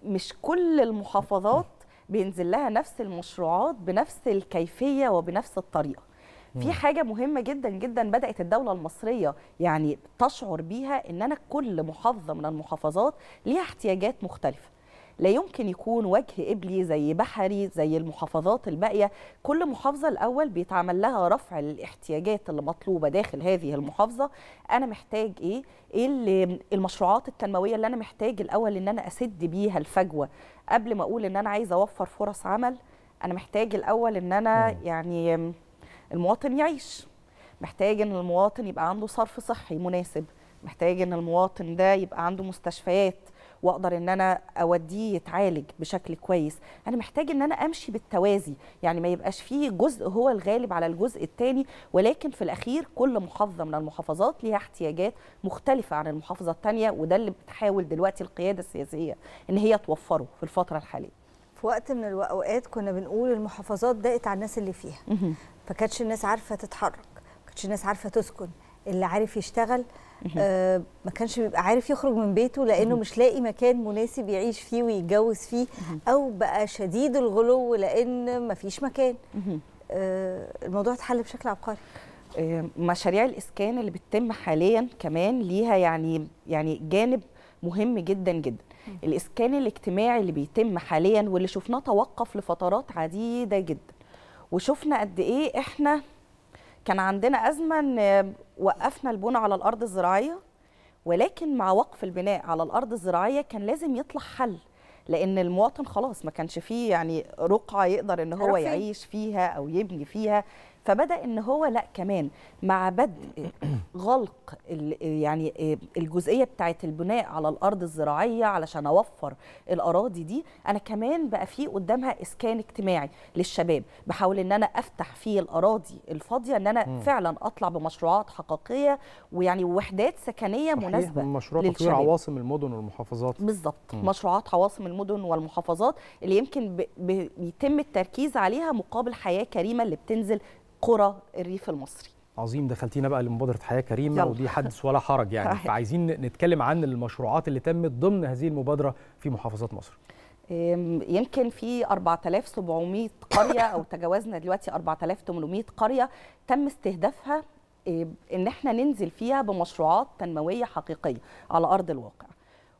مش كل المحافظات بينزل لها نفس المشروعات بنفس الكيفية وبنفس الطريقة. في حاجة مهمة جدا جدا بدأت الدولة المصرية يعني تشعر بيها، ان انا كل محافظة من المحافظات ليها احتياجات مختلفة. لا يمكن يكون وجه قبلي زي بحري زي المحافظات الباقية. كل محافظة الأول بيتعمل لها رفع الاحتياجات اللي مطلوبة داخل هذه المحافظة. أنا محتاج إيه؟ إيه اللي المشروعات التنموية اللي أنا محتاج الأول إن أنا أسد بيها الفجوة قبل ما أقول إن أنا عايز أوفر فرص عمل؟ أنا محتاج الأول إن أنا يعني المواطن يعيش، محتاج إن المواطن يبقى عنده صرف صحي مناسب، محتاج إن المواطن ده يبقى عنده مستشفيات واقدر ان انا اوديه يتعالج بشكل كويس. انا محتاج ان انا امشي بالتوازي، يعني ما يبقاش فيه جزء هو الغالب على الجزء الثاني، ولكن في الاخير كل محافظه من المحافظات ليها احتياجات مختلفه عن المحافظه الثانيه، وده اللي بتحاول دلوقتي القياده السياسيه ان هي توفره في الفتره الحاليه. في وقت من الاوقات كنا بنقول المحافظات ضاقت على الناس اللي فيها، فكانتش الناس عارفه تتحرك، كانتش الناس عارفه تسكن، اللي عارف يشتغل ما كانش بيبقى عارف يخرج من بيته لأنه مش لاقي مكان مناسب يعيش فيه ويتجوز فيه، أو بقى شديد الغلو لأن ما فيش مكان. الموضوع اتحل بشكل عبقري. مشاريع الإسكان اللي بتتم حاليا كمان ليها يعني جانب مهم جدا جدا. الإسكان الاجتماعي اللي بيتم حاليا واللي شفناه توقف لفترات عديدة جدا، وشفنا قد إيه إحنا كان عندنا أزمة إن وقفنا البناء على الأرض الزراعية، ولكن مع وقف البناء على الأرض الزراعية كان لازم يطلع حل، لأن المواطن خلاص ما كانش فيه يعني رقعة يقدر إن هو يعيش فيها أو يبني فيها. فبدأ إن هو لأ، كمان مع بدء غلق يعني الجزئية بتاعة البناء على الأرض الزراعية علشان أوفر الأراضي دي، أنا كمان بقى في قدامها إسكان اجتماعي للشباب، بحاول إن أنا أفتح فيه الأراضي الفاضية إن أنا فعلا أطلع بمشروعات حقيقية ويعني وحدات سكنية مناسبة مشروع للشباب. مشروع عواصم المدن والمحافظات بالظبط، مشروعات عواصم المدن والمحافظات اللي يمكن بيتم التركيز عليها مقابل حياة كريمة اللي بتنزل قرى الريف المصري. عظيم. دخلتينا بقى لمبادرة حياة كريمة يلا. ودي حدث ولا حرج يعني، فعايزين نتكلم عن المشروعات اللي تمت ضمن هذه المبادرة في محافظات مصر. يمكن في 4700 قرية أو تجاوزنا دلوقتي 4800 قرية تم استهدافها إن احنا ننزل فيها بمشروعات تنموية حقيقية على أرض الواقع،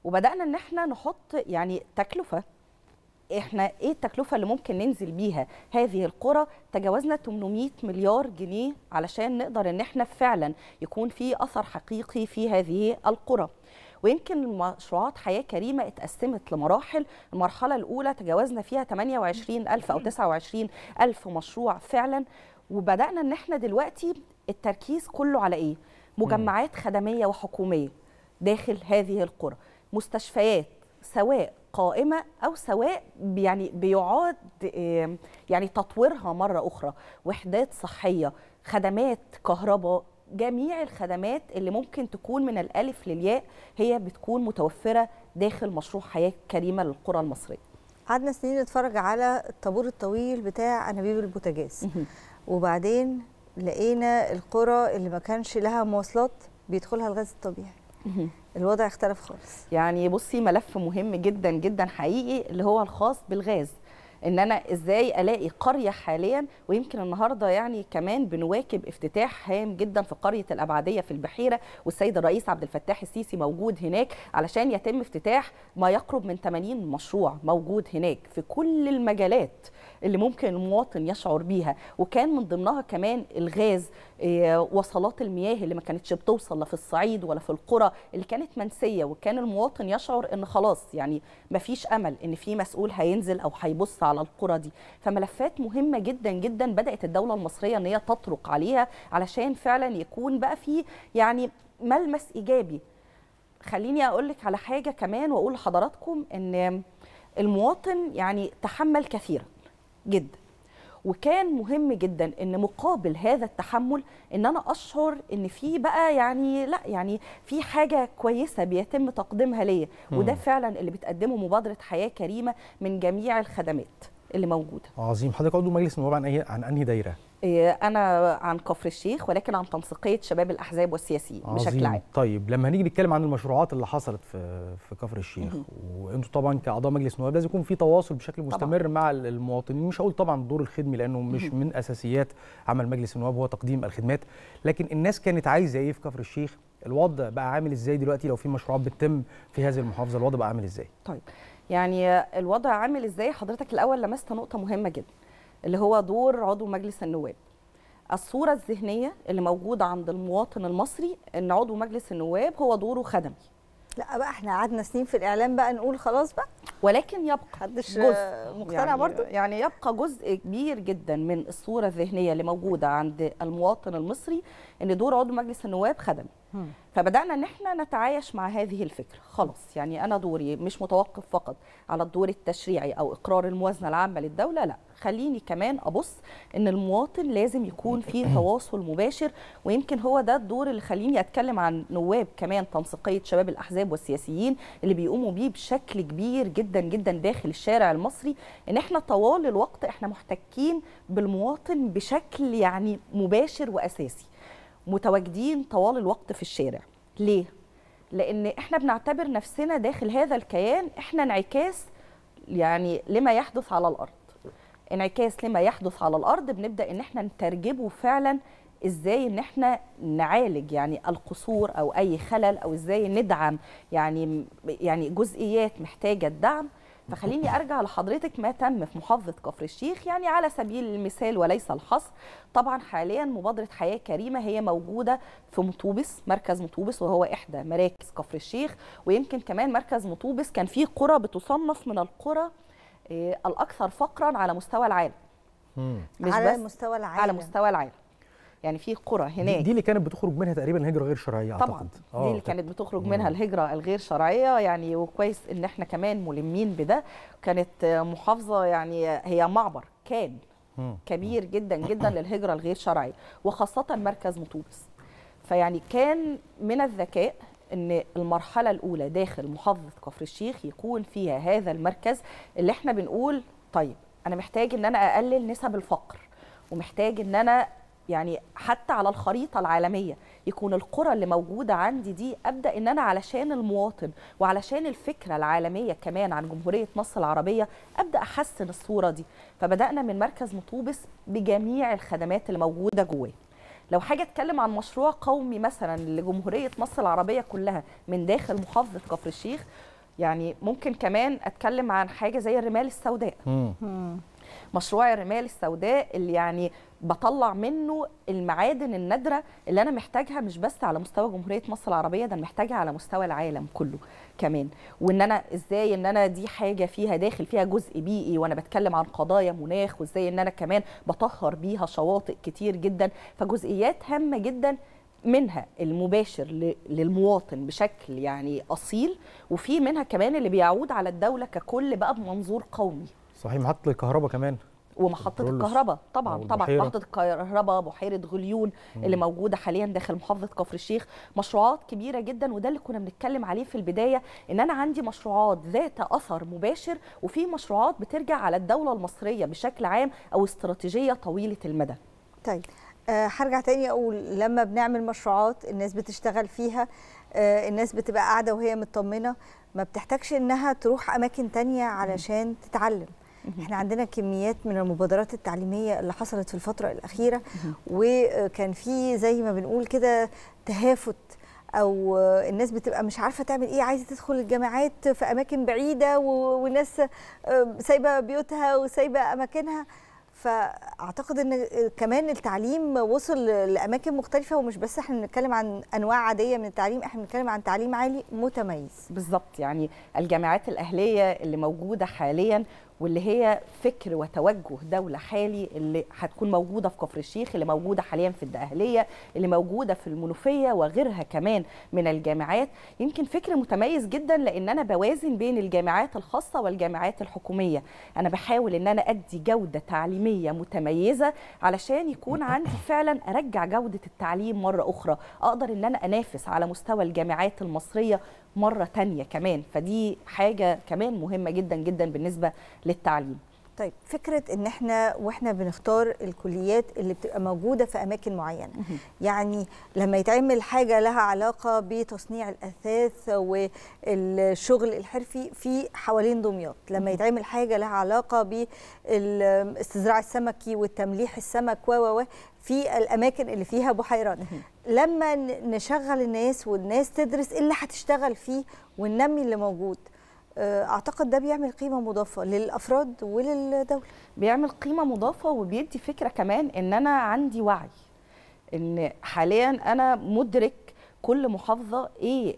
وبدأنا إن احنا نحط يعني تكلفة، احنا ايه التكلفه اللي ممكن ننزل بيها هذه القرى. تجاوزنا 800 مليار جنيه علشان نقدر ان احنا فعلا يكون في اثر حقيقي في هذه القرى. ويمكن مشروعات حياه كريمه اتقسمت لمراحل. المرحله الاولى تجاوزنا فيها 28000 او 29000 مشروع فعلا، وبدانا ان احنا دلوقتي التركيز كله على ايه؟ مجمعات خدميه وحكوميه داخل هذه القرى، مستشفيات سواء قائمة أو سواء يعني بيعاد يعني تطويرها مرة أخرى، وحدات صحية، خدمات كهرباء، جميع الخدمات اللي ممكن تكون من الألف للياء هي بتكون متوفرة داخل مشروع حياة كريمة للقرى المصرية. قعدنا سنين نتفرج على الطابور الطويل بتاع أنابيب البوتاجاز وبعدين لقينا القرى اللي ما كانش لها مواصلات بيدخلها الغاز الطبيعي. الوضع اختلف خالص. يعني بصي، ملف مهم جدا جدا حقيقي اللي هو الخاص بالغاز، ان انا ازاي الاقي قريه حاليا. ويمكن النهارده يعني كمان بنواكب افتتاح هام جدا في قريه الابعديه في البحيره، والسيد الرئيس عبد الفتاح السيسي موجود هناك علشان يتم افتتاح ما يقرب من 80 مشروع موجود هناك في كل المجالات، اللي ممكن المواطن يشعر بيها، وكان من ضمنها كمان الغاز، وصلات المياه اللي ما كانتش بتوصل لا في الصعيد ولا في القرى، اللي كانت منسيه، وكان المواطن يشعر ان خلاص يعني ما فيش امل ان في مسؤول هينزل او هيبص على القرى دي. فملفات مهمه جدا جدا بدات الدوله المصريه ان هي تطرق عليها علشان فعلا يكون بقى في يعني ملمس ايجابي. خليني اقول لك على حاجه كمان واقول لحضراتكم ان المواطن يعني تحمل كثيرا جدا، وكان مهم جدا ان مقابل هذا التحمل ان انا اشعر ان في بقى يعني لا يعني في حاجه كويسه بيتم تقديمها ليا، وده فعلا اللي بتقدمه مبادره حياه كريمه من جميع الخدمات اللي موجوده. عظيم. حضرتك عضو مجلس النواب عن انهي دايره؟ أنا عن كفر الشيخ، ولكن عن تنسيقية شباب الأحزاب والسياسيين بشكل عام. طيب لما هنيجي نتكلم عن المشروعات اللي حصلت في كفر الشيخ، وأنتم طبعا كأعضاء مجلس النواب لازم يكون في تواصل بشكل مستمر طبعا مع المواطنين، مش هقول طبعا الدور الخدمي لأنه مش من أساسيات عمل مجلس النواب هو تقديم الخدمات، لكن الناس كانت عايزة إيه في كفر الشيخ؟ الوضع بقى عامل إزاي دلوقتي؟ لو في مشروعات بتتم في هذه المحافظة الوضع بقى عامل إزاي؟ طيب يعني الوضع عامل إزاي؟ حضرتك الأول لمست نقطة مهمة جدا اللي هو دور عضو مجلس النواب. الصورة الذهنية اللي موجودة عند المواطن المصري ان عضو مجلس النواب هو دوره خدمي. لا بقى احنا قعدنا سنين في الاعلام بقى نقول خلاص بقى، ولكن يبقى محدش مقتنع يعني برضه، يعني يبقى جزء كبير جدا من الصورة الذهنية اللي موجودة عند المواطن المصري ان دور عضو مجلس النواب خدمي. فبدأنا ان احنا نتعايش مع هذه الفكرة، خلاص يعني انا دوري مش متوقف فقط على الدور التشريعي او اقرار الموازنة العامة للدولة، لا خليني كمان ابص ان المواطن لازم يكون فيه تواصل مباشر، ويمكن هو ده الدور اللي خليني اتكلم عن نواب كمان تنسيقية شباب الاحزاب والسياسيين اللي بيقوموا بيه بشكل كبير جدا جدا داخل الشارع المصري، ان احنا طوال الوقت احنا محتكين بالمواطن بشكل يعني مباشر واساسي، متواجدين طوال الوقت في الشارع. ليه؟ لأن احنا بنعتبر نفسنا داخل هذا الكيان احنا انعكاس يعني لما يحدث على الأرض. انعكاس لما يحدث على الأرض بنبدأ ان احنا نترجمه فعلا ازاي ان احنا نعالج يعني القصور او اي خلل، او ازاي ندعم يعني جزئيات محتاجة الدعم. فخليني ارجع لحضرتك ما تم في محافظه كفر الشيخ يعني على سبيل المثال وليس الحصر. طبعا حاليا مبادره حياه كريمه هي موجوده في مطوبس، مركز مطوبس وهو احدى مراكز كفر الشيخ، ويمكن كمان مركز مطوبس كان فيه قرى بتصنف من القرى الاكثر فقرا على مستوى العالم. على مستوى العالم، على مستوى العالم يعني في قرى هناك. دي اللي كانت بتخرج منها تقريبا الهجره غير شرعيه طبعا أعتقد. دي اللي كانت بتخرج منها الهجره الغير شرعيه يعني، وكويس ان احنا كمان ملمين بده. كانت محافظه يعني هي معبر كان كبير جدا جدا للهجره الغير شرعيه، وخاصه مركز مطوبس. فيعني كان من الذكاء ان المرحله الاولى داخل محافظه كفر الشيخ يكون فيها هذا المركز اللي احنا بنقول طيب انا محتاج ان انا اقلل نسب الفقر، ومحتاج ان انا يعني حتى على الخريطة العالمية يكون القرى اللي موجودة عندي دي أبدأ إن أنا علشان المواطن وعلشان الفكرة العالمية كمان عن جمهورية مصر العربية أبدأ أحسن الصورة دي. فبدأنا من مركز مطوبس بجميع الخدمات اللي موجودة جواه. لو حاجة أتكلم عن مشروع قومي مثلا لجمهورية مصر العربية كلها من داخل محافظة كفر الشيخ، يعني ممكن كمان أتكلم عن حاجة زي الرمال السوداء. مشروع الرمال السوداء اللي يعني بطلع منه المعادن النادرة اللي أنا محتاجها مش بس على مستوى جمهورية مصر العربية، ده أنا محتاجها على مستوى العالم كله كمان. وإن أنا إزاي إن أنا دي حاجة فيها داخل فيها جزء بيئي، وأنا بتكلم عن قضايا مناخ، وإزاي إن أنا كمان بطهر بيها شواطئ كتير جدا. فجزئيات هامة جدا منها المباشر للمواطن بشكل يعني أصيل، وفي منها كمان اللي بيعود على الدولة ككل بقى بمنظور قومي. صحيح. محطة الكهرباء كمان، ومحطة الكهرباء طبعا محطة الكهرباء، بحيرة غليون اللي موجودة حاليا داخل محافظة كفر الشيخ. مشروعات كبيرة جدا، وده اللي كنا بنتكلم عليه في البداية ان انا عندي مشروعات ذات اثر مباشر، وفي مشروعات بترجع على الدولة المصرية بشكل عام او استراتيجية طويلة المدى. طيب هرجع تاني اقول لما بنعمل مشروعات الناس بتشتغل فيها، الناس بتبقى قاعدة وهي مطمنة، ما بتحتاجش انها تروح اماكن تانية علشان تتعلم. احنا عندنا كميات من المبادرات التعليمية اللي حصلت في الفترة الأخيرة، وكان في زي ما بنقول كده تهافت او الناس بتبقى مش عارفه تعمل ايه، عايزه تدخل الجامعات في اماكن بعيده والناس سايبه بيوتها وسايبه اماكنها. فاعتقد ان كمان التعليم وصل لاماكن مختلفه، ومش بس احنا بنتكلم عن انواع عاديه من التعليم، احنا بنتكلم عن تعليم عالي متميز. بالظبط، يعني الجامعات الاهليه اللي موجوده حاليا واللي هي فكر وتوجه دولة حالي، اللي هتكون موجودة في كفر الشيخ، اللي موجودة حاليا في الدقهلية، اللي موجودة في المنوفية وغيرها كمان من الجامعات، يمكن فكر متميز جدا لأن أنا بوازن بين الجامعات الخاصة والجامعات الحكومية. أنا بحاول أن أنا أدي جودة تعليمية متميزة علشان يكون عندي فعلا أرجع جودة التعليم مرة أخرى، أقدر أن أنا أنافس على مستوى الجامعات المصرية مرة تانية كمان، فدي حاجة كمان مهمة جدا جدا بالنسبة للتعليم. طيب، فكرة ان احنا واحنا بنختار الكليات اللي بتبقى موجودة في اماكن معينة، يعني لما يتعمل حاجة لها علاقة بتصنيع الاثاث والشغل الحرفي في حوالين دمياط، لما يتعمل حاجة لها علاقة بالاستزراع السمكي والتمليح السمك و في الاماكن اللي فيها بحيرات، لما نشغل الناس والناس تدرس اللي هتشتغل فيه وننمي اللي موجود، أعتقد ده بيعمل قيمة مضافة للأفراد وللدولة. بيعمل قيمة مضافة وبيدي فكرة كمان إن أنا عندي وعي، إن حاليا أنا مدرك كل محافظة إيه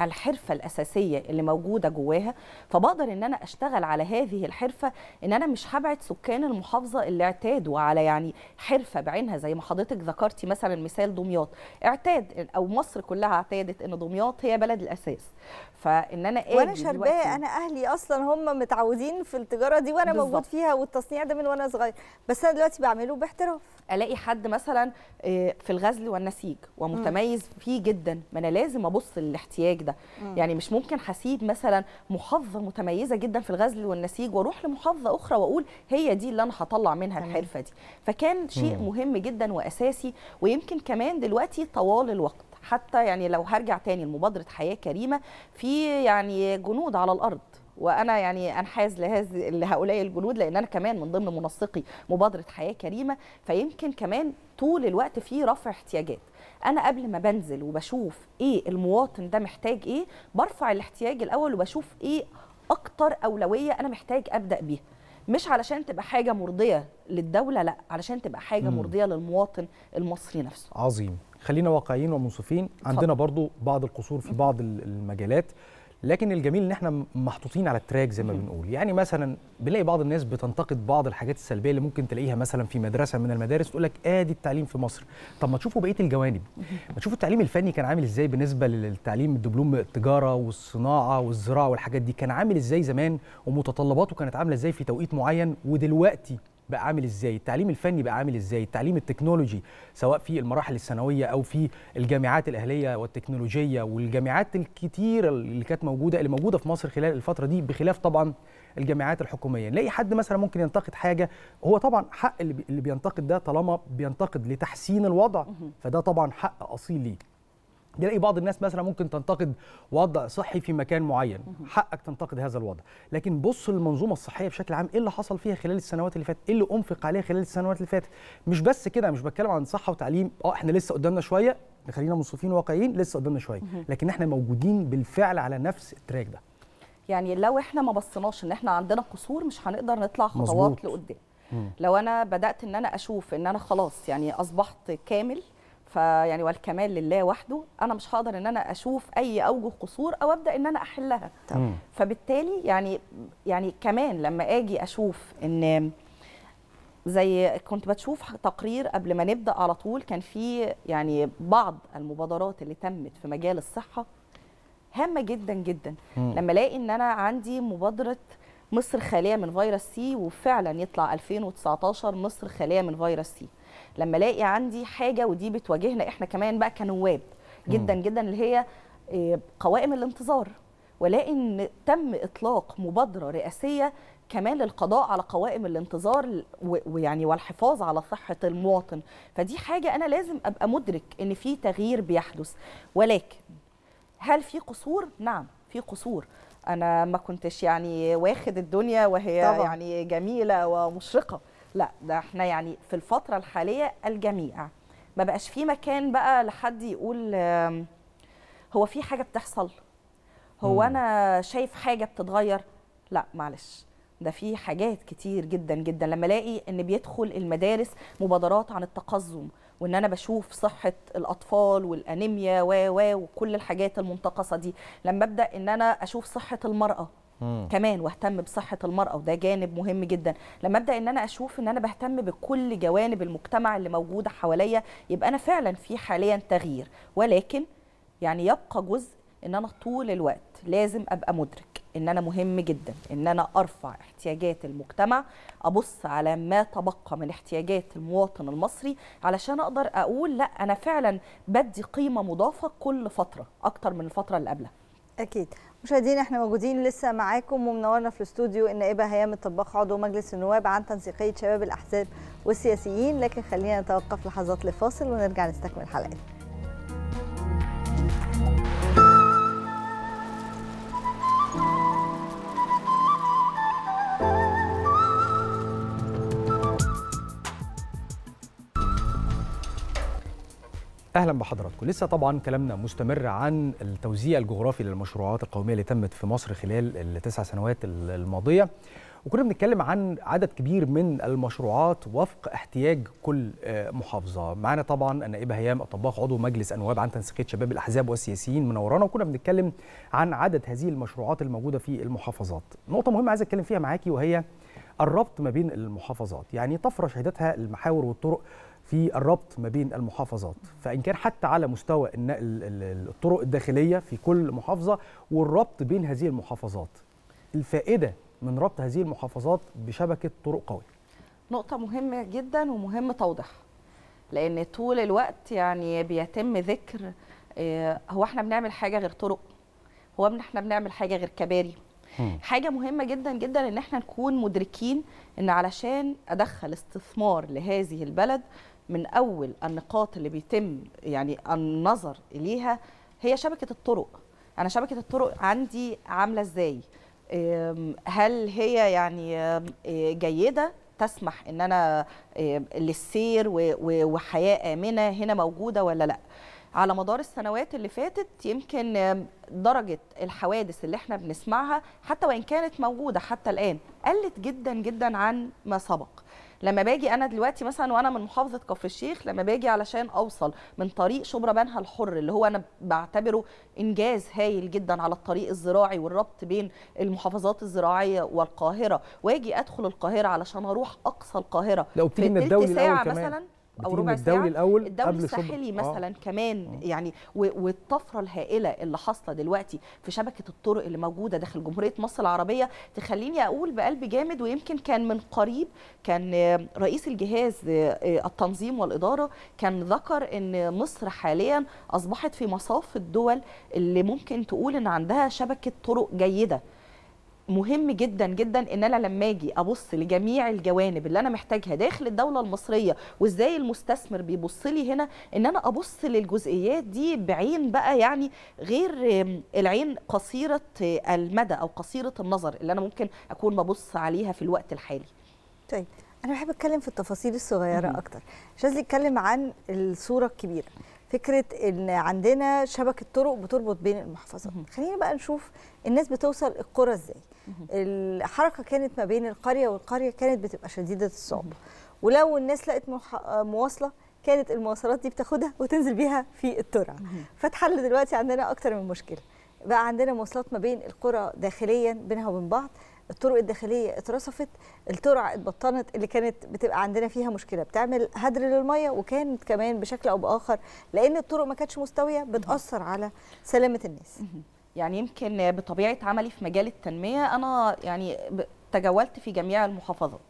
الحرفة الأساسية اللي موجودة جواها، فبقدر إن أنا أشتغل على هذه الحرفة، إن أنا مش هبعد سكان المحافظة اللي اعتادوا على يعني حرفة بعينها، زي ما حضرتك ذكرتي مثلا مثال دمياط اعتاد، أو مصر كلها اعتادت إن دمياط هي بلد الأساس، فإن أنا وأنا شرباية، أنا أهلي أصلا هم متعودين في التجارة دي وأنا موجود فيها والتصنيع ده من وأنا صغير، بس أنا دلوقتي بعمله باحتراف. ألاقي حد مثلا في الغزل والنسيج ومتميز فيه جدا، ما انا لازم ابص للاحتياج ده. يعني مش ممكن هسيب مثلا محافظه متميزه جدا في الغزل والنسيج واروح لمحافظه اخرى واقول هي دي اللي انا هطلع منها الحرفه دي، فكان شيء مهم جدا واساسي. ويمكن كمان دلوقتي طوال الوقت، حتى يعني لو هرجع تاني لمبادره حياه كريمه، في يعني جنود على الارض، وانا يعني انحاز لهؤلاء الجنود لان انا كمان من ضمن منسقي مبادره حياه كريمه، فيمكن كمان طول الوقت في رفع احتياجات. انا قبل ما بنزل وبشوف ايه المواطن ده محتاج ايه، برفع الاحتياج الاول وبشوف ايه اكتر اولويه انا محتاج ابدا بيها، مش علشان تبقى حاجه مرضيه للدوله، لا، علشان تبقى حاجه مرضيه للمواطن المصري نفسه. عظيم، خلينا واقعيين ومنصفين، عندنا برضو بعض القصور في بعض المجالات، لكن الجميل ان احنا محطوطين على التراك زي ما بنقول. يعني مثلا بنلاقي بعض الناس بتنتقد بعض الحاجات السلبيه اللي ممكن تلاقيها مثلا في مدرسه من المدارس، تقول لك ادي التعليم في مصر. طب ما تشوفوا بقيه الجوانب، ما تشوفوا التعليم الفني كان عامل ازاي بالنسبه للتعليم، الدبلوم التجاره والصناعه والزراعه والحاجات دي كان عامل ازاي زمان، ومتطلباته كانت عامله ازاي في توقيت معين، ودلوقتي بقى عامل ازاي التعليم الفني، بقى عامل ازاي التعليم التكنولوجي سواء في المراحل الثانويه او في الجامعات الاهليه والتكنولوجيه والجامعات الكتيره اللي موجوده في مصر خلال الفتره دي، بخلاف طبعا الجامعات الحكوميه. نلاقي حد مثلا ممكن ينتقد حاجه، هو طبعا حق اللي بينتقد ده، طالما بينتقد لتحسين الوضع فده طبعا حق اصيل ليه. بنلاقي بعض الناس مثلا ممكن تنتقد وضع صحي في مكان معين، حقك تنتقد هذا الوضع، لكن بص للمنظومه الصحيه بشكل عام، ايه اللي حصل فيها خلال السنوات اللي فاتت، ايه اللي انفق عليها خلال السنوات اللي فاتت. مش بس كده، مش بتكلم عن صحه وتعليم، احنا لسه قدامنا شويه، خلينا منصفين واقعيين، لسه قدامنا شويه، لكن احنا موجودين بالفعل على نفس التراك ده. يعني لو احنا ما بصيناش ان احنا عندنا قصور مش هنقدر نطلع خطوات لقدام. لو انا بدات ان انا اشوف ان انا خلاص يعني اصبحت كامل، فيعني والكمال لله وحده، انا مش هقدر ان انا اشوف اي اوجه قصور او ابدا ان انا احلها. فبالتالي يعني كمان لما اجي اشوف ان زي كنت بتشوف تقرير قبل ما نبدا على طول، كان في يعني بعض المبادرات اللي تمت في مجال الصحه هامه جدا جدا. لما الاقي ان انا عندي مبادره مصر خاليه من فيروس سي، وفعلا يطلع 2019 مصر خاليه من فيروس سي. لما الاقي عندي حاجه، ودي بتواجهنا احنا كمان بقى كنواب جدا جدا، اللي هي قوائم الانتظار، والاقي ان تم اطلاق مبادره رئاسيه كمان للقضاء على قوائم الانتظار ويعني والحفاظ على صحه المواطن، فدي حاجه انا لازم ابقى مدرك ان في تغيير بيحدث. ولكن هل في قصور؟ نعم في قصور. انا ما كنتش يعني واخد الدنيا وهي طبعا يعني جميله ومشرقه، لا، ده احنا يعني في الفترة الحالية الجميع ما بقاش في مكان بقى لحد يقول هو في حاجة بتحصل؟ هو أنا شايف حاجة بتتغير؟ لا معلش، ده في حاجات كتير جدا جدا. لما الاقي ان بيدخل المدارس مبادرات عن التقزم، وان انا بشوف صحه الاطفال والانيميا وكل الحاجات المنتقصه دي، لما ابدا ان انا اشوف صحه المراه كمان واهتم بصحه المراه، وده جانب مهم جدا. لما ابدا ان انا اشوف ان انا بهتم بكل جوانب المجتمع اللي موجوده حواليا، يبقى انا فعلا في حاليا تغيير. ولكن يعني يبقى جزء ان انا طول الوقت لازم ابقى مدرك ان انا مهم جدا ان انا ارفع احتياجات المجتمع، ابص على ما تبقى من احتياجات المواطن المصري، علشان اقدر اقول لا انا فعلا بدي قيمه مضافه كل فتره اكتر من الفتره اللي قبلها. اكيد. مشاهدينا احنا موجودين لسه معاكم، ومنورنا في الاستوديو النائبه هيام الطباخ عضو مجلس النواب عن تنسيقيه شباب الاحزاب والسياسيين، لكن خلينا نتوقف لحظات لفاصل ونرجع نستكمل حلقتنا. اهلا بحضراتكم. لسه طبعا كلامنا مستمر عن التوزيع الجغرافي للمشروعات القوميه اللي تمت في مصر خلال التسع سنوات الماضيه، وكنا بنتكلم عن عدد كبير من المشروعات وفق احتياج كل محافظه. معانا طبعا النائب هيام الطباخ عضو مجلس النواب عن تنسيقيه شباب الاحزاب والسياسيين منورانا، وكنا بنتكلم عن عدد هذه المشروعات الموجوده في المحافظات. نقطه مهمه عايز اتكلم فيها معاكي وهي الربط ما بين المحافظات، يعني طفره شهدتها المحاور والطرق في الربط ما بين المحافظات، فإن كان حتى على مستوى الطرق الداخلية في كل محافظة والربط بين هذه المحافظات، الفائدة من ربط هذه المحافظات بشبكة طرق قوية. نقطة مهمة جدا ومهم توضح، لأن طول الوقت يعني بيتم ذكر هو احنا بنعمل حاجة غير طرق، هو احنا بنعمل حاجة غير كباري. حاجة مهمة جدا جدا ان احنا نكون مدركين ان علشان ادخل استثمار لهذه البلد، من أول النقاط اللي بيتم يعني النظر إليها هي شبكة الطرق. أنا شبكة الطرق عندي عاملة إزاي؟ هل هي يعني جيدة تسمح إن أنا للسير وحياة آمنة هنا موجودة ولا لأ؟ على مدار السنوات اللي فاتت يمكن درجة الحوادث اللي احنا بنسمعها حتى وإن كانت موجودة حتى الآن قلت جدا جدا عن ما سبق. لما باجي انا دلوقتي مثلا وانا من محافظه كفر الشيخ، لما باجي علشان اوصل من طريق شبرا بنها الحر اللي هو انا بعتبره انجاز هايل جدا على الطريق الزراعي والربط بين المحافظات الزراعيه والقاهره، واجي ادخل القاهره علشان اروح اقصى القاهره لو بتيجي من الدولي الاول كمان مثلا او ربع ساعه الدولي الساحلي مثلا كمان يعني، والطفره الهائله اللي حاصله دلوقتي في شبكه الطرق اللي موجوده داخل جمهوريه مصر العربيه تخليني اقول بقلب جامد. ويمكن كان من قريب كان رئيس الجهاز التنظيم والاداره كان ذكر ان مصر حاليا اصبحت في مصاف الدول اللي ممكن تقول ان عندها شبكه طرق جيده. مهم جدا جدا ان انا لما اجي ابص لجميع الجوانب اللي انا محتاجها داخل الدوله المصريه، وازاي المستثمر بيبص لي هنا، ان انا ابص للجزئيات دي بعين بقى يعني غير العين قصيره المدى او قصيره النظر اللي انا ممكن اكون ببص عليها في الوقت الحالي. طيب انا بحب اتكلم في التفاصيل الصغيره اكتر، مش عايز اتكلم عن الصوره الكبيره، فكرة ان عندنا شبكة طرق بتربط بين المحافظات. خلينا بقى نشوف الناس بتوصل القرى ازاي. الحركة كانت ما بين القرية والقرية كانت بتبقى شديدة الصعوبة، ولو الناس لقت مواصلة كانت المواصلات دي بتاخدها وتنزل بيها في الترعة. فتحل دلوقتي عندنا اكتر من مشكلة، بقى عندنا مواصلات ما بين القرى داخليا بينها وبين بعض، الطرق الداخليه اترصفت، الترع اتبطنت اللي كانت بتبقى عندنا فيها مشكله، بتعمل هدر للميه، وكانت كمان بشكل او باخر لان الطرق ما كانتش مستويه بتاثر على سلامه الناس. يعني يمكن بطبيعه عملي في مجال التنميه انا يعني تجولت في جميع المحافظات،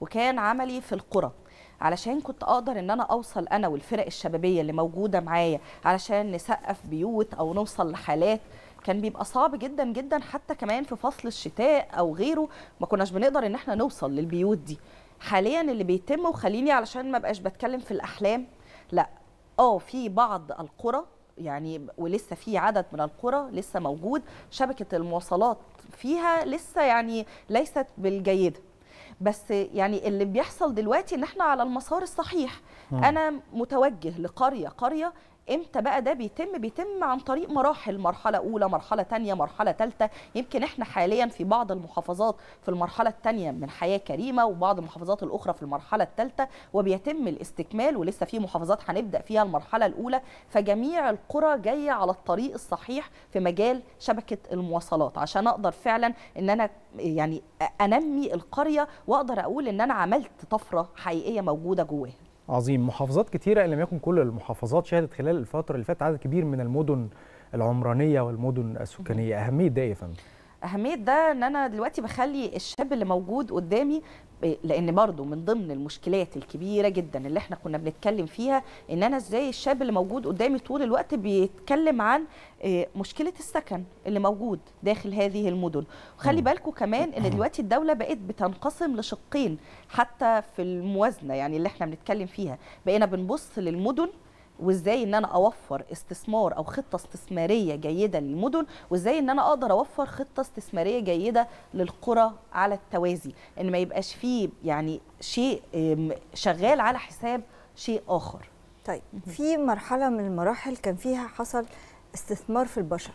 وكان عملي في القرى علشان كنت اقدر ان انا اوصل انا والفرق الشبابيه اللي موجوده معايا علشان نسقف بيوت او نوصل لحالات. كان بيبقى صعب جدا جدا حتى كمان في فصل الشتاء او غيره ما كناش بنقدر ان احنا نوصل للبيوت دي. حاليا اللي بيتم، وخليني علشان ما بقاش بتكلم في الاحلام، لا في بعض القرى يعني ولسه في عدد من القرى لسه موجود شبكة المواصلات فيها لسه يعني ليست بالجيدة، بس يعني اللي بيحصل دلوقتي ان احنا على المسار الصحيح. انا متوجه لقرية قرية امتى بقى ده بيتم؟ بيتم عن طريق مراحل، مرحله اولى، مرحله ثانيه، مرحله ثالثه. يمكن احنا حاليا في بعض المحافظات في المرحله الثانيه من حياه كريمه، وبعض المحافظات الاخرى في المرحله الثالثه، وبيتم الاستكمال، ولسه في محافظات هنبدا فيها المرحله الاولى. فجميع القرى جايه على الطريق الصحيح في مجال شبكه المواصلات عشان اقدر فعلا ان انا يعني انمي القريه، واقدر اقول ان انا عملت طفره حقيقيه موجوده جواها. عظيم. محافظات كتيرة إن لم يكن كل المحافظات شهدت خلال الفترة اللي فاتت عدد كبير من المدن العمرانية والمدن السكانية. أهمية ده يا فندم؟ أهمية ده إن أنا دلوقتي بخلي الشاب اللي موجود قدامي، لأن برضو من ضمن المشكلات الكبيرة جدا اللي احنا كنا بنتكلم فيها إن أنا إزاي الشاب اللي موجود قدامي طول الوقت بيتكلم عن مشكلة السكن اللي موجود داخل هذه المدن. وخلي بالكم كمان إن دلوقتي الدولة بقت بتنقسم لشقين حتى في الموازنة، يعني اللي احنا بنتكلم فيها بقينا بنبص للمدن وازاي ان انا اوفر استثمار او خطه استثماريه جيده للمدن، وازاي ان انا اقدر اوفر خطه استثماريه جيده للقرى على التوازي، ان ما يبقاش فيه يعني شيء شغال على حساب شيء اخر. طيب في مرحله من المراحل كان فيها حصل استثمار في البشر،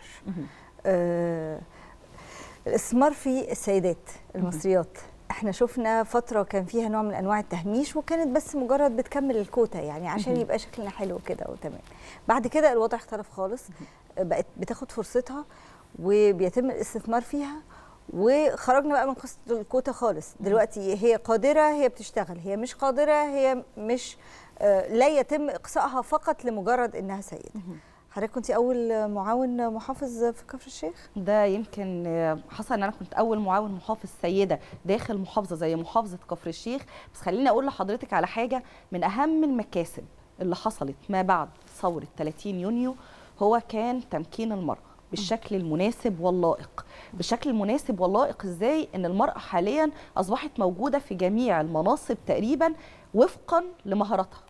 الاستثمار في السيدات المصريات. احنا شفنا فترة كان فيها نوع من انواع التهميش، وكانت بس مجرد بتكمل الكوتا يعني عشان يبقى شكلنا حلو كده وتمام. بعد كده الوضع اختلف خالص، بقت بتاخد فرصتها وبيتم الاستثمار فيها، وخرجنا بقى من قصة الكوتا خالص. دلوقتي هي قادرة هي بتشتغل، هي مش قادرة هي مش لا يتم اقصائها فقط لمجرد انها سيدة. حضرتك كنت اول معاون محافظ في كفر الشيخ؟ ده يمكن حصل ان انا كنت اول معاون محافظ سيده داخل محافظه زي محافظه كفر الشيخ. بس خليني اقول لحضرتك على حاجه من اهم المكاسب اللي حصلت ما بعد ثوره 30 يونيو، هو كان تمكين المراه بالشكل المناسب واللائق. بالشكل المناسب واللائق ازاي؟ ان المراه حاليا اصبحت موجوده في جميع المناصب تقريبا وفقا لمهاراتها،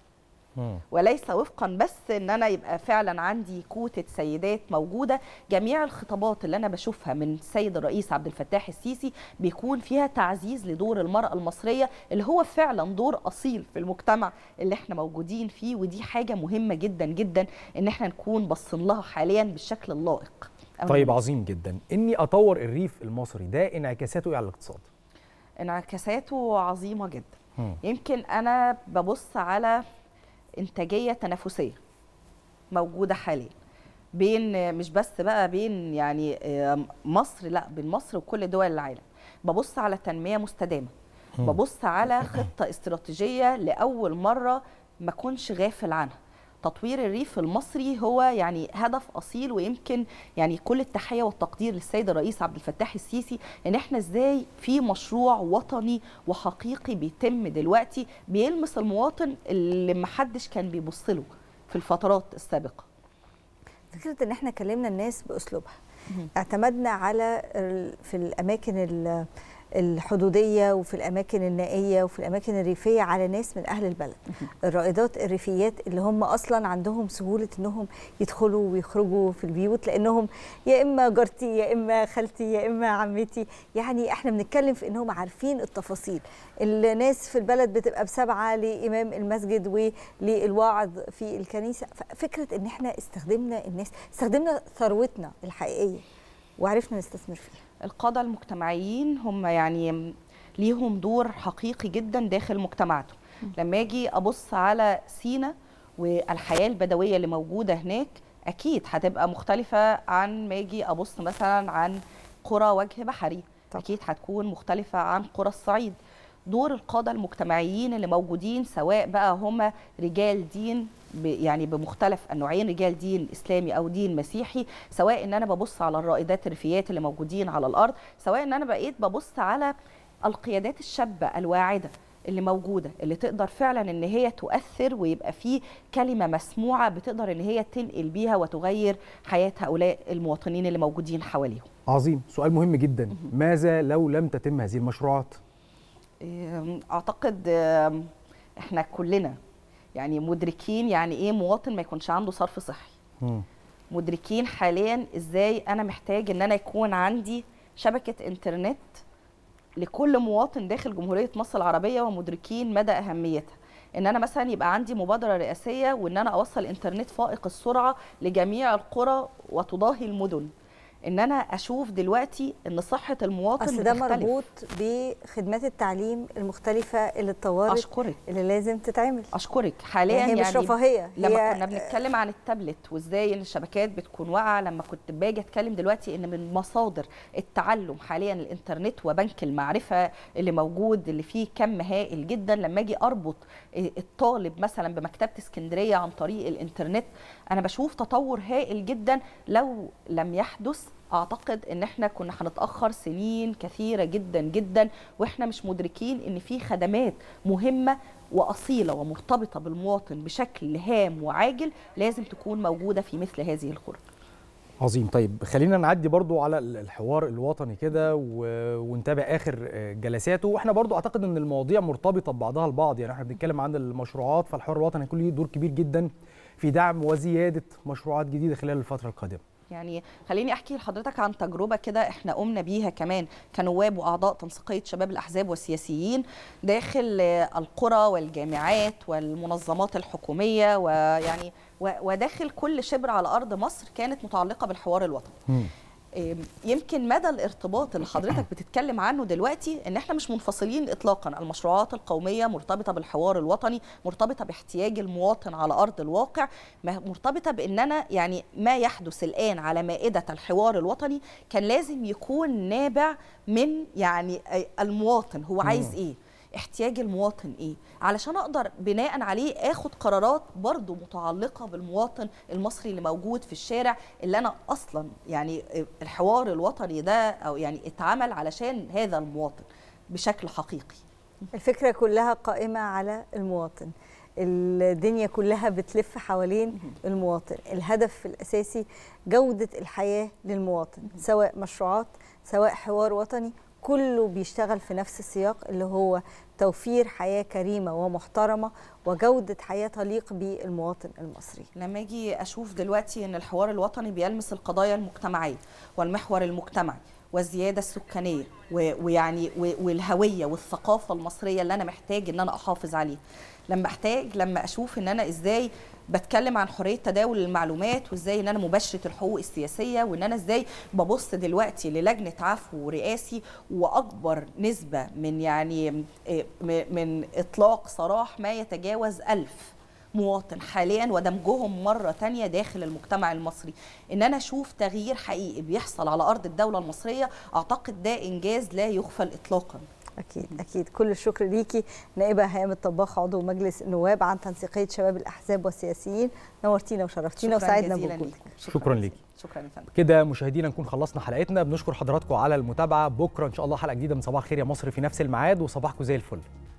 وليس وفقا بس ان انا يبقى فعلا عندي كوتة سيدات موجودة. جميع الخطابات اللي انا بشوفها من السيد الرئيس عبد الفتاح السيسي بيكون فيها تعزيز لدور المرأة المصرية، اللي هو فعلا دور اصيل في المجتمع اللي احنا موجودين فيه. ودي حاجة مهمة جدا جدا ان احنا نكون باصين لها حاليا بالشكل اللائق. طيب عظيم جدا. اني اطور الريف المصري ده انعكاساته ايه على الاقتصاد؟ انعكاساته عظيمة جدا. يمكن انا ببص على إنتاجية تنافسية موجودة حاليا بين، مش بس بقى بين يعني مصر، لا بين مصر وكل دول العالم. ببص على تنمية مستدامة، ببص على خطة استراتيجية لأول مرة ما كنش غافل عنها. تطوير الريف المصري هو يعني هدف أصيل، ويمكن يعني كل التحية والتقدير للسيد الرئيس عبد الفتاح السيسي إن إحنا إزاي في مشروع وطني وحقيقي بيتم دلوقتي بيلمس المواطن اللي محدش كان بيبص له في الفترات السابقة. فكرة إن إحنا كلمنا الناس بأسلوبها، اعتمدنا على في الأماكن الحدودية وفي الأماكن النائية وفي الأماكن الريفية على ناس من أهل البلد، الرائدات الريفيات اللي هم أصلا عندهم سهولة أنهم يدخلوا ويخرجوا في البيوت، لأنهم يا إما جارتي يا إما خالتي يا إما عمتي. يعني إحنا بنتكلم في أنهم عارفين التفاصيل. الناس في البلد بتبقى بسبعة لإمام المسجد وللواعظ في الكنيسة. ففكرة أن إحنا استخدمنا الناس، استخدمنا ثروتنا الحقيقية وعرفنا نستثمر فيها. القادة المجتمعيين هم يعني ليهم دور حقيقي جدا داخل مجتمعاتهم. لما اجي ابص على سينا والحياة البدوية اللي موجودة هناك، اكيد هتبقى مختلفة عن ما اجي ابص مثلا عن قرى وجه بحري. اكيد هتكون مختلفة عن قرى الصعيد. دور القادة المجتمعيين اللي موجودين سواء بقى هم رجال دين يعني بمختلف النوعين، رجال دين اسلامي او دين مسيحي، سواء ان انا ببص على الرائدات الريفيات اللي موجودين على الارض، سواء ان انا بقيت ببص على القيادات الشابه الواعده اللي موجوده، اللي تقدر فعلا ان هي تؤثر ويبقى في كلمه مسموعه بتقدر ان هي تنقل بيها وتغير حياه هؤلاء المواطنين اللي موجودين حواليهم. عظيم. سؤال مهم جدا، ماذا لو لم تتم هذه المشروعات؟ اعتقد احنا كلنا يعني مدركين يعني ايه مواطن ما يكونش عنده صرف صحي. مدركين حاليا ازاي انا محتاج ان انا يكون عندي شبكه انترنت لكل مواطن داخل جمهوريه مصر العربيه، ومدركين مدى اهميتها. ان انا مثلا يبقى عندي مبادره رئاسيه وان انا اوصل انترنت فائق السرعه لجميع القرى وتضاهي المدن. ان انا اشوف دلوقتي ان صحه المواطن بتختلف. ده مربوط بخدمات التعليم المختلفه اللي اتطورت. اشكرك. اللي لازم تتعمل. اشكرك. حاليا هي يعني مش رفاهيه. لما كنا بنتكلم عن التابلت وازاي ان الشبكات بتكون واقعه، لما كنت باجي اتكلم دلوقتي ان من مصادر التعلم حاليا الانترنت وبنك المعرفه اللي موجود، اللي فيه كم هائل جدا. لما اجي اربط الطالب مثلا بمكتبه اسكندريه عن طريق الانترنت، انا بشوف تطور هائل جدا. لو لم يحدث اعتقد ان احنا كنا هنتاخر سنين كثيره جدا جدا، واحنا مش مدركين ان في خدمات مهمه واصيله ومرتبطه بالمواطن بشكل هام وعاجل لازم تكون موجوده في مثل هذه القرى. عظيم. طيب خلينا نعدي برضو على الحوار الوطني كده ونتابع اخر جلساته، واحنا برضو اعتقد ان المواضيع مرتبطه ببعضها البعض. يعني احنا بنتكلم عن المشروعات، فالحوار الوطني هيكون له دور كبير جدا في دعم وزياده مشروعات جديده خلال الفتره القادمه. يعني خليني احكي لحضرتك عن تجربه كده احنا قمنا بيها كمان كنواب واعضاء تنسيقيه شباب الاحزاب والسياسيين داخل القرى والجامعات والمنظمات الحكوميه ويعني وداخل كل شبر على ارض مصر كانت متعلقه بالحوار الوطني. يمكن مدى الارتباط اللي حضرتك بتتكلم عنه دلوقتي ان احنا مش منفصلين اطلاقا. المشروعات القوميه مرتبطه بالحوار الوطني، مرتبطه باحتياج المواطن على ارض الواقع، مرتبطه بان انا يعني ما يحدث الان على مائده الحوار الوطني كان لازم يكون نابع من يعني المواطن هو عايز ايه، احتياج المواطن ايه، علشان اقدر بناء عليه اخد قرارات برضو متعلقه بالمواطن المصري اللي موجود في الشارع، اللي انا اصلا يعني الحوار الوطني ده او يعني اتعمل علشان هذا المواطن بشكل حقيقي. الفكره كلها قائمه على المواطن، الدنيا كلها بتلف حوالين المواطن، الهدف الاساسي جوده الحياه للمواطن، سواء مشروعات سواء حوار وطني، كله بيشتغل في نفس السياق اللي هو توفير حياة كريمة ومحترمة وجودة حياة تليق بالمواطن المصري. لما اجي اشوف دلوقتي ان الحوار الوطني بيلمس القضايا المجتمعية والمحور المجتمعي والزيادة السكانية ويعني والهوية والثقافة المصرية اللي انا محتاج ان انا احافظ عليها. لما اشوف ان انا ازاي بتكلم عن حريه تداول المعلومات وازاي ان انا مباشره الحقوق السياسيه، وان انا ازاي ببص دلوقتي للجنه عفو رئاسي واكبر نسبه من يعني من اطلاق سراح ما يتجاوز 1000 مواطن حاليا ودمجهم مره تانيه داخل المجتمع المصري. ان انا اشوف تغيير حقيقي بيحصل على ارض الدوله المصريه اعتقد ده انجاز لا يغفل اطلاقا. أكيد أكيد. كل الشكر ليكي نائبة هيام الطباخ عضو مجلس النواب عن تنسيقية شباب الأحزاب والسياسيين، نورتينا وشرفتينا وسعدنا بوجودك. شكرا ليكي. شكرا ليكي. كده مشاهدينا نكون خلصنا حلقتنا، بنشكر حضراتكم على المتابعة. بكرة إن شاء الله حلقة جديدة من صباح الخير يا مصر في نفس الميعاد، وصباحكم زي الفل.